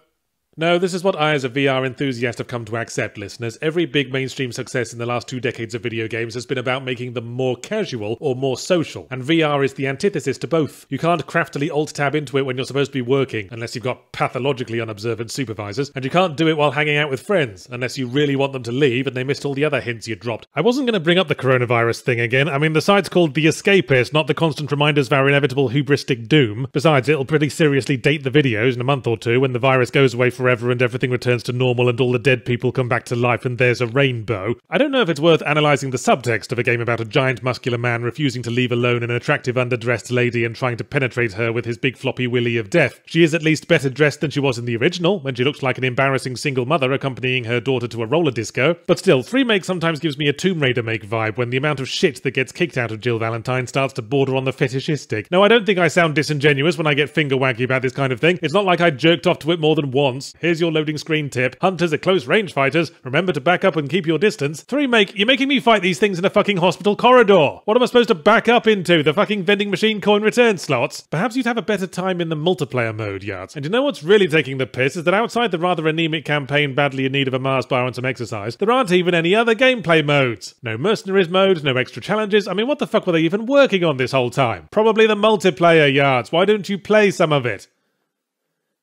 No, this is what I as a V R enthusiast have come to accept, listeners. Every big mainstream success in the last two decades of video games has been about making them more casual or more social, and V R is the antithesis to both. You can't craftily alt-tab into it when you're supposed to be working, unless you've got pathologically unobservant supervisors, and you can't do it while hanging out with friends, unless you really want them to leave and they missed all the other hints you dropped. I wasn't going to bring up the coronavirus thing again. I mean, the site's called The Escapist, not the constant reminders of our inevitable hubristic doom. Besides, it'll pretty seriously date the videos in a month or two when the virus goes away for forever and everything returns to normal and all the dead people come back to life and there's a rainbow. I don't know if it's worth analysing the subtext of a game about a giant muscular man refusing to leave alone an attractive underdressed lady and trying to penetrate her with his big floppy willy of death. She is at least better dressed than she was in the original, when she looks like an embarrassing single mother accompanying her daughter to a roller disco. But still, remake sometimes gives me a Tomb Raider make vibe when the amount of shit that gets kicked out of Jill Valentine starts to border on the fetishistic. No, I don't think I sound disingenuous when I get finger-waggy about this kind of thing. It's not like I jerked off to it more than once. Here's your loading screen tip. Hunters are close range fighters. Remember to back up and keep your distance. Three make, you're making me fight these things in a fucking hospital corridor. What am I supposed to back up into? The fucking vending machine coin return slots? Perhaps you'd have a better time in the multiplayer mode, Yards. And you know what's really taking the piss is that outside the rather anemic campaign badly in need of a Mars bar and some exercise, there aren't even any other gameplay modes. No mercenaries mode, no extra challenges. I mean, what the fuck were they even working on this whole time? Probably the multiplayer, Yards. Why don't you play some of it?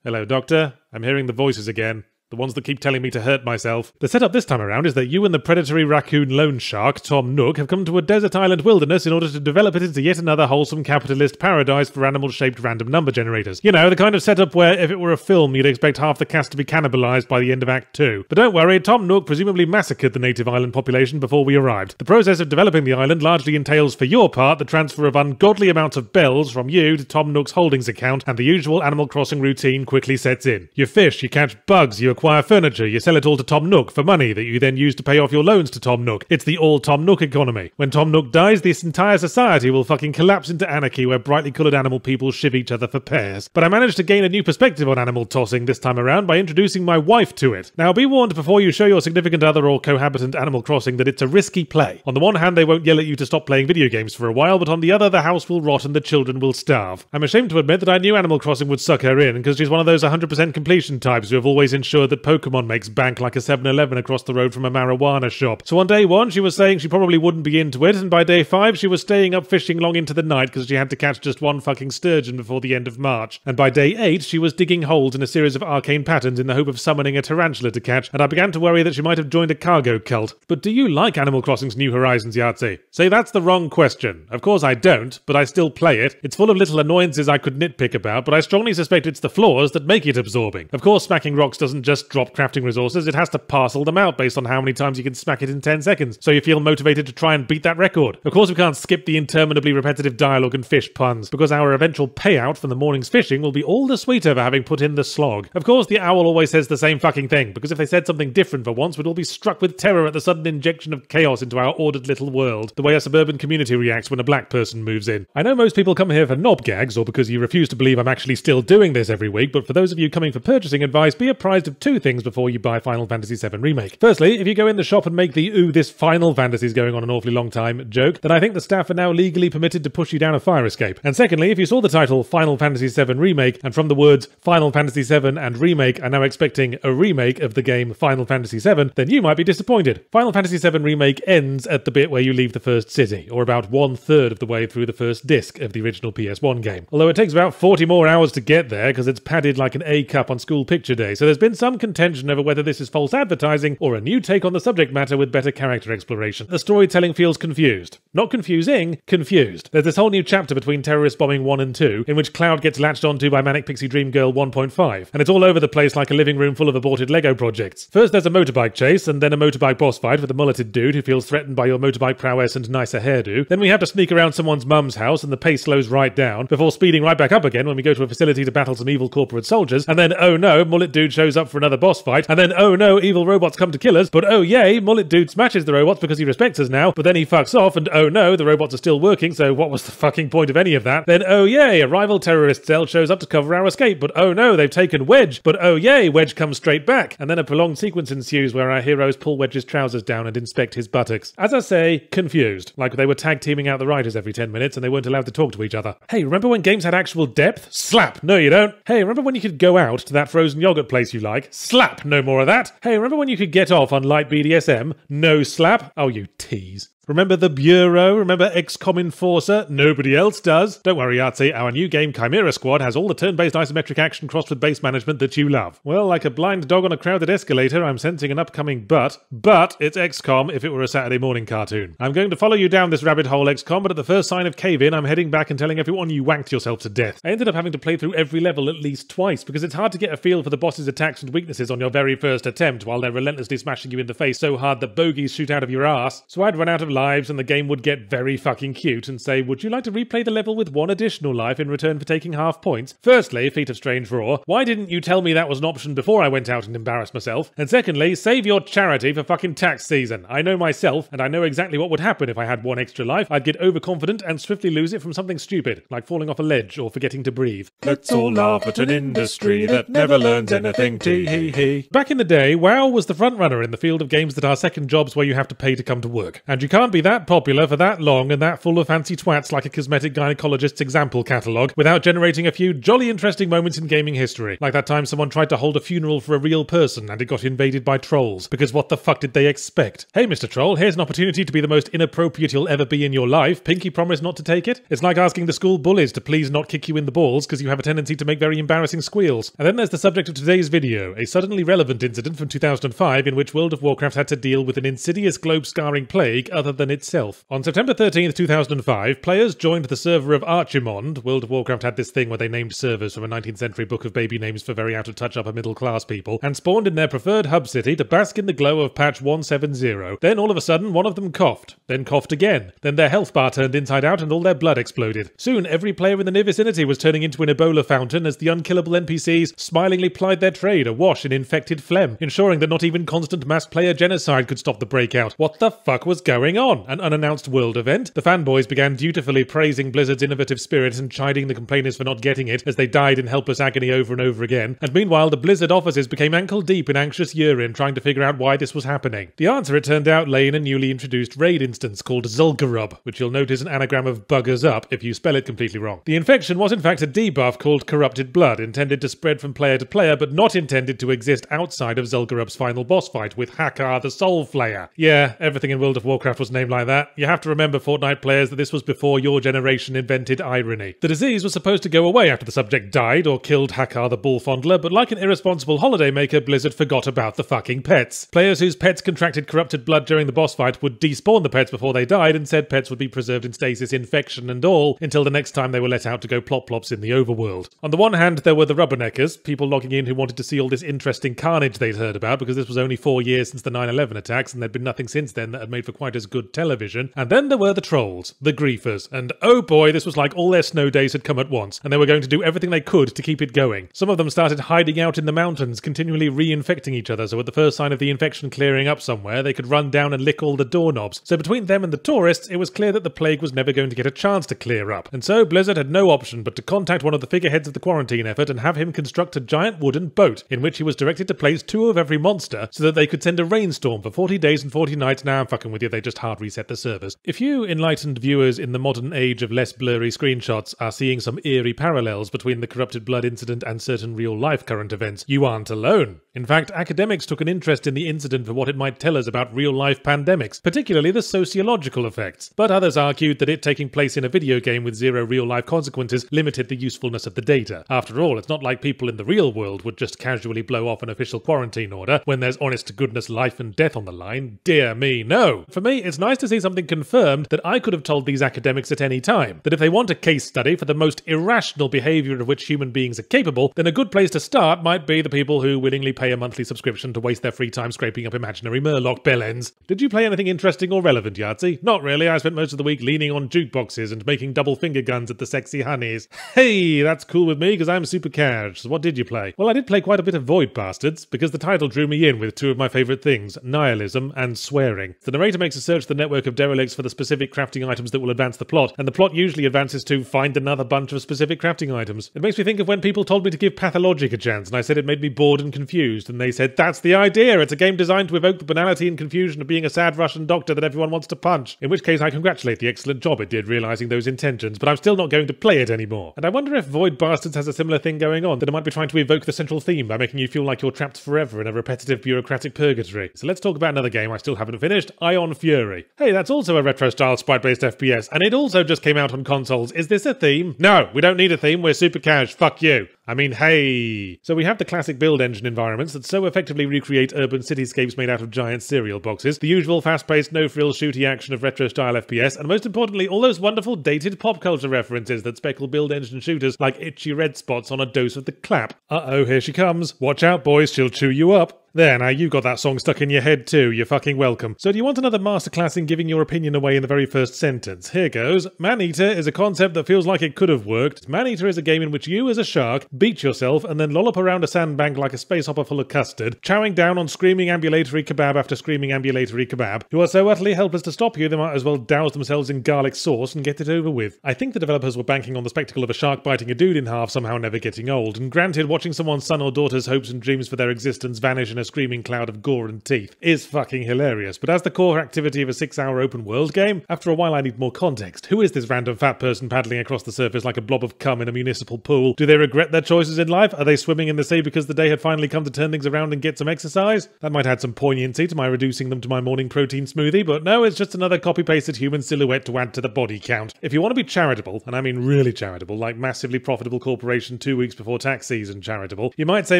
Hello, Doctor. I'm hearing the voices again. The ones that keep telling me to hurt myself. The setup this time around is that you and the predatory raccoon loan shark, Tom Nook, have come to a desert island wilderness in order to develop it into yet another wholesome capitalist paradise for animal-shaped random number generators. You know, the kind of setup where, if it were a film, you'd expect half the cast to be cannibalized by the end of Act two. But don't worry, Tom Nook presumably massacred the native island population before we arrived. The process of developing the island largely entails, for your part, the transfer of ungodly amounts of bells from you to Tom Nook's holdings account, and the usual Animal Crossing routine quickly sets in. You fish, you catch bugs, you acquire furniture, you sell it all to Tom Nook for money that you then use to pay off your loans to Tom Nook. It's the all Tom Nook economy. When Tom Nook dies, this entire society will fucking collapse into anarchy where brightly coloured animal people shiv each other for pairs. But I managed to gain a new perspective on animal tossing this time around by introducing my wife to it. Now be warned before you show your significant other or cohabitant Animal Crossing that it's a risky play. On the one hand, they won't yell at you to stop playing video games for a while, but on the other, the house will rot and the children will starve. I'm ashamed to admit that I knew Animal Crossing would suck her in because she's one of those one hundred percent completion types who have always ensured that Pokemon makes bank like a seven eleven across the road from a marijuana shop. So on day one, she was saying she probably wouldn't be into it, and by day five, she was staying up fishing long into the night because she had to catch just one fucking sturgeon before the end of March. And by day eight, she was digging holes in a series of arcane patterns in the hope of summoning a tarantula to catch, and I began to worry that she might have joined a cargo cult. But do you like Animal Crossing's New Horizons, Yahtzee? Say, that's the wrong question. Of course I don't, but I still play it. It's full of little annoyances I could nitpick about, but I strongly suspect it's the flaws that make it absorbing. Of course, smacking rocks doesn't just drop crafting resources, it has to parcel them out based on how many times you can smack it in ten seconds, so you feel motivated to try and beat that record. Of course we can't skip the interminably repetitive dialogue and fish puns, because our eventual payout from the morning's fishing will be all the sweeter for having put in the slog. Of course the owl always says the same fucking thing, because if they said something different for once, we'd all be struck with terror at the sudden injection of chaos into our ordered little world, the way a suburban community reacts when a black person moves in. I know most people come here for knob gags, or because you refuse to believe I'm actually still doing this every week, but for those of you coming for purchasing advice, be apprised of two things before you buy Final Fantasy seven Remake. Firstly, if you go in the shop and make the "ooh, this Final Fantasy's going on an awfully long time" joke, then I think the staff are now legally permitted to push you down a fire escape. And secondly, if you saw the title Final Fantasy seven Remake, and from the words Final Fantasy seven and Remake are now expecting a remake of the game Final Fantasy seven, then you might be disappointed. Final Fantasy seven Remake ends at the bit where you leave the first city, or about one third of the way through the first disc of the original P S one game. Although it takes about forty more hours to get there, because it's padded like an A cup on school picture day, so there's been some contention over whether this is false advertising or a new take on the subject matter with better character exploration. The storytelling feels confused. Not confusing, confused. There's this whole new chapter between Terrorist Bombing one and two, in which Cloud gets latched onto by Manic Pixie Dream Girl one point five, and it's all over the place like a living room full of aborted Lego projects. First there's a motorbike chase, and then a motorbike boss fight with a mulleted dude who feels threatened by your motorbike prowess and nicer hairdo. Then we have to sneak around someone's mum's house, and the pace slows right down, before speeding right back up again when we go to a facility to battle some evil corporate soldiers, and then, oh no, mullet dude shows up for another boss fight, and then, oh no, evil robots come to kill us, but oh yay, mullet dude smashes the robots because he respects us now, but then he fucks off, and oh no, the robots are still working, so what was the fucking point of any of that? Then, oh yay, a rival terrorist cell shows up to cover our escape, but oh no, they've taken Wedge, but oh yay, Wedge comes straight back, and then a prolonged sequence ensues where our heroes pull Wedge's trousers down and inspect his buttocks. As I say, confused, like they were tag teaming out the writers every ten minutes and they weren't allowed to talk to each other. Hey, remember when games had actual depth? Slap! No you don't. Hey, remember when you could go out to that frozen yogurt place you like? Slap! No more of that. Hey, remember when you could get off on light B D S M? No slap. Oh, you tease. Remember the Bureau? Remember X COM Enforcer? Nobody else does. Don't worry, Yahtzee, our new game Chimera Squad has all the turn-based isometric action crossed with base management that you love. Well, like a blind dog on a crowded escalator, I'm sensing an upcoming but. But it's X COM if it were a Saturday morning cartoon. I'm going to follow you down this rabbit hole, X COM, but at the first sign of cave-in, I'm heading back and telling everyone you wanked yourself to death. I ended up having to play through every level at least twice, because it's hard to get a feel for the boss's attacks and weaknesses on your very first attempt while they're relentlessly smashing you in the face so hard that bogeys shoot out of your ass. So I'd run out of life lives, and the game would get very fucking cute and say, would you like to replay the level with one additional life in return for taking half points? Firstly, Feet of Strange Roar, why didn't you tell me that was an option before I went out and embarrassed myself? And secondly, save your charity for fucking tax season. I know myself, and I know exactly what would happen if I had one extra life. I'd get overconfident and swiftly lose it from something stupid, like falling off a ledge or forgetting to breathe. Let's all laugh at an industry that never learns anything, tee hee hee. Back in the day, WoW was the frontrunner in the field of games that are second jobs where you have to pay to come to work. And you can't be that popular for that long and that full of fancy twats like a cosmetic gynecologist's example catalogue without generating a few jolly interesting moments in gaming history. Like that time someone tried to hold a funeral for a real person and it got invaded by trolls, because what the fuck did they expect? Hey Mister Troll, here's an opportunity to be the most inappropriate you'll ever be in your life. Pinky promise not to take it? It's like asking the school bullies to please not kick you in the balls because you have a tendency to make very embarrassing squeals. And then there's the subject of today's video, a suddenly relevant incident from two thousand five in which World of Warcraft had to deal with an insidious globe-scarring plague other than itself. On September thirteenth, two thousand five, players joined the server of Archimond. World of Warcraft had this thing where they named servers from a nineteenth century book of baby names for very out-of-touch upper-middle-class people, and spawned in their preferred hub city to bask in the glow of patch one seven zero. Then all of a sudden, one of them coughed. Then coughed again. Then their health bar turned inside out and all their blood exploded. Soon, every player in the near vicinity was turning into an Ebola fountain as the unkillable N P Cs smilingly plied their trade awash in infected phlegm, ensuring that not even constant mass player genocide could stop the breakout. What the fuck was going on? An unannounced world event? The fanboys began dutifully praising Blizzard's innovative spirit and chiding the complainers for not getting it as they died in helpless agony over and over again. And meanwhile, the Blizzard offices became ankle-deep in anxious urine trying to figure out why this was happening. The answer, it turned out, lay in a newly introduced raid instance called Zul'Garub, which you'll note is an anagram of buggers up if you spell it completely wrong. The infection was in fact a debuff called Corrupted Blood, intended to spread from player to player but not intended to exist outside of Zul'Garub's final boss fight with Hakkar the Soul Flayer. Yeah, everything in World of Warcraft was named like that. You have to remember, Fortnite players, that this was before your generation invented irony. The disease was supposed to go away after the subject died or killed Hakkar the Bullfondler, but like an irresponsible holidaymaker, Blizzard forgot about the fucking pets. Players whose pets contracted Corrupted Blood during the boss fight would despawn the pets before they died, and said pets would be preserved in stasis, infection and all, until the next time they were let out to go plop-plops in the overworld. On the one hand, there were the rubberneckers, people logging in who wanted to see all this interesting carnage they'd heard about, because this was only four years since the nine eleven attacks, and there'd been nothing since then that had made for quite as good television. And then there were the trolls, the griefers, and oh boy, this was like all their snow days had come at once, and they were going to do everything they could to keep it going. Some of them started hiding out in the mountains, continually reinfecting each other, so at the first sign of the infection clearing up somewhere, they could run down and lick all the doorknobs. So between them and the tourists, it was clear that the plague was never going to get a chance to clear up. And so Blizzard had no option but to contact one of the figureheads of the quarantine effort and have him construct a giant wooden boat, in which he was directed to place two of every monster so that they could send a rainstorm for forty days and forty nights. Now nah, I'm fucking with you, they just hard reset the servers. If you enlightened viewers in the modern age of less blurry screenshots are seeing some eerie parallels between the Corrupted Blood incident and certain real-life current events, you aren't alone. In fact, academics took an interest in the incident for what it might tell us about real-life pandemics, particularly the sociological effects. But others argued that it taking place in a video game with zero real-life consequences limited the usefulness of the data. After all, it's not like people in the real world would just casually blow off an official quarantine order when there's honest-to-goodness life and death on the line. Dear me, no! For me, it's nice to see something confirmed that I could have told these academics at any time, that if they want a case study for the most irrational behaviour of which human beings are capable, then a good place to start might be the people who willingly pay a monthly subscription to waste their free time scraping up imaginary Murloc bellends. Did you play anything interesting or relevant, Yahtzee? Not really, I spent most of the week leaning on jukeboxes and making double finger guns at the sexy honeys. Hey, that's cool with me, because I'm super cash. So what did you play? Well, I did play quite a bit of Void Bastards, because the title drew me in with two of my favourite things, nihilism and swearing. The narrator makes a search of the network of derelicts for the specific crafting items that will advance the plot, and the plot usually advances to find another bunch of specific crafting items. It makes me think of when people told me to give Pathologic a chance, and I said it made me bored and confused, and they said, that's the idea! It's a game designed to evoke the banality and confusion of being a sad Russian doctor that everyone wants to punch. In which case I congratulate the excellent job it did realising those intentions, but I'm still not going to play it anymore. And I wonder if Void Bastards has a similar thing going on, that it might be trying to evoke the central theme by making you feel like you're trapped forever in a repetitive bureaucratic purgatory. So let's talk about another game I still haven't finished, Ion Fury. Hey, that's also a retro-style sprite-based F P S, and it also just came out on consoles. Is this a theme? No, we don't need a theme, we're super cash, fuck you. I mean, hey! So we have the classic build engine environments that so effectively recreate urban cityscapes made out of giant cereal boxes, the usual fast-paced, no-frill shooty action of retro-style F P S, and most importantly, all those wonderful dated pop culture references that speckle build engine shooters like itchy red spots on a dose of the clap. Uh-oh, here she comes. Watch out, boys, she'll chew you up. There, now you got that song stuck in your head too, you're fucking welcome. So do you want another masterclass in giving your opinion away in the very first sentence? Here goes. Maneater is a concept that feels like it could have worked. Maneater is a game in which you, as a shark, beat yourself and then lollop around a sandbank like a space hopper full of custard, chowing down on screaming ambulatory kebab after screaming ambulatory kebab, who are so utterly helpless to stop you they might as well douse themselves in garlic sauce and get it over with. I think the developers were banking on the spectacle of a shark biting a dude in half somehow never getting old, and granted, watching someone's son or daughter's hopes and dreams for their existence vanish in a screaming cloud of gore and teeth is fucking hilarious, but as the core activity of a six hour open world game, after a while I need more context. Who is this random fat person paddling across the surface like a blob of cum in a municipal pool? Do they regret their choices in life? Are they swimming in the sea because the day had finally come to turn things around and get some exercise? That might add some poignancy to my reducing them to my morning protein smoothie, but no, it's just another copy-pasted human silhouette to add to the body count. If you want to be charitable, and I mean really charitable, like massively profitable corporation two weeks before tax season charitable, you might say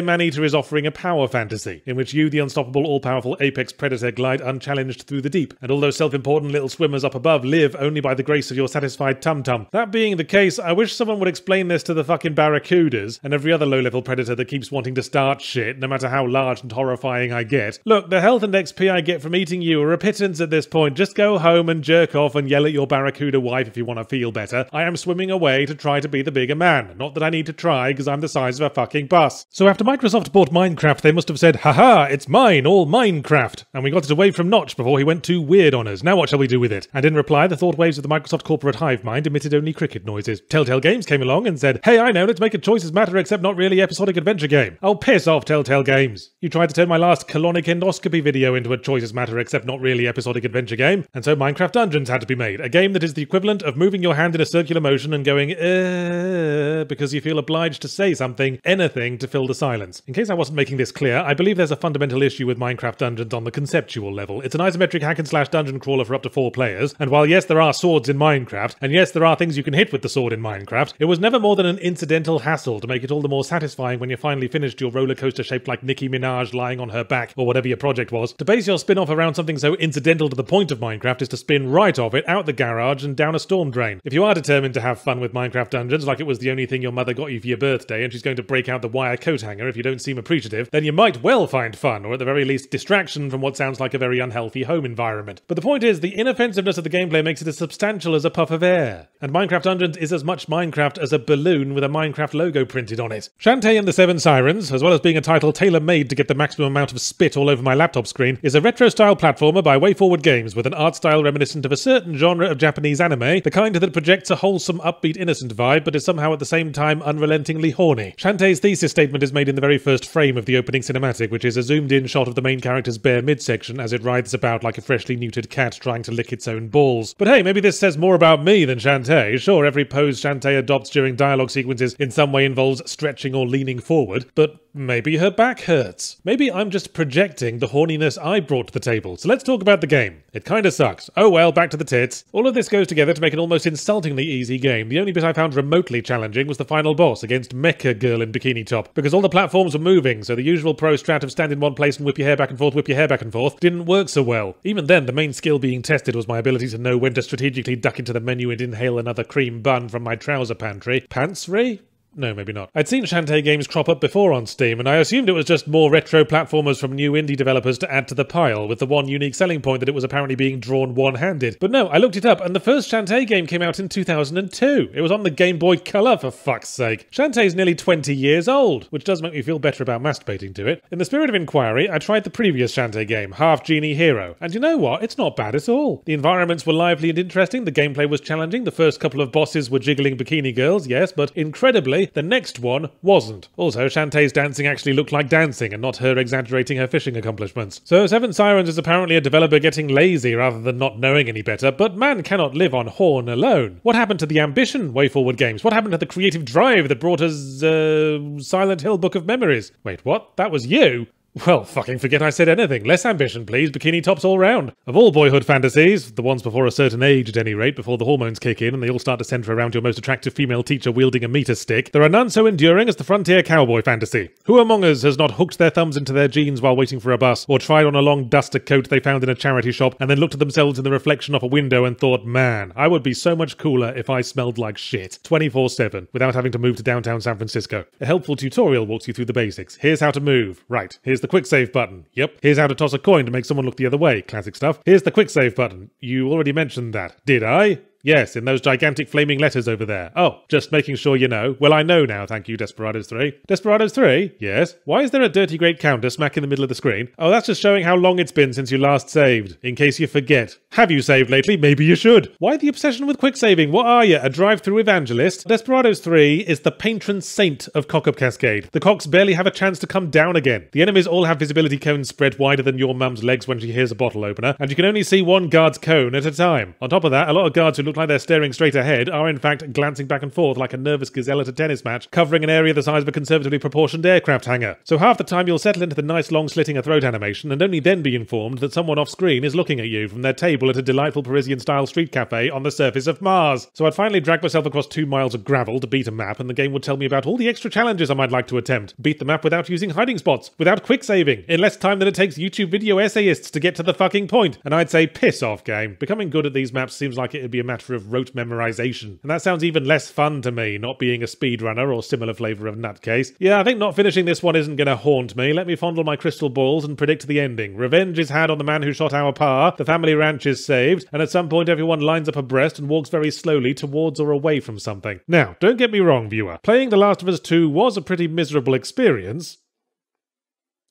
Maneater is offering a power fantasy, in which you, the unstoppable, all-powerful apex predator, glide unchallenged through the deep, and all those self-important little swimmers up above live only by the grace of your satisfied tum-tum. That being the case, I wish someone would explain this to the fucking barracudas, and every other low-level predator that keeps wanting to start shit, no matter how large and horrifying I get. Look, the health and X P I get from eating you are a pittance at this point. Just go home and jerk off and yell at your barracuda wife if you want to feel better. I am swimming away to try to be the bigger man. Not that I need to try, because I'm the size of a fucking bus. So after Microsoft bought Minecraft, they must have said, haha, it's mine, all Minecraft. And we got it away from Notch before he went too weird on us. Now what shall we do with it? And in reply, the thought waves of the Microsoft corporate hive mind emitted only cricket noises. Telltale Games came along and said, hey, I know, let's make a choices matter except not really episodic adventure game. Oh, piss off, Telltale Games. You tried to turn my last colonic endoscopy video into a choices matter except not really episodic adventure game, and so Minecraft Dungeons had to be made. A game that is the equivalent of moving your hand in a circular motion and going, uh, because you feel obliged to say something, anything, to fill the silence. In case I wasn't making this clear, I believe there's a fundamental issue with Minecraft Dungeons on the conceptual level. It's an isometric hack and slash dungeon crawler for up to four players, and while yes, there are swords in Minecraft, and yes, there are things you can hit with the sword in Minecraft, it was never more than an incidental hassle to make it all the more satisfying when you're finally finished your roller coaster shaped like Nicki Minaj lying on her back, or whatever your project was. To base your spin-off around something so incidental to the point of Minecraft is to spin right off it, out the garage, and down a storm drain. If you are determined to have fun with Minecraft Dungeons, like it was the only thing your mother got you for your birthday, and she's going to break out the wire coat hanger if you don't seem appreciative, then you might well find fun, or at the very least distraction from what sounds like a very unhealthy home environment. But the point is, the inoffensiveness of the gameplay makes it as substantial as a puff of air. And Minecraft Dungeons is as much Minecraft as a balloon with a Minecraft logo printed on it. Shantae and the Seven Sirens, as well as being a title tailor-made to get the maximum amount of spit all over my laptop screen, is a retro-style platformer by WayForward Games with an art style reminiscent of a certain genre of Japanese anime, the kind that projects a wholesome, upbeat, innocent vibe, but is somehow at the same time unrelentingly horny. Shantae's thesis statement is made in the very first frame of the opening cinematic, which is a zoomed-in shot of the main character's bare midsection as it writhes about like a freshly neutered cat trying to lick its own balls. But hey, maybe this says more about me than Shantae. Sure, every pose Shantae adopts during dialogue sequences in some way involves stretching or leaning forward, but maybe her back hurts. Maybe I'm just projecting the horniness I brought to the table. So let's talk about the game. It kinda sucks. Oh well, back to the tits. All of this goes together to make an almost insultingly easy game. The only bit I found remotely challenging was the final boss against Mecha Girl in Bikini Top, because all the platforms were moving, so the usual pro strat of stand in one place and whip your hair back and forth, whip your hair back and forth, didn't work so well. Even then, the main skill being tested was my ability to know when to strategically duck into the menu and inhale another cream bun from my trouser pantry. Pantry? No, maybe not. I'd seen Shantae games crop up before on Steam, and I assumed it was just more retro platformers from new indie developers to add to the pile, with the one unique selling point that it was apparently being drawn one-handed. But no, I looked it up, and the first Shantae game came out in two thousand two. It was on the Game Boy Color, for fuck's sake. Shantae's nearly twenty years old, which does make me feel better about masturbating to it. In the spirit of inquiry, I tried the previous Shantae game, Half Genie Hero, and you know what? It's not bad at all. The environments were lively and interesting, the gameplay was challenging, the first couple of bosses were jiggling bikini girls, yes, but incredibly, the next one wasn't. Also, Shantae's dancing actually looked like dancing, and not her exaggerating her fishing accomplishments. So Seven Sirens is apparently a developer getting lazy rather than not knowing any better, but man cannot live on horn alone. What happened to the ambition, WayForward Games? What happened to the creative drive that brought us, uh, Silent Hill Book of Memories? Wait, what? That was you? Well, fucking forget I said anything. Less ambition, please. Bikini tops all round. Of all boyhood fantasies, the ones before a certain age at any rate, before the hormones kick in and they all start to centre around your most attractive female teacher wielding a meter stick, there are none so enduring as the frontier cowboy fantasy. Who among us has not hooked their thumbs into their jeans while waiting for a bus, or tried on a long duster coat they found in a charity shop and then looked at themselves in the reflection off a window and thought, man, I would be so much cooler if I smelled like shit twenty-four seven without having to move to downtown San Francisco. A helpful tutorial walks you through the basics. Here's how to move. Right, here's the quick save button. Yep. Here's how to toss a coin to make someone look the other way. Classic stuff. Here's the quick save button. You already mentioned that. Did I? Yes, in those gigantic flaming letters over there. Oh, just making sure you know. Well, I know now, thank you, Desperados three. Desperados three? Yes. Why is there a dirty great counter smack in the middle of the screen? Oh, that's just showing how long it's been since you last saved, in case you forget. Have you saved lately? Maybe you should. Why the obsession with quick saving? What are you, a drive-through evangelist? Desperados three is the patron saint of cock-up cascade. The cocks barely have a chance to come down again. The enemies all have visibility cones spread wider than your mum's legs when she hears a bottle opener, and you can only see one guard's cone at a time. On top of that, a lot of guards who look like they're staring straight ahead are in fact glancing back and forth like a nervous gazelle at a tennis match, covering an area the size of a conservatively proportioned aircraft hangar. So half the time you'll settle into the nice long slitting a throat animation and only then be informed that someone off screen is looking at you from their table at a delightful Parisian style street cafe on the surface of Mars. So I'd finally drag myself across two miles of gravel to beat a map, and the game would tell me about all the extra challenges I might like to attempt. Beat the map without using hiding spots, without quick saving, in less time than it takes YouTube video essayists to get to the fucking point. And I'd say piss off, game. Becoming good at these maps seems like it'd be a matter of rote memorization, and that sounds even less fun to me, not being a speedrunner or similar flavour of nutcase. Yeah, I think not finishing this one isn't gonna haunt me. Let me fondle my crystal balls and predict the ending. Revenge is had on the man who shot our pa, the family ranch is saved, and at some point everyone lines up abreast and walks very slowly towards or away from something. Now, don't get me wrong, viewer. Playing The Last of Us two was a pretty miserable experience.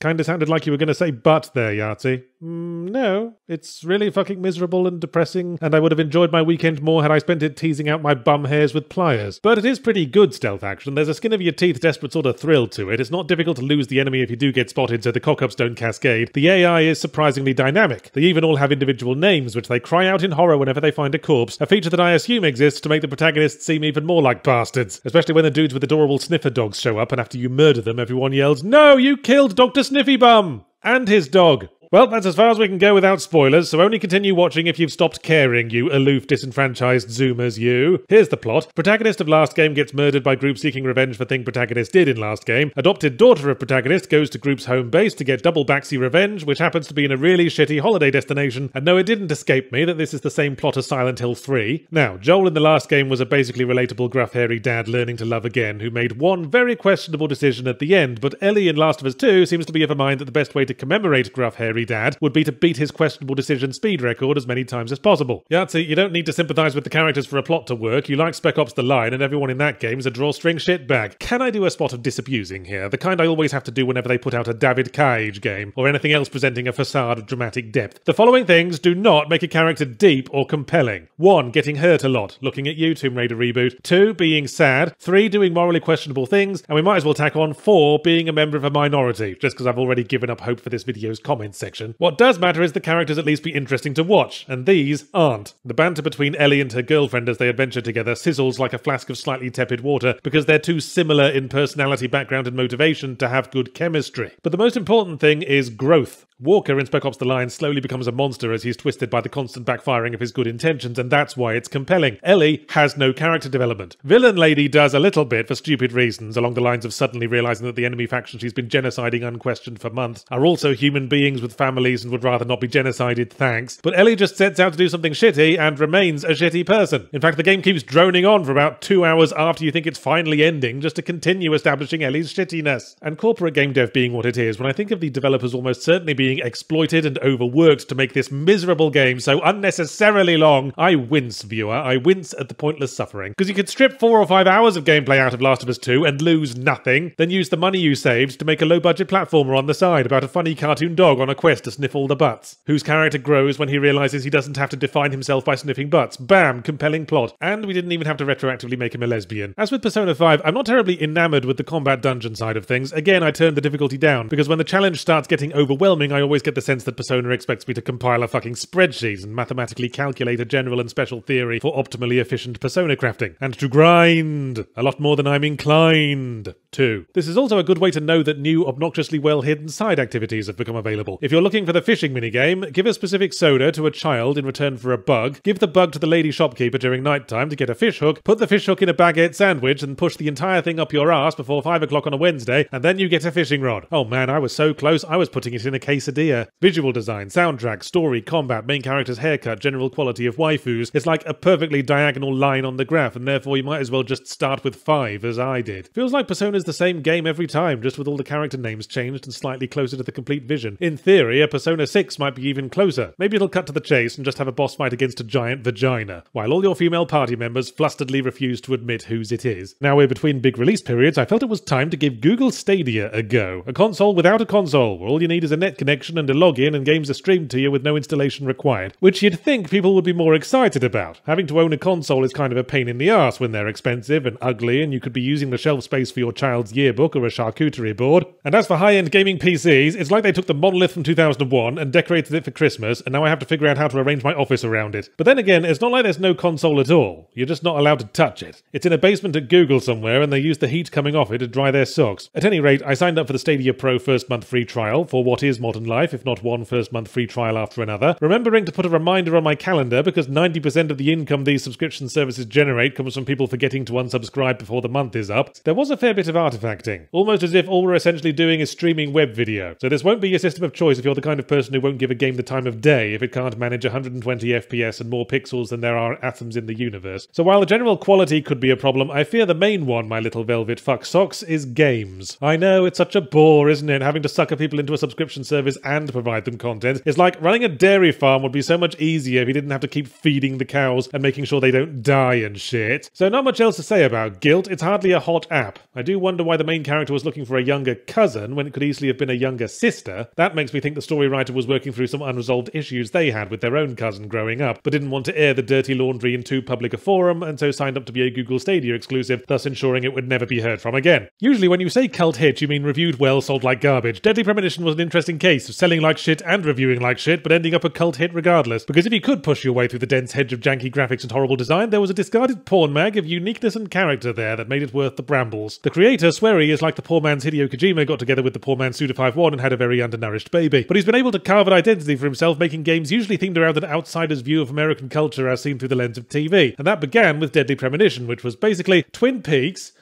Kinda sounded like you were gonna say but there, Yahtzee. Mm, no, it's really fucking miserable and depressing, and I would have enjoyed my weekend more had I spent it teasing out my bum hairs with pliers. But it is pretty good stealth action. There's a skin of your teeth desperate sort of thrill to it. It's not difficult to lose the enemy if you do get spotted, so the cock-ups don't cascade. The A I is surprisingly dynamic. They even all have individual names, which they cry out in horror whenever they find a corpse, a feature that I assume exists to make the protagonists seem even more like bastards, especially when the dudes with adorable sniffer dogs show up, and after you murder them, everyone yells, "No, you killed Doctor Sniffy Bum!" And his dog. Well, that's as far as we can go without spoilers, so only continue watching if you've stopped caring, you aloof, disenfranchised zoomers, you. Here's the plot. Protagonist of last game gets murdered by group seeking revenge for thing protagonist did in last game. Adopted daughter of protagonist goes to group's home base to get double backseat revenge, which happens to be in a really shitty holiday destination. And no, it didn't escape me that this is the same plot as Silent Hill three. Now, Joel in the last game was a basically relatable gruff-hairy dad learning to love again, who made one very questionable decision at the end, but Ellie in Last of Us two seems to be of a mind that the best way to commemorate gruff-hairy dad would be to beat his questionable decision speed record as many times as possible. Yahtzee, you don't need to sympathise with the characters for a plot to work. You like Spec Ops The Line, and everyone in that game is a drawstring shitbag. Can I do a spot of disabusing here? The kind I always have to do whenever they put out a David Cage game, or anything else presenting a facade of dramatic depth. The following things do not make a character deep or compelling. one. Getting hurt a lot, looking at you, Tomb Raider reboot. two. Being sad. three. Doing morally questionable things, and we might as well tack on four. Being a member of a minority, just because I've already given up hope for this video's comments section. What does matter is the characters at least be interesting to watch, and these aren't. The banter between Ellie and her girlfriend as they adventure together sizzles like a flask of slightly tepid water because they're too similar in personality, background and motivation to have good chemistry. But the most important thing is growth. Walker in Spec Ops The Line slowly becomes a monster as he's twisted by the constant backfiring of his good intentions, and that's why it's compelling. Ellie has no character development. Villain Lady does a little bit for stupid reasons, along the lines of suddenly realising that the enemy faction she's been genociding unquestioned for months are also human beings with families and would rather not be genocided, thanks. But Ellie just sets out to do something shitty and remains a shitty person. In fact, the game keeps droning on for about two hours after you think it's finally ending, just to continue establishing Ellie's shittiness. And corporate game dev being what it is, when I think of the developers almost certainly being exploited and overworked to make this miserable game so unnecessarily long, I wince, viewer. I wince at the pointless suffering. Because you could strip four or five hours of gameplay out of Last of Us two and lose nothing, then use the money you saved to make a low-budget platformer on the side about a funny cartoon dog on a quest to sniff all the butts, whose character grows when he realises he doesn't have to define himself by sniffing butts. Bam! Compelling plot. And we didn't even have to retroactively make him a lesbian. As with Persona five, I'm not terribly enamoured with the combat dungeon side of things. Again, I turned the difficulty down, because when the challenge starts getting overwhelming, I I always get the sense that Persona expects me to compile a fucking spreadsheet and mathematically calculate a general and special theory for optimally efficient Persona crafting, and to grind a lot more than I'm inclined to. This is also a good way to know that new, obnoxiously well-hidden side activities have become available. If you're looking for the fishing minigame, give a specific soda to a child in return for a bug, give the bug to the lady shopkeeper during nighttime to get a fish hook, put the fish hook in a baguette sandwich and push the entire thing up your ass before five o'clock on a Wednesday, and then you get a fishing rod. Oh man, I was so close, I was putting it in a case. Visual design, soundtrack, story, combat, main character's haircut, general quality of waifus. It's like a perfectly diagonal line on the graph, and therefore you might as well just start with five as I did. Feels like Persona's is the same game every time, just with all the character names changed and slightly closer to the complete vision. In theory, a Persona six might be even closer. Maybe it'll cut to the chase and just have a boss fight against a giant vagina, while all your female party members flusteredly refuse to admit whose it is. Now we're between big release periods, I felt it was time to give Google Stadia a go. A console without a console, where all you need is a net connection and a login and games are streamed to you with no installation required, which you'd think people would be more excited about. Having to own a console is kind of a pain in the arse when they're expensive and ugly and you could be using the shelf space for your child's yearbook or a charcuterie board. And as for high-end gaming P Cs, it's like they took the monolith from two thousand one and decorated it for Christmas, and now I have to figure out how to arrange my office around it. But then again, it's not like there's no console at all. You're just not allowed to touch it. It's in a basement at Google somewhere, and they use the heat coming off it to dry their socks. At any rate, I signed up for the Stadia Pro first month free trial for what is modern life, if not one first month free trial after another, remembering to put a reminder on my calendar because ninety percent of the income these subscription services generate comes from people forgetting to unsubscribe before the month is up. There was a fair bit of artifacting, almost as if all we're essentially doing is streaming web video. So this won't be your system of choice if you're the kind of person who won't give a game the time of day if it can't manage one hundred twenty F P S and more pixels than there are atoms in the universe. So while the general quality could be a problem, I fear the main one, my little velvet fuck socks, is games. I know, it's such a bore, isn't it, having to sucker people into a subscription service and provide them content. It's like running a dairy farm would be so much easier if you didn't have to keep feeding the cows and making sure they don't die and shit. So not much else to say about Guilt, it's hardly a hot app. I do wonder why the main character was looking for a younger cousin when it could easily have been a younger sister. That makes me think the story writer was working through some unresolved issues they had with their own cousin growing up, but didn't want to air the dirty laundry in too public a forum, and so signed up to be a Google Stadia exclusive, thus ensuring it would never be heard from again. Usually when you say cult hit, you mean reviewed well, sold like garbage. Deadly Premonition was an interesting case of selling like shit and reviewing like shit, but ending up a cult hit regardless, because if you could push your way through the dense hedge of janky graphics and horrible design, there was a discarded porn mag of uniqueness and character there that made it worth the brambles. The creator, Swery, is like the poor man's Hideo Kojima got together with the poor man's Suda fifty-one and had a very undernourished baby, but he's been able to carve an identity for himself, making games usually themed around an outsider's view of American culture as seen through the lens of T V, and that began with Deadly Premonition, which was basically Twin Peaks.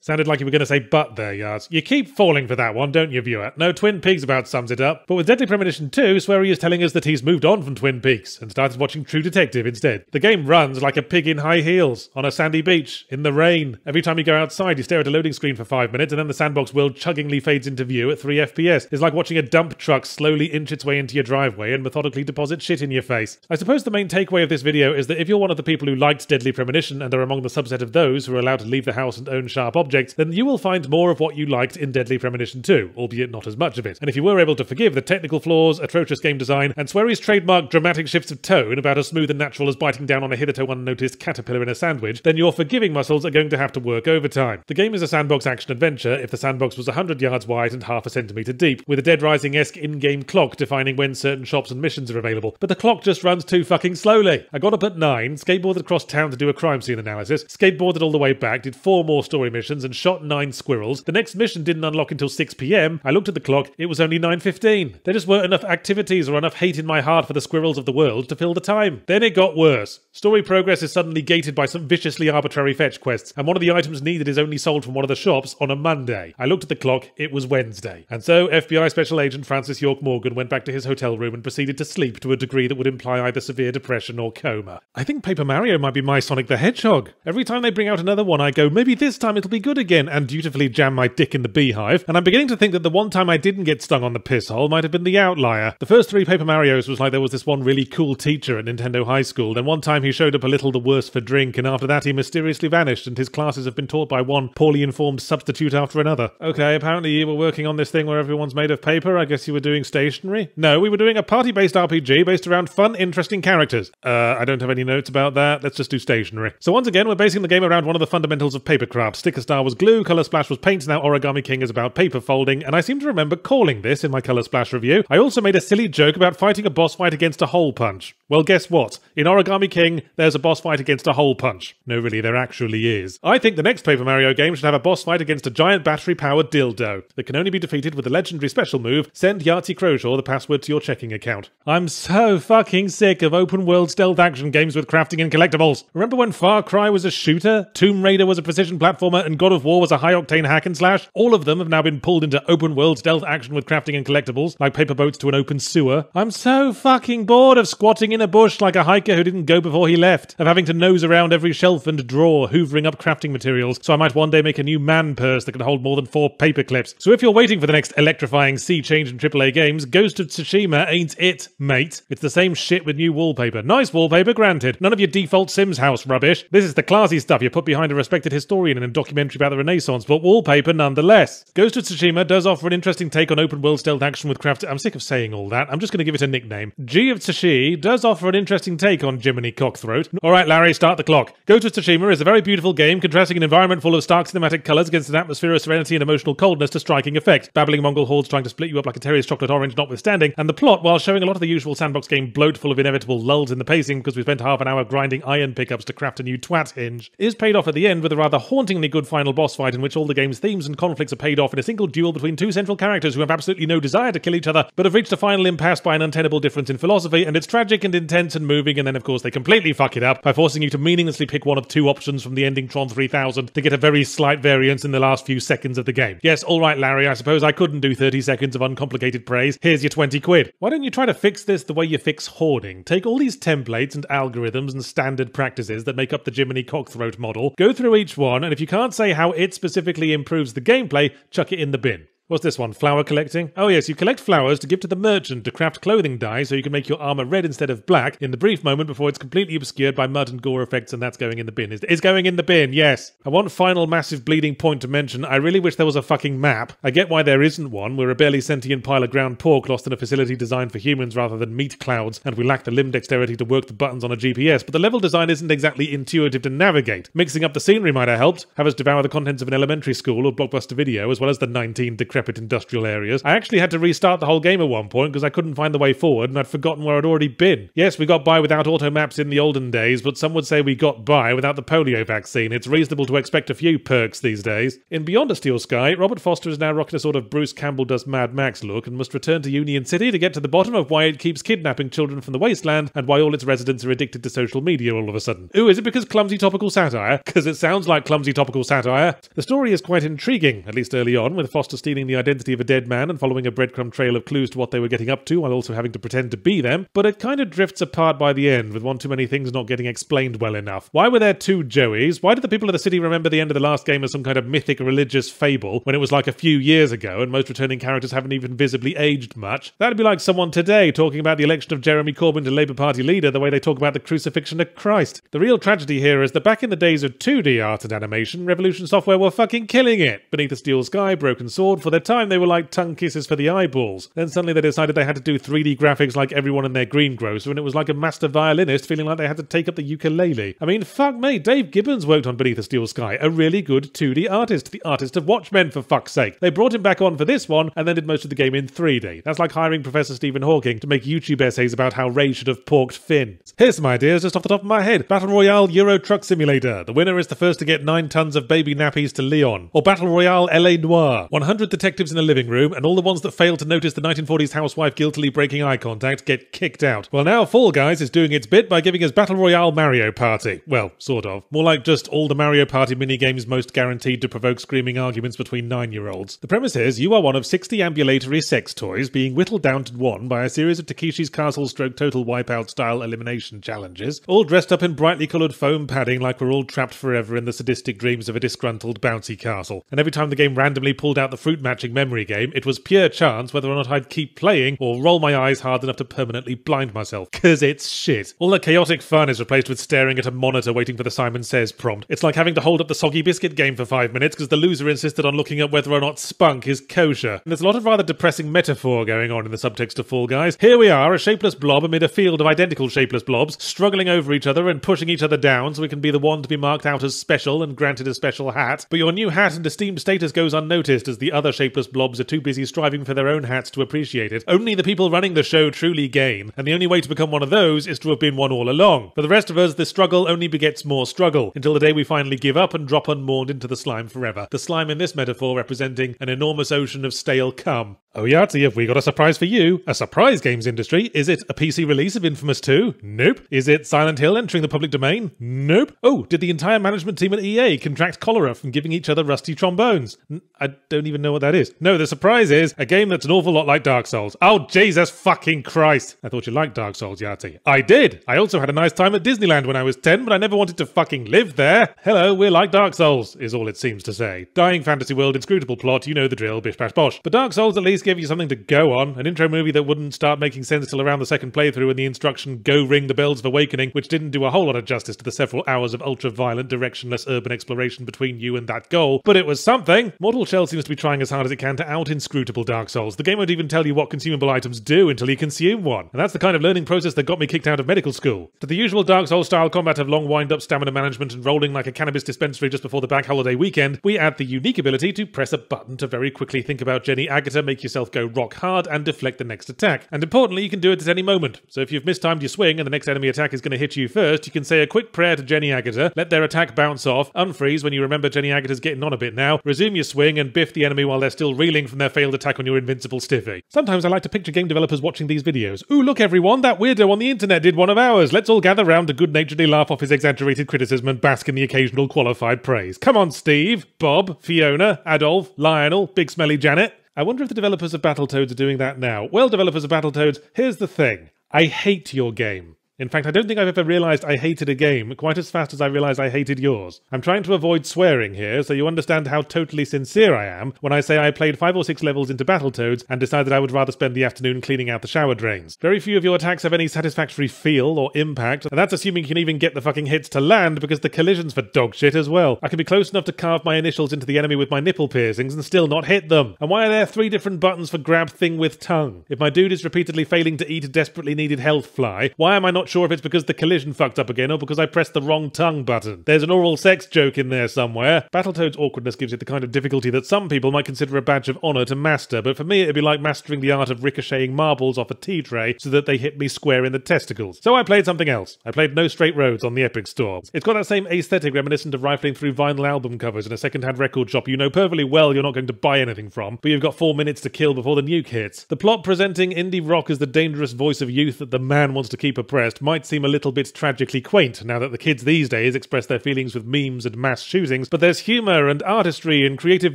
Sounded like you were going to say butt there, Yards. You keep falling for that one, don't you, viewer? No, Twin Peaks about sums it up. But with Deadly Premonition two, Swery is telling us that he's moved on from Twin Peaks and started watching True Detective instead. The game runs like a pig in high heels, on a sandy beach, in the rain. Every time you go outside, you stare at a loading screen for five minutes, and then the sandbox world chuggingly fades into view at three F P S. It's like watching a dump truck slowly inch its way into your driveway and methodically deposit shit in your face. I suppose the main takeaway of this video is that if you're one of the people who liked Deadly Premonition and are among the subset of those who are allowed to leave the house and own sharp objects, then you will find more of what you liked in Deadly Premonition two, albeit not as much of it. And if you were able to forgive the technical flaws, atrocious game design, and Swery's trademark dramatic shifts of tone about as smooth and natural as biting down on a hitherto unnoticed caterpillar in a sandwich, then your forgiving muscles are going to have to work overtime. The game is a sandbox action-adventure if the sandbox was one hundred yards wide and half a centimetre deep, with a Dead Rising-esque in-game clock defining when certain shops and missions are available. But the clock just runs too fucking slowly. I got up at nine, skateboarded across town to do a crime scene analysis, skateboarded all the way back, did four more story missions, and shot nine squirrels. The next mission didn't unlock until six P M. I looked at the clock, it was only nine fifteen. There just weren't enough activities or enough hate in my heart for the squirrels of the world to fill the time. Then it got worse. Story progress is suddenly gated by some viciously arbitrary fetch quests, and one of the items needed is only sold from one of the shops on a Monday. I looked at the clock, it was Wednesday. And so F B I Special Agent Francis York Morgan went back to his hotel room and proceeded to sleep to a degree that would imply either severe depression or coma. I think Paper Mario might be my Sonic the Hedgehog. Every time they bring out another one I go, maybe this time it'll be good again, and dutifully jam my dick in the beehive, and I'm beginning to think that the one time I didn't get stung on the piss hole might have been the outlier. The first three Paper Marios was like there was this one really cool teacher at Nintendo High School, then one time he showed up a little the worse for drink, and after that he mysteriously vanished, and his classes have been taught by one poorly informed substitute after another. Okay, apparently you were working on this thing where everyone's made of paper, I guess you were doing stationery? No, we were doing a party-based R P G based around fun, interesting characters. Uh, I don't have any notes about that, let's just do stationery. So once again, we're basing the game around one of the fundamentals of papercraft. Sticker star was glue, Colour Splash was paint, now Origami King is about paper folding, and I seem to remember calling this in my Colour Splash review. I also made a silly joke about fighting a boss fight against a hole punch. Well, guess what? In Origami King, there's a boss fight against a hole punch. No, really, there actually is. I think the next Paper Mario game should have a boss fight against a giant battery-powered dildo that can only be defeated with the legendary special move, send Yahtzee Croshaw the password to your checking account. I'm so fucking sick of open-world stealth action games with crafting and collectibles. Remember when Far Cry was a shooter, Tomb Raider was a precision platformer, and God of War was a high-octane hack and slash? All of them have now been pulled into open-world stealth action with crafting and collectibles, like paper boats to an open sewer. I'm so fucking bored of squatting in in a bush like a hiker who didn't go before he left, of having to nose around every shelf and drawer, hoovering up crafting materials, so I might one day make a new man purse that can hold more than four paper clips. So if you're waiting for the next electrifying sea change in triple A games, Ghost of Tsushima ain't it, mate. It's the same shit with new wallpaper. Nice wallpaper, granted. None of your default Sims house rubbish. This is the classy stuff you put behind a respected historian in a documentary about the Renaissance, but wallpaper nonetheless. Ghost of Tsushima does offer an interesting take on open-world stealth action with craft... I'm sick of saying all that. I'm just going to give it a nickname. G of Tsushima does offer an interesting take on Jiminy Cockthroat. Alright, Larry, start the clock. Ghost of Tsushima is a very beautiful game, contrasting an environment full of stark cinematic colours against an atmosphere of serenity and emotional coldness to striking effect. Babbling Mongol hordes trying to split you up like a Terry's chocolate orange notwithstanding, and the plot, while showing a lot of the usual sandbox game bloat full of inevitable lulls in the pacing because we spent half an hour grinding iron pickups to craft a new twat hinge, is paid off at the end with a rather hauntingly good final boss fight in which all the game's themes and conflicts are paid off in a single duel between two central characters who have absolutely no desire to kill each other, but have reached a final impasse by an untenable difference in philosophy, and it's tragic and intense and moving, and then of course they completely fuck it up by forcing you to meaninglessly pick one of two options from the ending Tron three thousand to get a very slight variance in the last few seconds of the game. Yes, alright Larry, I suppose I couldn't do thirty seconds of uncomplicated praise. Here's your twenty quid. Why don't you try to fix this the way you fix hoarding? Take all these templates and algorithms and standard practices that make up the Jiminy Cockthroat model, go through each one, and if you can't say how it specifically improves the gameplay, chuck it in the bin. What's this one? Flower collecting? Oh yes, you collect flowers to give to the merchant to craft clothing dye so you can make your armour red instead of black in the brief moment before it's completely obscured by mud and gore effects, and that's going in the bin. It's going in the bin, yes. I want final massive bleeding point to mention. I really wish there was a fucking map. I get why there isn't one. We're a barely sentient pile of ground pork lost in a facility designed for humans rather than meat clouds, and we lack the limb dexterity to work the buttons on a G P S, but the level design isn't exactly intuitive to navigate. Mixing up the scenery might have helped. Have us devour the contents of an elementary school or Blockbuster Video, as well as the nineteen decrepit industrial areas. I actually had to restart the whole game at one point because I couldn't find the way forward and I'd forgotten where I'd already been. Yes, we got by without auto maps in the olden days, but some would say we got by without the polio vaccine. It's reasonable to expect a few perks these days. In Beyond a Steel Sky, Robert Foster is now rocking a sort of Bruce Campbell does Mad Max look and must return to Union City to get to the bottom of why it keeps kidnapping children from the wasteland and why all its residents are addicted to social media all of a sudden. Ooh, is it because clumsy topical satire? Because it sounds like clumsy topical satire. The story is quite intriguing, at least early on, with Foster stealing the identity of a dead man and following a breadcrumb trail of clues to what they were getting up to while also having to pretend to be them, but it kind of drifts apart by the end, with one too many things not getting explained well enough. Why were there two Joeys? Why did the people of the city remember the end of the last game as some kind of mythic religious fable when it was like a few years ago and most returning characters haven't even visibly aged much? That'd be like someone today talking about the election of Jeremy Corbyn to Labour Party leader the way they talk about the crucifixion of Christ. The real tragedy here is that back in the days of two D art and animation, Revolution Software were fucking killing it. Beneath a Steel Sky, Broken Sword, for their time they were like tongue kisses for the eyeballs. Then suddenly they decided they had to do three D graphics like everyone in their greengrocer, and it was like a master violinist feeling like they had to take up the ukulele. I mean, fuck me, Dave Gibbons worked on Beneath a Steel Sky, a really good two D artist, the artist of Watchmen for fuck's sake. They brought him back on for this one and then did most of the game in three D. That's like hiring Professor Stephen Hawking to make YouTube essays about how Ray should have porked Finn. Here's some ideas just off the top of my head. Battle Royale Euro Truck Simulator. The winner is the first to get nine tons of baby nappies to Leon. Or Battle Royale L A Noire. one hundred detectives in a living room, and all the ones that fail to notice the nineteen forties housewife guiltily breaking eye contact get kicked out. Well, now Fall Guys is doing its bit by giving us Battle Royale Mario Party. Well, sort of. More like just all the Mario Party minigames most guaranteed to provoke screaming arguments between nine-year-olds. The premise is you are one of sixty ambulatory sex toys being whittled down to one by a series of Takeshi's Castle stroke Total Wipeout style elimination challenges, all dressed up in brightly coloured foam padding like we're all trapped forever in the sadistic dreams of a disgruntled bouncy castle. And every time the game randomly pulled out the fruit matching memory game, it was pure chance whether or not I'd keep playing or roll my eyes hard enough to permanently blind myself. Cause it's shit. All the chaotic fun is replaced with staring at a monitor waiting for the Simon Says prompt. It's like having to hold up the soggy biscuit game for five minutes because the loser insisted on looking up whether or not spunk is kosher. And there's a lot of rather depressing metaphor going on in the subtext of Fall Guys. Here we are, a shapeless blob amid a field of identical shapeless blobs, struggling over each other and pushing each other down so we can be the one to be marked out as special and granted a special hat. But your new hat and esteemed status goes unnoticed as the other shapeless blobs are too busy striving for their own hats to appreciate it. Only the people running the show truly gain, and the only way to become one of those is to have been one all along. For the rest of us, the struggle only begets more struggle, until the day we finally give up and drop unmourned into the slime forever. The slime in this metaphor representing an enormous ocean of stale cum. Oh Yahtzee, have we got a surprise for you? A surprise, games industry? Is it a P C release of Infamous two? Nope. Is it Silent Hill entering the public domain? Nope. Oh, did the entire management team at E A contract cholera from giving each other rusty trombones? N I don't even know what that that is. No, the surprise is a game that's an awful lot like Dark Souls. Oh, Jesus fucking Christ. I thought you liked Dark Souls, Yati. I did. I also had a nice time at Disneyland when I was ten, but I never wanted to fucking live there. Hello, we're like Dark Souls, is all it seems to say. Dying fantasy world, inscrutable plot, you know the drill, bish bash bosh. But Dark Souls at least gave you something to go on. An intro movie that wouldn't start making sense till around the second playthrough and the instruction, go ring the bells of awakening, which didn't do a whole lot of justice to the several hours of ultra-violent, directionless urban exploration between you and that goal. But it was something. Mortal Shell seems to be trying as hard as it can to out-inscrutable Dark Souls. The game won't even tell you what consumable items do until you consume one. And that's the kind of learning process that got me kicked out of medical school. To the usual Dark Souls-style combat of long wind-up stamina management and rolling like a cannabis dispensary just before the bank holiday weekend, we add the unique ability to press a button to very quickly think about Jenny Agatha, make yourself go rock hard, and deflect the next attack. And importantly, you can do it at any moment. So if you've mistimed your swing and the next enemy attack is going to hit you first, you can say a quick prayer to Jenny Agatha, let their attack bounce off, unfreeze when you remember Jenny Agatha's getting on a bit now, resume your swing, and biff the enemy while they're still reeling from their failed attack on your invincible stiffy. Sometimes I like to picture game developers watching these videos. Ooh, look everyone, that weirdo on the internet did one of ours. Let's all gather round to good-naturedly laugh off his exaggerated criticism and bask in the occasional qualified praise. Come on, Steve, Bob, Fiona, Adolf, Lionel, Big Smelly Janet. I wonder if the developers of Battletoads are doing that now. Well, developers of Battletoads, here's the thing. I hate your game. In fact, I don't think I've ever realised I hated a game quite as fast as I realised I hated yours. I'm trying to avoid swearing here, so you understand how totally sincere I am when I say I played five or six levels into Battletoads and decided I would rather spend the afternoon cleaning out the shower drains. Very few of your attacks have any satisfactory feel or impact, and that's assuming you can even get the fucking hits to land because the collision's for dog shit as well. I can be close enough to carve my initials into the enemy with my nipple piercings and still not hit them. And why are there three different buttons for grab thing with tongue? If my dude is repeatedly failing to eat a desperately needed health fly, why am I not sure if it's because the collision fucked up again or because I pressed the wrong tongue button? There's an oral sex joke in there somewhere. Battletoad's awkwardness gives it the kind of difficulty that some people might consider a badge of honour to master, but for me it'd be like mastering the art of ricocheting marbles off a tea tray so that they hit me square in the testicles. So I played something else. I played No Straight Roads on the Epic Store. It's got that same aesthetic reminiscent of rifling through vinyl album covers in a second-hand record shop you know perfectly well you're not going to buy anything from, but you've got four minutes to kill before the nuke hits. The plot presenting indie rock as the dangerous voice of youth that the man wants to keep oppressed might seem a little bit tragically quaint now that the kids these days express their feelings with memes and mass shootings, but there's humour and artistry and creative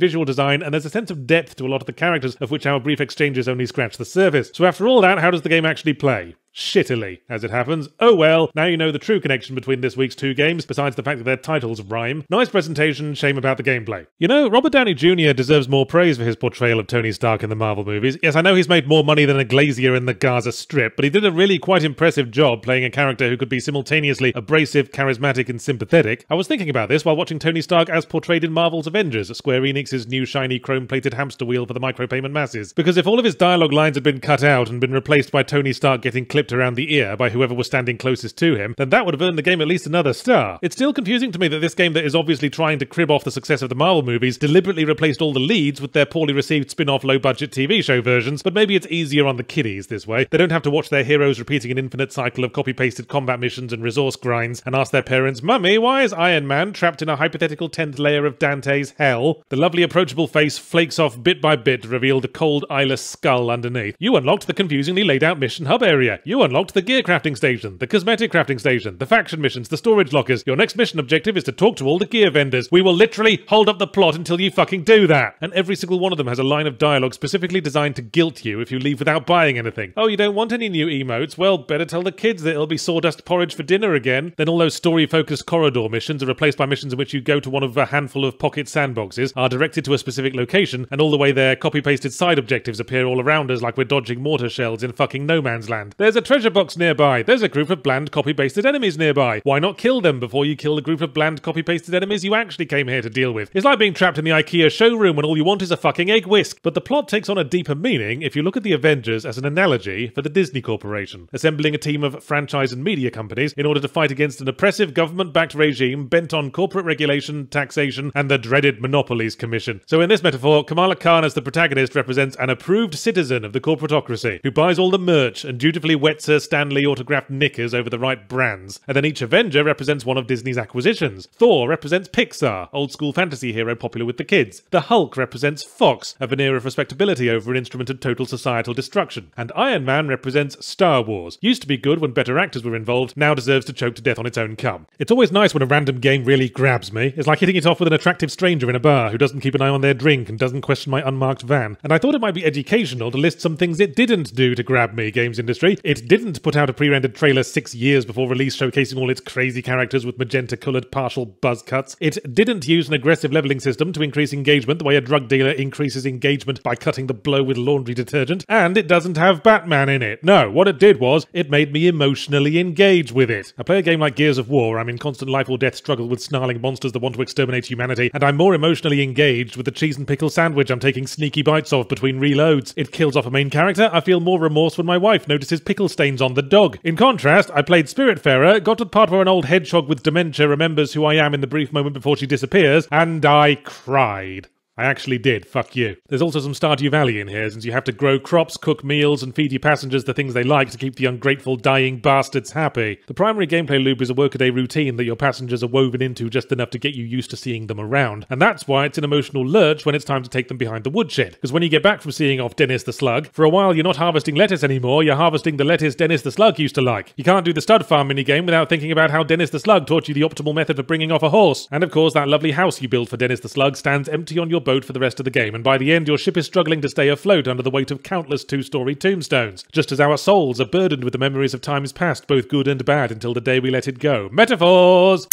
visual design, and there's a sense of depth to a lot of the characters, of which our brief exchanges only scratch the surface. So after all that, how does the game actually play? Shittily, as it happens. Oh well, now you know the true connection between this week's two games, besides the fact that their titles rhyme. Nice presentation, shame about the gameplay. You know, Robert Downey Junior deserves more praise for his portrayal of Tony Stark in the Marvel movies. Yes, I know he's made more money than a glazier in the Gaza Strip, but he did a really quite impressive job playing a character who could be simultaneously abrasive, charismatic, and sympathetic. I was thinking about this while watching Tony Stark as portrayed in Marvel's Avengers, Square Enix's new shiny chrome-plated hamster wheel for the micropayment masses. Because if all of his dialogue lines had been cut out and been replaced by Tony Stark getting clipped around the ear by whoever was standing closest to him, then that would have earned the game at least another star. It's still confusing to me that this game that is obviously trying to crib off the success of the Marvel movies deliberately replaced all the leads with their poorly received spin-off low-budget T V show versions, but maybe it's easier on the kiddies this way. They don't have to watch their heroes repeating an infinite cycle of copy-pasted combat missions and resource grinds and ask their parents, "Mummy, why is Iron Man trapped in a hypothetical tenth layer of Dante's hell?" The lovely approachable face flakes off bit by bit to reveal the cold, eyeless skull underneath. You unlocked the confusingly laid-out mission hub area. You unlocked the gear crafting station, the cosmetic crafting station, the faction missions, the storage lockers. Your next mission objective is to talk to all the gear vendors. We will literally hold up the plot until you fucking do that. And every single one of them has a line of dialogue specifically designed to guilt you if you leave without buying anything. Oh, you don't want any new emotes? Well, better tell the kids that it'll be sawdust porridge for dinner again. Then all those story-focused corridor missions are replaced by missions in which you go to one of a handful of pocket sandboxes, are directed to a specific location, and all the way there, copy-pasted side objectives appear all around us like we're dodging mortar shells in fucking no man's land. There's a treasure box nearby. There's a group of bland copy-pasted enemies nearby. Why not kill them before you kill the group of bland copy-pasted enemies you actually came here to deal with? It's like being trapped in the IKEA showroom when all you want is a fucking egg whisk. But the plot takes on a deeper meaning if you look at the Avengers as an analogy for the Disney Corporation, assembling a team of franchise and media companies in order to fight against an oppressive government-backed regime bent on corporate regulation, taxation, and the dreaded Monopolies Commission. So in this metaphor, Kamala Khan as the protagonist represents an approved citizen of the corporatocracy who buys all the merch and dutifully wears wet Sir Stanley autographed knickers over the right brands. And then each Avenger represents one of Disney's acquisitions. Thor represents Pixar, old-school fantasy hero popular with the kids. The Hulk represents Fox, a veneer of respectability over an instrument of total societal destruction. And Iron Man represents Star Wars. Used to be good when better actors were involved, now deserves to choke to death on its own cum. It's always nice when a random game really grabs me. It's like hitting it off with an attractive stranger in a bar who doesn't keep an eye on their drink and doesn't question my unmarked van. And I thought it might be educational to list some things it didn't do to grab me, games industry. It didn't put out a pre-rendered trailer six years before release showcasing all its crazy characters with magenta-coloured partial buzz cuts. It didn't use an aggressive levelling system to increase engagement the way a drug dealer increases engagement by cutting the blow with laundry detergent. And it doesn't have Batman in it. No, what it did was, it made me emotionally engage with it. I play a game like Gears of War, I'm in constant life or death struggle with snarling monsters that want to exterminate humanity, and I'm more emotionally engaged with the cheese and pickle sandwich I'm taking sneaky bites of between reloads. It kills off a main character, I feel more remorse when my wife notices pickle stains on the dog. In contrast, I played Spiritfarer, got to the part where an old hedgehog with dementia remembers who I am in the brief moment before she disappears, and I cried. I actually did, fuck you. There's also some Stardew Valley in here, since you have to grow crops, cook meals, and feed your passengers the things they like to keep the ungrateful dying bastards happy. The primary gameplay loop is a workaday routine that your passengers are woven into just enough to get you used to seeing them around, and that's why it's an emotional lurch when it's time to take them behind the woodshed. Because when you get back from seeing off Dennis the Slug, for a while you're not harvesting lettuce anymore, you're harvesting the lettuce Dennis the Slug used to like. You can't do the stud farm minigame without thinking about how Dennis the Slug taught you the optimal method for bringing off a horse, and of course that lovely house you built for Dennis the Slug stands empty on your boat for the rest of the game, and by the end your ship is struggling to stay afloat under the weight of countless two-story tombstones, just as our souls are burdened with the memories of times past, both good and bad, until the day we let it go. Metaphors!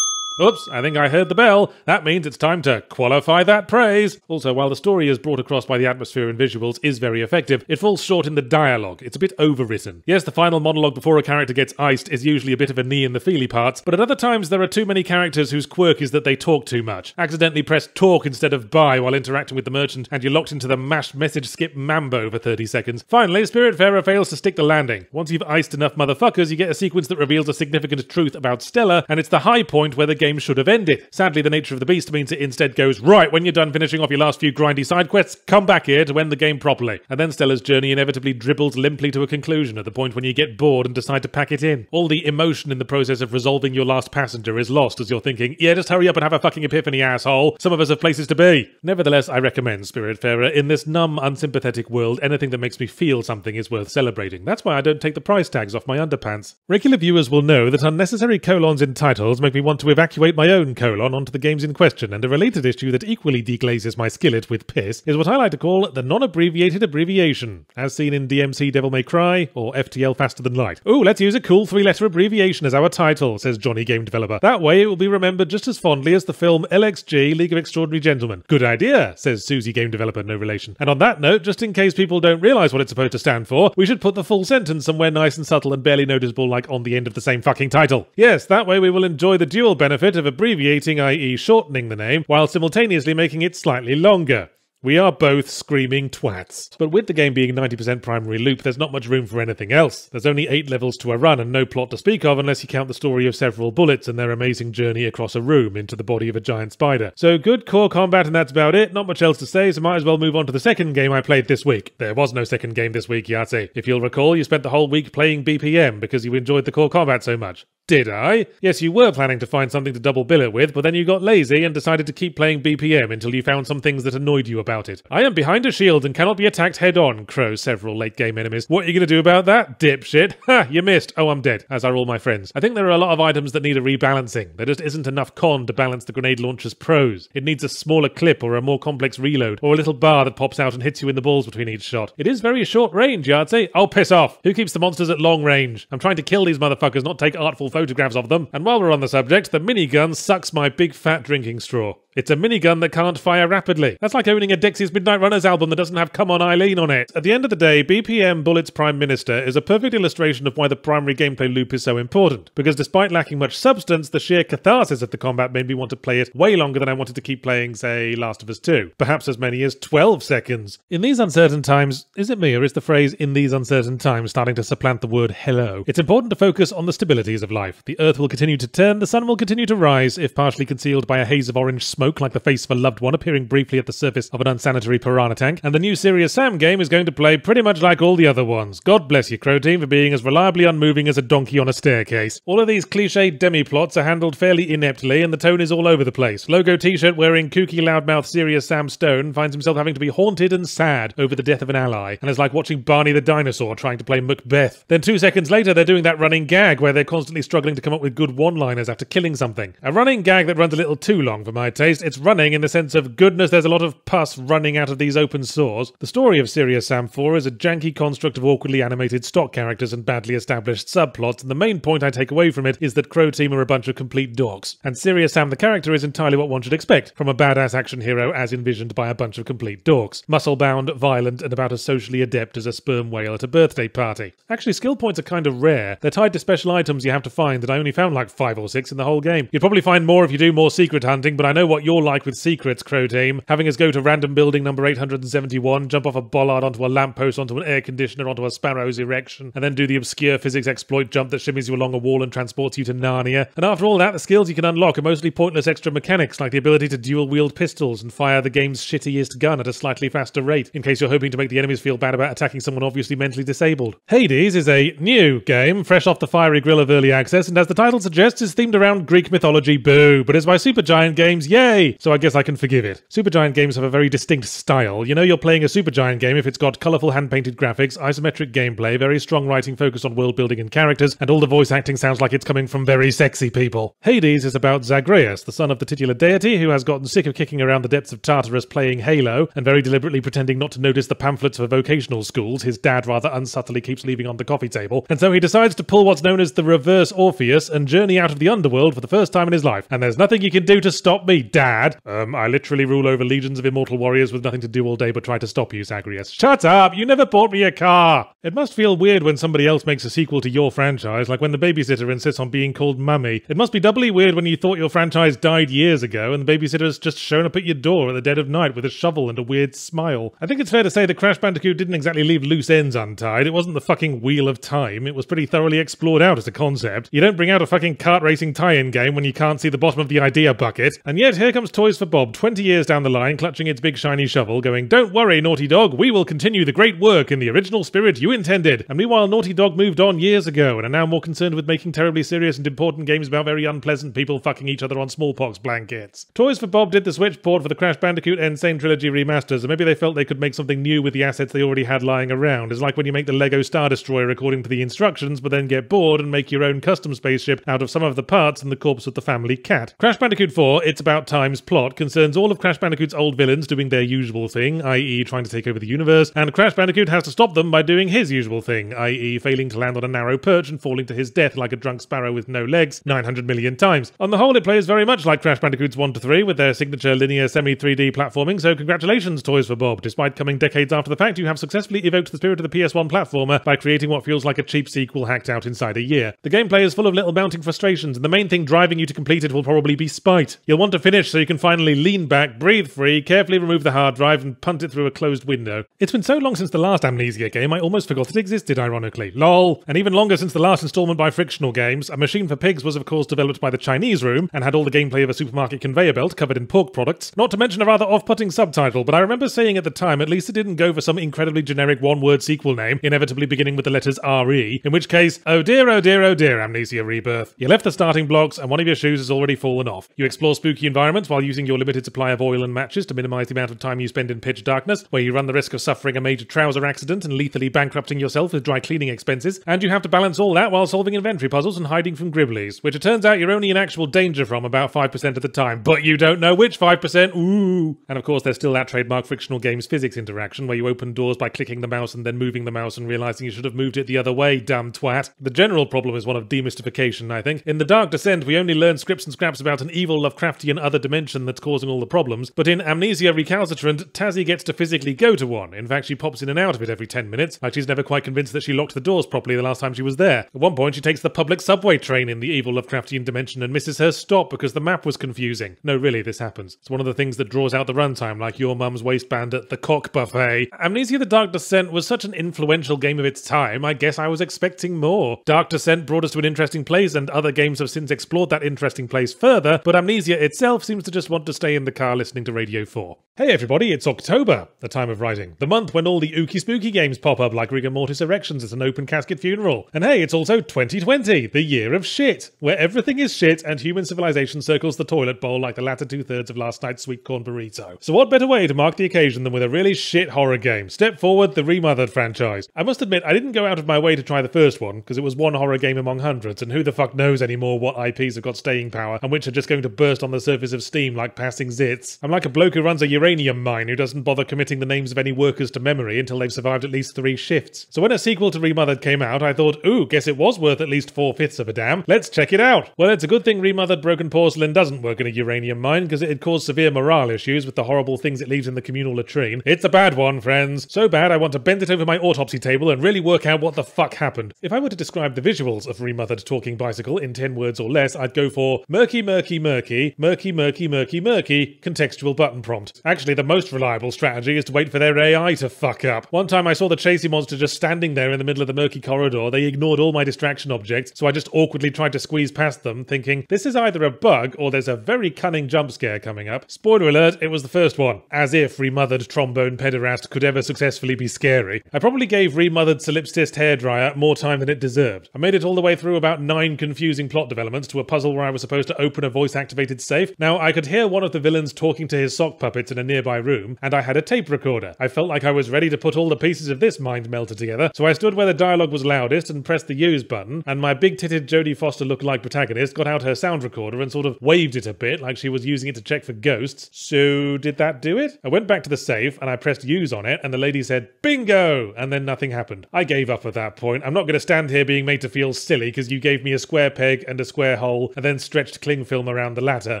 Oops, I think I heard the bell. That means it's time to qualify that praise. Also, while the story is brought across by the atmosphere and visuals is very effective, it falls short in the dialogue. It's a bit overwritten. Yes, the final monologue before a character gets iced is usually a bit of a knee in the feely parts, but at other times there are too many characters whose quirk is that they talk too much. Accidentally press talk instead of buy while interacting with the merchant, and you're locked into the mashed message skip mambo for thirty seconds. Finally, Spiritfarer fails to stick the landing. Once you've iced enough motherfuckers, you get a sequence that reveals a significant truth about Stella, and it's the high point where the game should have ended. Sadly, the nature of the beast means it instead goes, right, when you're done finishing off your last few grindy side quests, come back here to end the game properly. And then Stella's journey inevitably dribbles limply to a conclusion at the point when you get bored and decide to pack it in. All the emotion in the process of resolving your last passenger is lost as you're thinking, yeah, just hurry up and have a fucking epiphany, asshole. Some of us have places to be. Nevertheless, I recommend Spiritfarer. In this numb, unsympathetic world, anything that makes me feel something is worth celebrating. That's why I don't take the price tags off my underpants. Regular viewers will know that unnecessary colons in titles make me want to evacuate my own colon onto the games in question, and a related issue that equally deglazes my skillet with piss is what I like to call the non-abbreviated abbreviation, as seen in D M C Devil May Cry or F T L Faster Than Light. Ooh, let's use a cool three-letter abbreviation as our title, says Johnny Game Developer. That way it will be remembered just as fondly as the film L X G League of Extraordinary Gentlemen. Good idea, says Susie Game Developer, no relation. And on that note, just in case people don't realise what it's supposed to stand for, we should put the full sentence somewhere nice and subtle and barely noticeable, like on the end of the same fucking title. Yes, that way we will enjoy the dual benefit of abbreviating, that is shortening the name, while simultaneously making it slightly longer. We are both screaming twats. But with the game being ninety percent primary loop, there's not much room for anything else. There's only eight levels to a run and no plot to speak of unless you count the story of several bullets and their amazing journey across a room into the body of a giant spider. So good core combat and that's about it. Not much else to say, so might as well move on to the second game I played this week. There was no second game this week, Yahtzee. If you'll recall, you spent the whole week playing B P M because you enjoyed the core combat so much. Did I? Yes, you were planning to find something to double bill it with, but then you got lazy and decided to keep playing B P M until you found some things that annoyed you about it. I am behind a shield and cannot be attacked head-on, crow several late-game enemies. What are you going to do about that, dipshit? Ha, you missed. Oh, I'm dead, as are all my friends. I think there are a lot of items that need a rebalancing. There just isn't enough con to balance the grenade launcher's pros. It needs a smaller clip or a more complex reload, or a little bar that pops out and hits you in the balls between each shot. It is very short range, Yahtzee. Oh, piss off. Who keeps the monsters at long range? I'm trying to kill these motherfuckers, not take artful photographs of them. And while we're on the subject, the minigun sucks my big fat drinking straw. It's a minigun that can't fire rapidly. That's like owning a Dixie's Midnight Runners album that doesn't have Come On Eileen on it. At the end of the day, B P M Bullets Prime Minister is a perfect illustration of why the primary gameplay loop is so important, because despite lacking much substance, the sheer catharsis of the combat made me want to play it way longer than I wanted to keep playing, say, Last of Us two. Perhaps as many as twelve seconds. In these uncertain times, is it me or is the phrase in these uncertain times starting to supplant the word hello? It's important to focus on the stabilities of life. The earth will continue to turn, the sun will continue to rise, if partially concealed by a haze of orange smoke smoke like the face of a loved one appearing briefly at the surface of an unsanitary piranha tank, and the new Serious Sam game is going to play pretty much like all the other ones. God bless you, Crow Team, for being as reliably unmoving as a donkey on a staircase. All of these cliché demi-plots are handled fairly ineptly, and the tone is all over the place. Logo t-shirt wearing kooky loudmouth Serious Sam Stone finds himself having to be haunted and sad over the death of an ally, and it's like watching Barney the Dinosaur trying to play Macbeth. Then two seconds later they're doing that running gag where they're constantly struggling to come up with good one-liners after killing something. A running gag that runs a little too long for my taste. It's running in the sense of, goodness, there's a lot of pus running out of these open sores. The story of Serious Sam four is a janky construct of awkwardly animated stock characters and badly established subplots, and the main point I take away from it is that Crow Team are a bunch of complete dorks. And Serious Sam the character is entirely what one should expect from a badass action hero as envisioned by a bunch of complete dorks. Muscle-bound, violent, and about as socially adept as a sperm whale at a birthday party. Actually, skill points are kind of rare. They're tied to special items you have to find, and I only found like five or six in the whole game. You'd probably find more if you do more secret hunting, but I know what you're like with secrets, Crow Team. Having us go to random building number eight hundred seventy-one, jump off a bollard onto a lamppost, onto an air conditioner, onto a sparrow's erection, and then do the obscure physics exploit jump that shimmies you along a wall and transports you to Narnia. And after all that, the skills you can unlock are mostly pointless extra mechanics, like the ability to dual-wield pistols and fire the game's shittiest gun at a slightly faster rate, in case you're hoping to make the enemies feel bad about attacking someone obviously mentally disabled. Hades is a new game, fresh off the fiery grill of early access, and as the title suggests, is themed around Greek mythology, boo, but it's by Supergiant Games, yay! So I guess I can forgive it. Supergiant Games have a very distinct style. You know you're playing a Supergiant game if it's got colourful hand-painted graphics, isometric gameplay, very strong writing focused on world-building and characters, and all the voice acting sounds like it's coming from very sexy people. Hades is about Zagreus, the son of the titular deity who has gotten sick of kicking around the depths of Tartarus playing Halo, and very deliberately pretending not to notice the pamphlets for vocational schools his dad rather unsubtly keeps leaving on the coffee table, and so he decides to pull what's known as the reverse Orpheus and journey out of the underworld for the first time in his life. And there's nothing you can do to stop me, Dad. Um, I literally rule over legions of immortal warriors with nothing to do all day but try to stop you, Zagreus. Shut up! You never bought me a car! It must feel weird when somebody else makes a sequel to your franchise, like when the babysitter insists on being called Mummy. It must be doubly weird when you thought your franchise died years ago and the babysitter's just shown up at your door at the dead of night with a shovel and a weird smile. I think it's fair to say that Crash Bandicoot didn't exactly leave loose ends untied. It wasn't the fucking Wheel of Time. It was pretty thoroughly explored out as a concept. You don't bring out a fucking kart racing tie-in game when you can't see the bottom of the idea bucket. And yet here comes Toys for Bob twenty years down the line, clutching its big shiny shovel, going, "Don't worry, Naughty Dog, we will continue the great work in the original spirit you intended." And meanwhile, Naughty Dog moved on years ago and are now more concerned with making terribly serious and important games about very unpleasant people fucking each other on smallpox blankets. Toys for Bob did the Switch port for the Crash Bandicoot Insane Trilogy remasters, and maybe they felt they could make something new with the assets they already had lying around. It's like when you make the Lego Star Destroyer according to the instructions, but then get bored and make your own custom spaceship out of some of the parts and the corpse of the family cat. Crash Bandicoot four, It's About Time's plot, concerns all of Crash Bandicoot's old villains doing their usual thing, that is trying to take over the universe, and Crash Bandicoot has to stop them by doing his usual thing, that is failing to land on a narrow perch and falling to his death like a drunk sparrow with no legs nine hundred million times. On the whole, it plays very much like Crash Bandicoots one to three with their signature linear semi three D platforming, so congratulations, Toys for Bob. Despite coming decades after the fact, you have successfully evoked the spirit of the P S one platformer by creating what feels like a cheap sequel hacked out inside a year. The gameplay is full of little mounting frustrations, and the main thing driving you to complete it will probably be spite. You'll want to finish so you can finally lean back, breathe free, carefully remove the hard drive, and punt it through a closed window. It's been so long since the last Amnesia game, I almost forgot it existed, ironically. LOL! And even longer since the last installment by Frictional Games. A Machine for Pigs was of course developed by the Chinese Room, and had all the gameplay of a supermarket conveyor belt covered in pork products, not to mention a rather off-putting subtitle, but I remember saying at the time at least it didn't go for some incredibly generic one-word sequel name, inevitably beginning with the letters R E, in which case, oh dear, oh dear, oh dear, Amnesia Rebirth. You left the starting blocks, and one of your shoes has already fallen off. You explore spooky environments while using your limited supply of oil and matches to minimise the amount of time you spend in pitch darkness, where you run the risk of suffering a major trouser accident and lethally bankrupting yourself with dry cleaning expenses, and you have to balance all that while solving inventory puzzles and hiding from gribblies, which it turns out you're only in actual danger from about five percent of the time, but you don't know which five percent, ooh! And of course there's still that trademark Frictional Games physics interaction, where you open doors by clicking the mouse and then moving the mouse and realising you should have moved it the other way, damn twat. The general problem is one of demystification, I think. In The Dark Descent we only learn scripts and scraps about an evil Lovecraftian other dimension that's causing all the problems, but in Amnesia Recalcitrant, Tazzy gets to physically go to one. In fact, she pops in and out of it every ten minutes, like she's never quite convinced that she locked the doors properly the last time she was there. At one point she takes the public subway train in the evil Lovecraftian dimension and misses her stop because the map was confusing. No, really, this happens. It's one of the things that draws out the runtime, like your mum's waistband at the cock buffet. Amnesia The Dark Descent was such an influential game of its time, I guess I was expecting more. Dark Descent brought us to an interesting place, and other games have since explored that interesting place further, but Amnesia itself seems to just want to stay in the car listening to Radio four. Hey everybody, it's October, the time of writing. The month when all the ooky spooky games pop up like rigor mortis erections at an open casket funeral. And hey, it's also twenty twenty, the year of shit, where everything is shit and human civilization circles the toilet bowl like the latter two-thirds of last night's sweet corn burrito. So what better way to mark the occasion than with a really shit horror game? Step forward, the remothered franchise. I must admit, I didn't go out of my way to try the first one, because it was one horror game among hundreds, and who the fuck knows anymore what I Ps have got staying power, and which are just going to burst on the surface of Steam like passing zits. I'm like a bloke who runs a uranium mine who doesn't bother committing the names of any workers to memory until they've survived at least three shifts. So when a sequel to Remothered came out, I thought, ooh, guess it was worth at least four-fifths of a damn. Let's check it out! Well, it's a good thing Remothered Broken Porcelain doesn't work in a uranium mine, because it'd cause severe morale issues with the horrible things it leaves in the communal latrine. It's a bad one, friends. So bad I want to bend it over my autopsy table and really work out what the fuck happened. If I were to describe the visuals of Remothered Talking Bicycle in ten words or less, I'd go for murky, murky, murky, murky, murky, murky, murky, contextual button prompt. Actually, the most reliable strategy is to wait for their A I to fuck up. One time I saw the chasey monster just standing there in the middle of the murky corridor. They ignored all my distraction objects, so I just awkwardly tried to squeeze past them, thinking, this is either a bug or there's a very cunning jump scare coming up. Spoiler alert, it was the first one. As if Remothered Trombone Pederast could ever successfully be scary. I probably gave Remothered Solipsist Hairdryer more time than it deserved. I made it all the way through about nine confusing plot developments to a puzzle where I was supposed to open a voice-activated safe. Now, I could hear one of the villains talking to his sock puppets in a nearby room, and I had a tape recorder. I felt like I was ready to put all the pieces of this mind melter together, so I stood where the dialogue was loudest and pressed the use button, and my big-titted Jodie Foster-lookalike protagonist got out her sound recorder and sort of waved it a bit like she was using it to check for ghosts. So, did that do it? I went back to the safe, and I pressed use on it, and the lady said, bingo! And then nothing happened. I gave up at that point. I'm not going to stand here being made to feel silly because you gave me a square peg and a square hole, and then stretched cling film around the latter,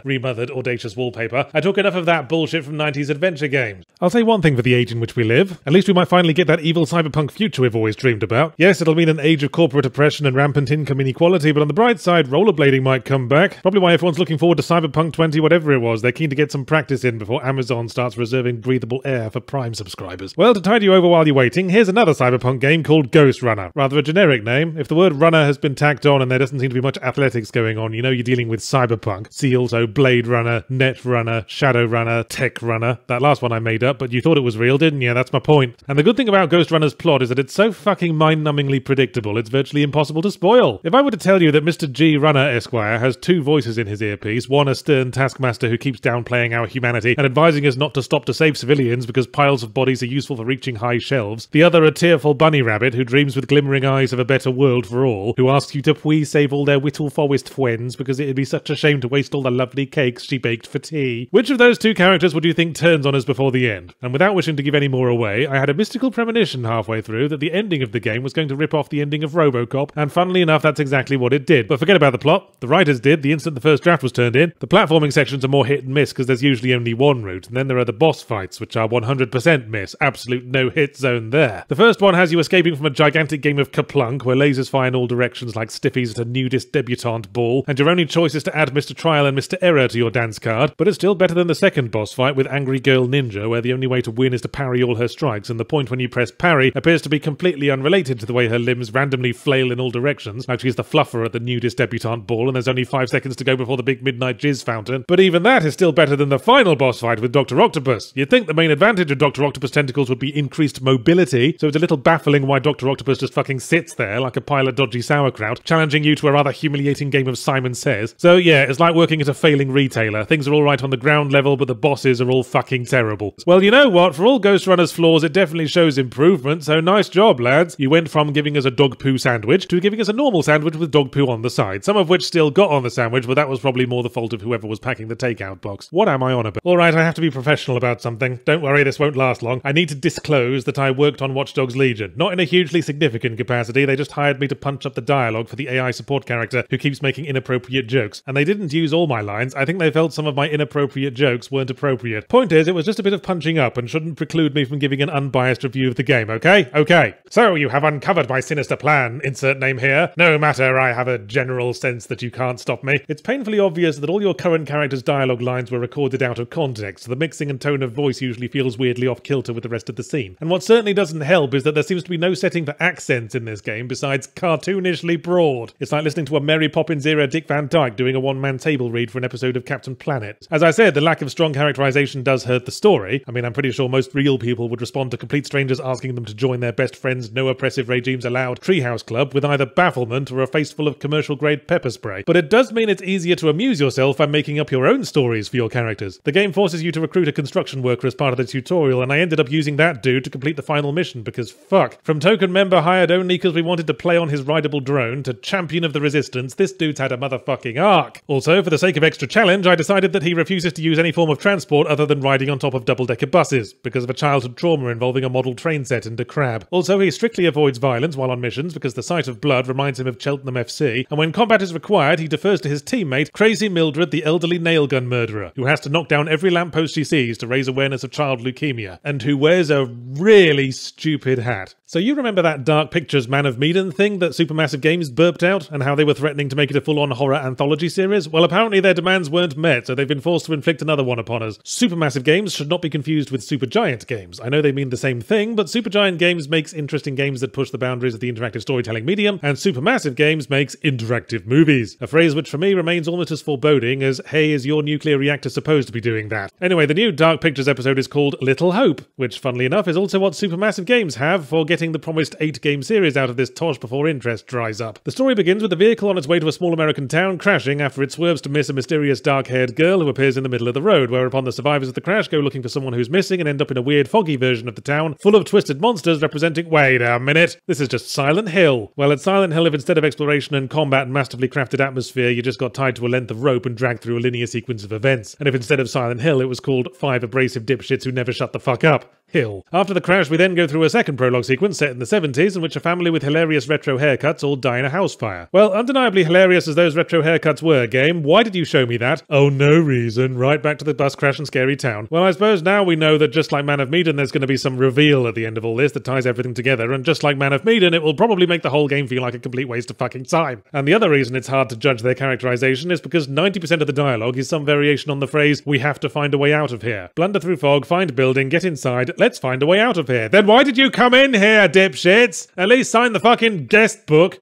remothered audacious wallpaper. I took enough of that bullshit from nineties adventure games. I'll say one thing for the age in which we live. At least we might finally get that evil cyberpunk future we've always dreamed about. Yes, it'll mean an age of corporate oppression and rampant income inequality, but on the bright side, rollerblading might come back. Probably why everyone's looking forward to Cyberpunk twenty whatever it was. They're keen to get some practice in before Amazon starts reserving breathable air for Prime subscribers. Well, to tide you over while you're waiting, here's another cyberpunk game called Ghost Runner. Rather a generic name. If the word runner has been tacked on and there doesn't seem to be much athletics going on, you know you're dealing with cyberpunk. See also Blade Runner, Net Runner, Shadow Runner, Tech Runner. That last one I made up, but you thought it was real, didn't you? That's my point. And the good thing about Ghost Runner's plot is that it's so fucking mind-numbingly predictable, it's virtually impossible to spoil. If I were to tell you that Mister G. Runner Esquire has two voices in his earpiece, one a stern taskmaster who keeps downplaying our humanity and advising us not to stop to save civilians because piles of bodies are useful for reaching high shelves, the other a tearful bunny rabbit who dreams with glimmering eyes of a better world for all, who asks you to please save all their whittle forest friends because it'd be such a shame to waste all the lovely cakes she baked for tea. Which of those two characters would you think turns on us before the end? And without wishing to give any more away, I had a mystical premonition halfway through that the ending of the game was going to rip off the ending of RoboCop, and funnily enough that's exactly what it did. But forget about the plot. The writers did the instant the first draft was turned in. The platforming sections are more hit and miss because there's usually only one route, and then there are the boss fights, which are one hundred percent miss. Absolute no-hit zone there. The first one has you escaping from a gigantic game of Kerplunk, where lasers fire in all directions like stiffies at a nudist debutante ball, and your only choice is to add Mister Trial and Mister Error to your dance card, but it's still better than the second boss fight with Angry Girl Ninja, where the only way to win is to parry all her strikes, and the point when you press parry appears to be completely unrelated to the way her limbs randomly flail in all directions, like she's the fluffer at the nudist debutante ball and there's only five seconds to go before the big midnight jizz fountain. But even that is still better than the final boss fight with Doctor Octopus. You'd think the main advantage of Doctor Octopus tentacles would be increased mobility, so it's a little baffling why Doctor Octopus just fucking sits there like a pile of dodgy sauerkraut, challenging you to a rather humiliating game of Simon Says. So yeah, it's like working at a failing retailer. Things are alright on the ground level, but the bosses are all fucking terrible. Well, you know what? For all Ghost Runner's flaws, it definitely shows improvement, so nice job, lads. You went from giving us a dog poo sandwich to giving us a normal sandwich with dog poo on the side, some of which still got on the sandwich, but that was probably more the fault of whoever was packing the takeout box. What am I on about? Alright, I have to be professional about something. Don't worry, this won't last long. I need to disclose that I worked on Watch Dogs Legion. Not in a hugely significant capacity, they just hired me to punch up the dialogue for the A I support character who keeps making inappropriate jokes. And they didn't use all my lines, I think they felt some of my inappropriate jokes weren't appropriate. Point is, it was just a bit of punching up and shouldn't preclude me from giving an unbiased review of the game, okay? Okay. So, you have uncovered my sinister plan, insert name here. No matter, I have a general sense that you can't stop me. It's painfully obvious that all your current character's dialogue lines were recorded out of context, so the mixing and tone of voice usually feels weirdly off-kilter with the rest of the scene. And what certainly doesn't help is that there seems to be no setting for accents in this game besides cartoonishly broad. It's like listening to a Mary Poppins-era Dick Van Dyke doing a one-man table read for an episode of Captain Captain Planet. As I said, the lack of strong characterization does hurt the story. I mean, I'm pretty sure most real people would respond to complete strangers asking them to join their best friend's no oppressive regimes allowed treehouse club with either bafflement or a face full of commercial grade pepper spray. But it does mean it's easier to amuse yourself by making up your own stories for your characters. The game forces you to recruit a construction worker as part of the tutorial, and I ended up using that dude to complete the final mission because fuck. From token member hired only because we wanted to play on his rideable drone to champion of the resistance, this dude's had a motherfucking arc. Also, for the sake of extra challenge, I decided that he refuses to use any form of transport other than riding on top of double-decker buses because of a childhood trauma involving a model train set and a crab. Also, he strictly avoids violence while on missions because the sight of blood reminds him of Cheltenham F C, and when combat is required, he defers to his teammate, Crazy Mildred, the elderly nail gun murderer, who has to knock down every lamppost she sees to raise awareness of child leukemia, and who wears a really stupid hat. So you remember that Dark Pictures Man of Medan thing that Supermassive Games burped out, and how they were threatening to make it a full-on horror anthology series? Well, apparently their demands weren't met, so they've been forced to inflict another one upon us. Supermassive Games should not be confused with Supergiant Games. I know they mean the same thing, but Supergiant Games makes interesting games that push the boundaries of the interactive storytelling medium, and Supermassive Games makes interactive movies. A phrase which for me remains almost as foreboding as, hey, is your nuclear reactor supposed to be doing that? Anyway, the new Dark Pictures episode is called Little Hope, which, funnily enough, is also what Supermassive Games have for getting the promised eight-game series out of this tosh before interest dries up. The story begins with a vehicle on its way to a small American town crashing after it swerves to miss a mysterious dark-haired girl who appears in the middle of the road, whereupon the survivors of the crash go looking for someone who's missing and end up in a weird foggy version of the town, full of twisted monsters representing— wait a minute, this is just Silent Hill. Well, at Silent Hill, if instead of exploration and combat and masterfully crafted atmosphere, you just got tied to a length of rope and dragged through a linear sequence of events. And if instead of Silent Hill, it was called Five Abrasive Dipshits Who Never Shut the Fuck Up. Hill. After the crash, we then go through a second prologue sequence set in the seventies in which a family with hilarious retro haircuts all die in a house fire. Well, undeniably hilarious as those retro haircuts were, game, why did you show me that? Oh, no reason. Right back to the bus crash and scary town. Well, I suppose now we know that just like Man of Medan, there's going to be some reveal at the end of all this that ties everything together, and just like Man of Medan, it will probably make the whole game feel like a complete waste of fucking time. And the other reason it's hard to judge their characterization is because ninety percent of the dialogue is some variation on the phrase, we have to find a way out of here. Blunder through fog, find building, get inside, let's find a way out of here. Then why did you come in here, dipshits? At least sign the fucking guest book.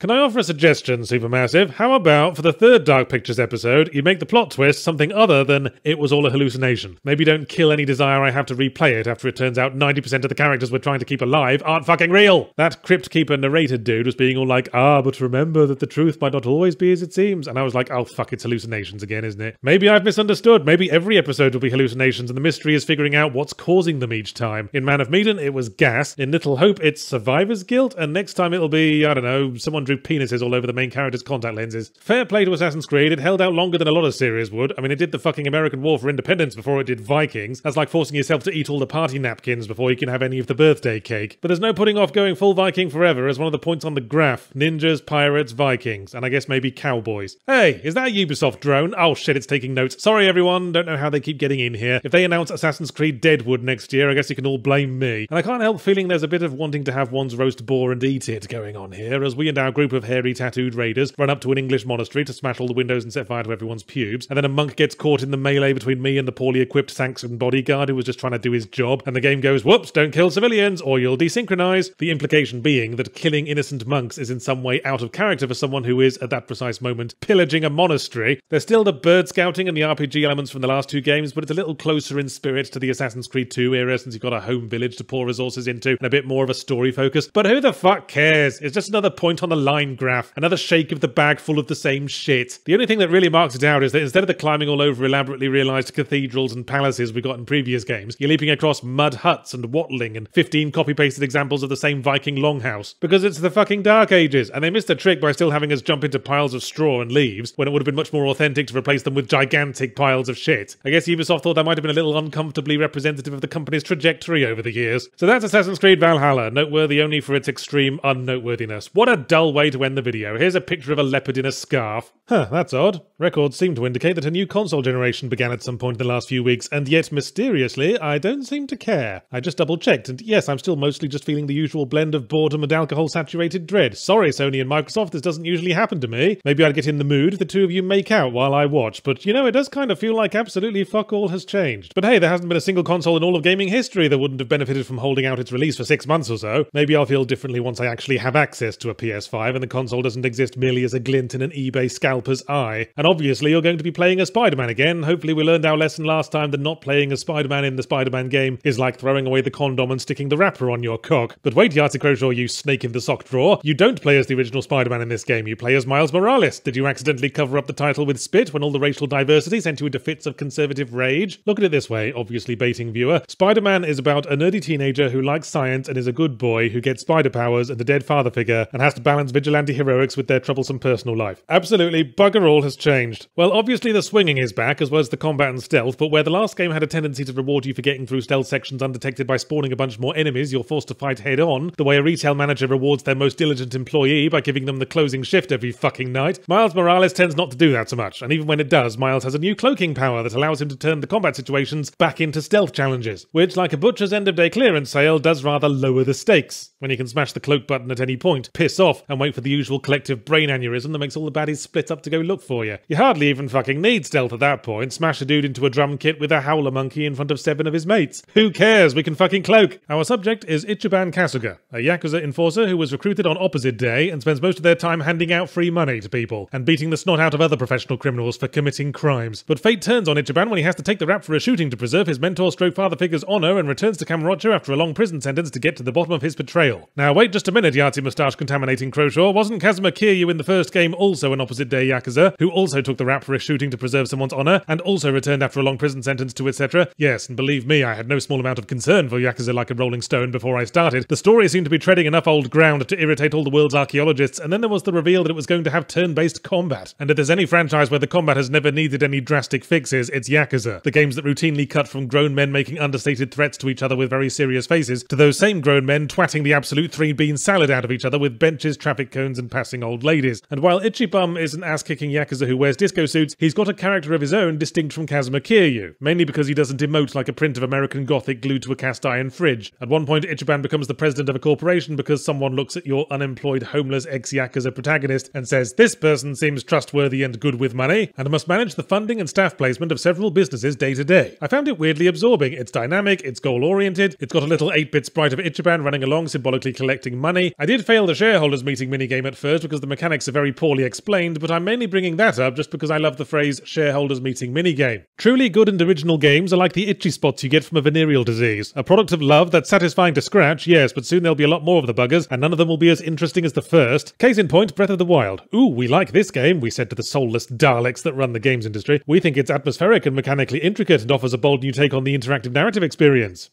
Can I offer a suggestion, Supermassive? How about, for the third Dark Pictures episode, you make the plot twist something other than it was all a hallucination. Maybe don't kill any desire I have to replay it after it turns out ninety percent of the characters we're trying to keep alive aren't fucking real! That Crypt Keeper narrated dude was being all like, ah, but remember that the truth might not always be as it seems, and I was like, oh fuck, it's hallucinations again, isn't it? Maybe I've misunderstood, maybe every episode will be hallucinations and the mystery is figuring out what's causing them each time. In Man of Medan, it was gas, in Little Hope, it's survivor's guilt, and next time it'll be, I don't know, someone drew penises all over the main character's contact lenses. Fair play to Assassin's Creed, it held out longer than a lot of series would. I mean, it did the fucking American War for Independence before it did Vikings. That's like forcing yourself to eat all the party napkins before you can have any of the birthday cake. But there's no putting off going full Viking forever as one of the points on the graph. Ninjas, pirates, Vikings, and I guess maybe cowboys. Hey, is that a Ubisoft drone? Oh shit, it's taking notes. Sorry everyone, don't know how they keep getting in here. If they announce Assassin's Creed Deadwood next year, I guess you can all blame me. And I can't help feeling there's a bit of wanting to have one's roast boar and eat it going on here, as we and our group of hairy tattooed raiders run up to an English monastery to smash all the windows and set fire to everyone's pubes, and then a monk gets caught in the melee between me and the poorly equipped Saxon bodyguard who was just trying to do his job, and the game goes, whoops, don't kill civilians or you'll desynchronize, the implication being that killing innocent monks is in some way out of character for someone who is, at that precise moment, pillaging a monastery. There's still the bird scouting and the R P G elements from the last two games, but it's a little closer in spirit to the Assassin's Creed two era since you've got a home village to pour resources into and a bit more of a story focus, but who the fuck cares? It's just another point on the line graph, another shake of the bag full of the same shit. The only thing that really marks it out is that instead of the climbing all over elaborately realized cathedrals and palaces we got in previous games, you're leaping across mud huts and wattling and fifteen copy-pasted examples of the same Viking longhouse. Because it's the fucking Dark Ages, and they missed the trick by still having us jump into piles of straw and leaves, when it would have been much more authentic to replace them with gigantic piles of shit. I guess Ubisoft thought that might have been a little uncomfortably representative of the company's trajectory over the years. So that's Assassin's Creed Valhalla, noteworthy only for its extreme unnoteworthiness. What a dull way to end the video. Here's a picture of a leopard in a scarf. Huh, that's odd. Records seem to indicate that a new console generation began at some point in the last few weeks, and yet, mysteriously, I don't seem to care. I just double-checked, and yes, I'm still mostly just feeling the usual blend of boredom and alcohol-saturated dread. Sorry, Sony and Microsoft, this doesn't usually happen to me. Maybe I'd get in the mood if the two of you make out while I watch, but you know, it does kind of feel like absolutely fuck all has changed. But hey, there hasn't been a single console in all of gaming history that wouldn't have benefited from holding out its release for six months or so. Maybe I'll feel differently once I actually have access to a P S five, five and the console doesn't exist merely as a glint in an eBay scalper's eye. And obviously you're going to be playing as Spider-Man again. Hopefully we learned our lesson last time that not playing as Spider-Man in the Spider-Man game is like throwing away the condom and sticking the wrapper on your cock. But wait, Yata Croshaw, you snake in the sock drawer, you don't play as the original Spider-Man in this game, you play as Miles Morales. Did you accidentally cover up the title with spit when all the racial diversity sent you into fits of conservative rage? Look at it this way, obviously baiting viewer. Spider-Man is about a nerdy teenager who likes science and is a good boy who gets spider powers and a dead father figure and has to balance vigilante heroics with their troublesome personal life. Absolutely bugger all has changed. Well, obviously the swinging is back, as well as the combat and stealth, but where the last game had a tendency to reward you for getting through stealth sections undetected by spawning a bunch more enemies you're forced to fight head-on, the way a retail manager rewards their most diligent employee by giving them the closing shift every fucking night, Miles Morales tends not to do that so much, and even when it does, Miles has a new cloaking power that allows him to turn the combat situations back into stealth challenges, which, like a butcher's end-of-day clearance sale, does rather lower the stakes. When you can smash the cloak button at any point, piss off, and wait for the usual collective brain aneurysm that makes all the baddies split up to go look for you. You hardly even fucking need stealth at that point, smash a dude into a drum kit with a howler monkey in front of seven of his mates. Who cares, we can fucking cloak! Our subject is Ichiban Kasuga, a Yakuza enforcer who was recruited on opposite day and spends most of their time handing out free money to people, and beating the snot out of other professional criminals for committing crimes. But fate turns on Ichiban when he has to take the rap for a shooting to preserve his mentor stroke father figure's honour and returns to Kamurocho after a long prison sentence to get to the bottom of his betrayal. Now wait just a minute, Yahtzee moustache contaminating Croshaw, wasn't Kazuma Kiryu in the first game also an opposite day Yakuza, who also took the rap for a shooting to preserve someone's honour, and also returned after a long prison sentence to et cetera? Yes, and believe me, I had no small amount of concern for Yakuza like a rolling stone before I started. The story seemed to be treading enough old ground to irritate all the world's archaeologists, and then there was the reveal that it was going to have turn-based combat. And if there's any franchise where the combat has never needed any drastic fixes, it's Yakuza. The games that routinely cut from grown men making understated threats to each other with very serious faces, to those same grown men twatting the absolute three-bean salad out of each other with benches, traffic cones, and passing old ladies. And while Ichibum is an ass-kicking Yakuza who wears disco suits, he's got a character of his own distinct from Kazuma Kiryu, mainly because he doesn't emote like a print of American Gothic glued to a cast-iron fridge. At one point, Ichiban becomes the president of a corporation because someone looks at your unemployed, homeless ex-Yakuza protagonist and says, "This person seems trustworthy and good with money," and must manage the funding and staff placement of several businesses day to day. I found it weirdly absorbing. It's dynamic, it's goal-oriented, it's got a little eight-bit sprite of Ichiban running along symbolically collecting money. I did fail the shareholders meeting minigame at first because the mechanics are very poorly explained, but I'm mainly bringing that up just because I love the phrase shareholders meeting minigame. Truly good and original games are like the itchy spots you get from a venereal disease. A product of love that's satisfying to scratch, yes, but soon there'll be a lot more of the buggers, and none of them will be as interesting as the first. Case in point, Breath of the Wild. "Ooh, we like this game," we said to the soulless Daleks that run the games industry. "We think it's atmospheric and mechanically intricate and offers a bold new take on the interactive narrative experience."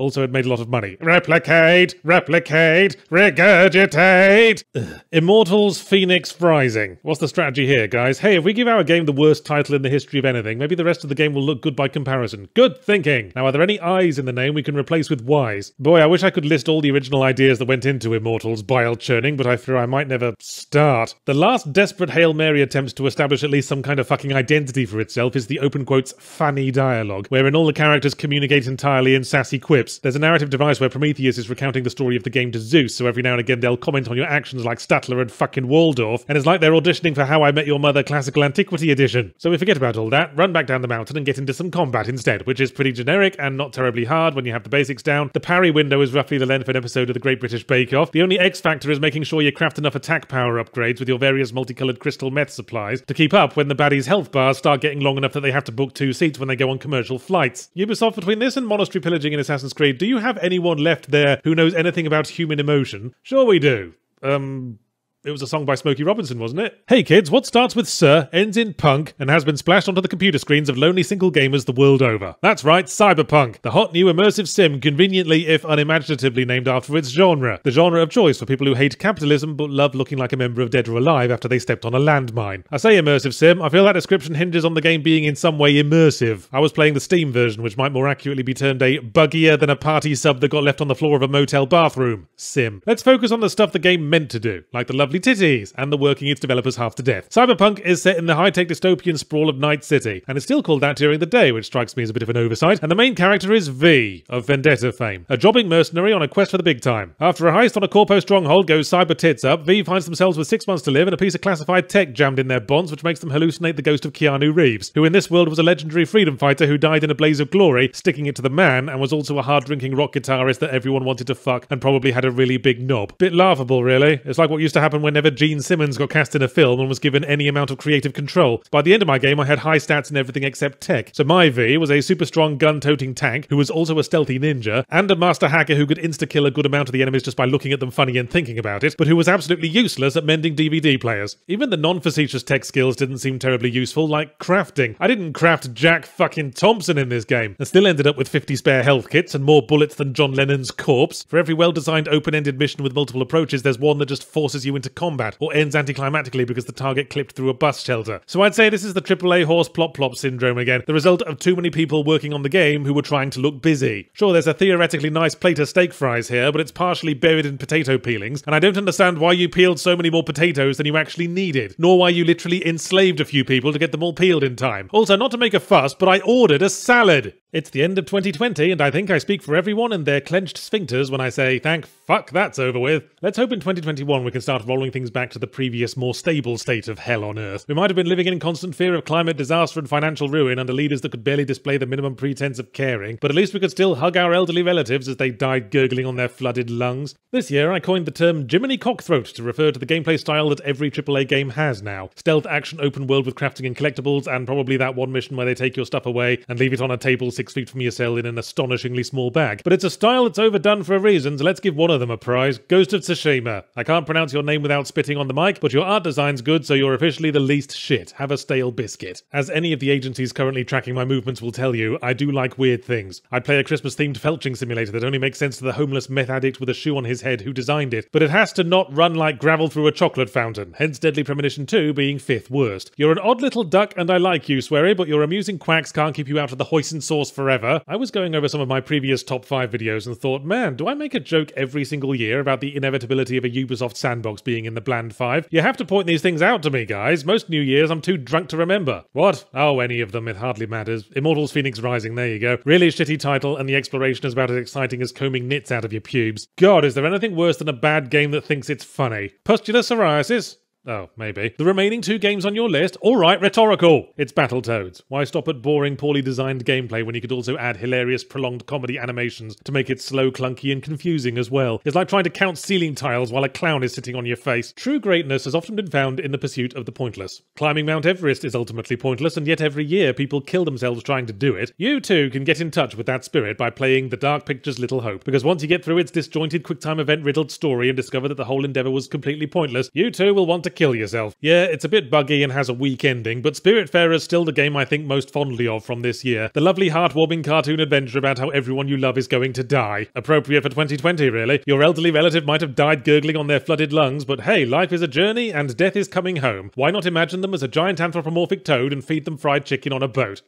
Also, it made a lot of money. Replicate, replicate, regurgitate. Ugh. Immortals Fenyx Rising. What's the strategy here, guys? Hey, if we give our game the worst title in the history of anything, maybe the rest of the game will look good by comparison. Good thinking. Now, are there any I's in the name we can replace with Y's? Boy, I wish I could list all the original ideas that went into Immortals bile churning, but I fear I might never start. The last desperate Hail Mary attempt to establish at least some kind of fucking identity for itself is the open quotes "fanny dialogue," wherein all the characters communicate entirely in sassy quips. There's a narrative device where Prometheus is recounting the story of the game to Zeus, so every now and again they'll comment on your actions like Statler and fucking Waldorf, and it's like they're auditioning for How I Met Your Mother Classical Antiquity Edition. So we forget about all that, run back down the mountain and get into some combat instead, which is pretty generic and not terribly hard when you have the basics down. The parry window is roughly the length of an episode of the Great British Bake Off. The only X factor is making sure you craft enough attack power upgrades with your various multicoloured crystal meth supplies to keep up when the baddies' health bars start getting long enough that they have to book two seats when they go on commercial flights. Ubisoft, between this and monastery pillaging in Assassin's Creed, do you have anyone left there who knows anything about human emotion? Sure we do. Um... It was a song by Smokey Robinson, wasn't it? Hey kids, what starts with sir, ends in punk, and has been splashed onto the computer screens of lonely single gamers the world over? That's right, cyberpunk, the hot new immersive sim conveniently, if unimaginatively, named after its genre. The genre of choice for people who hate capitalism but love looking like a member of Dead or Alive after they stepped on a landmine. I say immersive sim, I feel that description hinges on the game being in some way immersive. I was playing the Steam version, which might more accurately be termed a buggier than a party sub that got left on the floor of a motel bathroom sim. Let's focus on the stuff the game meant to do, like the love lovely titties, and the working its developers half to death. Cyberpunk is set in the high-tech dystopian sprawl of Night City, and is still called that during the day, which strikes me as a bit of an oversight, and the main character is V, of Vendetta fame, a jobbing mercenary on a quest for the big time. After a heist on a corpo stronghold goes cyber tits up, V finds themselves with six months to live and a piece of classified tech jammed in their bonds, which makes them hallucinate the ghost of Keanu Reeves, who in this world was a legendary freedom fighter who died in a blaze of glory, sticking it to the man, and was also a hard-drinking rock guitarist that everyone wanted to fuck and probably had a really big knob. Bit laughable, really. It's like what used to happen whenever Gene Simmons got cast in a film and was given any amount of creative control. By the end of my game, I had high stats and everything except tech. So my V was a super strong gun-toting tank who was also a stealthy ninja, and a master hacker who could insta-kill a good amount of the enemies just by looking at them funny and thinking about it, but who was absolutely useless at mending D V D players. Even the non-facetious tech skills didn't seem terribly useful, like crafting. I didn't craft Jack fucking Thompson in this game, and still ended up with fifty spare health kits and more bullets than John Lennon's corpse. For every well-designed open-ended mission with multiple approaches, there's one that just forces you into combat, or ends anticlimactically because the target clipped through a bus shelter. So I'd say this is the triple A horse plop-plop syndrome again, the result of too many people working on the game who were trying to look busy. Sure, there's a theoretically nice plate of steak fries here, but it's partially buried in potato peelings, and I don't understand why you peeled so many more potatoes than you actually needed, nor why you literally enslaved a few people to get them all peeled in time. Also, not to make a fuss, but I ordered a salad! It's the end of twenty twenty, and I think I speak for everyone and their clenched sphincters when I say, thank fuck that's over with. Let's hope in twenty twenty-one we can start rolling things back to the previous, more stable state of hell on Earth. We might have been living in constant fear of climate disaster and financial ruin under leaders that could barely display the minimum pretense of caring, but at least we could still hug our elderly relatives as they died gurgling on their flooded lungs. This year, I coined the term Jiminy Cockthroat to refer to the gameplay style that every triple A game has now. Stealth action open world with crafting and collectibles, and probably that one mission where they take your stuff away and leave it on a table six feet from your cell in an astonishingly small bag. But it's a style that's overdone for a reason, so let's give one of them a prize. Ghost of Tsushima. I can't pronounce your name without spitting on the mic, but your art design's good, so you're officially the least shit. Have a stale biscuit. As any of the agencies currently tracking my movements will tell you, I do like weird things. I'd play a Christmas-themed felching simulator that only makes sense to the homeless meth addict with a shoe on his head who designed it, but it has to not run like gravel through a chocolate fountain, hence Deadly Premonition two being fifth worst. You're an odd little duck and I like you, Swery, but your amusing quacks can't keep you out of the hoisin sauce forever. I was going over some of my previous top five videos and thought, man, do I make a joke every single year about the inevitability of a Ubisoft sandbox being in the bland five? You have to point these things out to me, guys. Most New Year's I'm too drunk to remember. What? Oh, any of them, it hardly matters. Immortals Phoenix Rising, there you go. Really shitty title, and the exploration is about as exciting as combing nits out of your pubes. God, is there anything worse than a bad game that thinks it's funny? Pustular Psoriasis? Oh, maybe. The remaining two games on your list? Alright, rhetorical! It's Battletoads. Why stop at boring, poorly designed gameplay when you could also add hilarious, prolonged comedy animations to make it slow, clunky, and confusing as well? It's like trying to count ceiling tiles while a clown is sitting on your face. True greatness has often been found in the pursuit of the pointless. Climbing Mount Everest is ultimately pointless, and yet every year people kill themselves trying to do it. You too can get in touch with that spirit by playing The Dark Pictures Little Hope, because once you get through its disjointed, quicktime event-riddled story and discover that the whole endeavour was completely pointless, you too will want to kill yourself. Yeah, it's a bit buggy and has a weak ending, but Spiritfarer's still the game I think most fondly of from this year. The lovely heartwarming cartoon adventure about how everyone you love is going to die. Appropriate for twenty twenty, really. Your elderly relative might have died gurgling on their flooded lungs, but hey, life is a journey and death is coming home. Why not imagine them as a giant anthropomorphic toad and feed them fried chicken on a boat?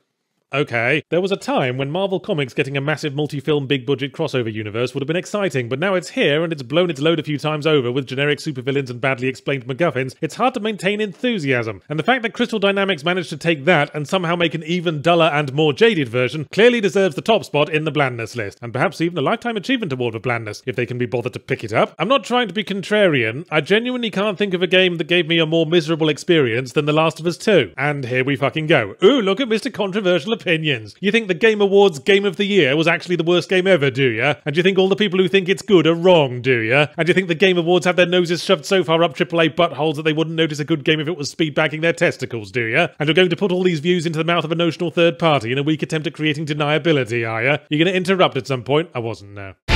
Okay. There was a time when Marvel Comics getting a massive multi-film big-budget crossover universe would have been exciting, but now it's here and it's blown its load a few times over with generic supervillains and badly explained MacGuffins. It's hard to maintain enthusiasm, and the fact that Crystal Dynamics managed to take that and somehow make an even duller and more jaded version clearly deserves the top spot in the blandness list, and perhaps even a Lifetime Achievement Award for blandness, if they can be bothered to pick it up. I'm not trying to be contrarian, I genuinely can't think of a game that gave me a more miserable experience than The Last of Us two, and here we fucking go. Ooh, look at Mister Controversial Opinions. You think the Game Awards Game of the Year was actually the worst game ever, do ya? And you think all the people who think it's good are wrong, do ya? And you think the Game Awards have their noses shoved so far up triple A buttholes that they wouldn't notice a good game if it was speedbagging their testicles, do ya? And you're going to put all these views into the mouth of a notional third party in a weak attempt at creating deniability, are ya? You're going to interrupt at some point? I wasn't, no.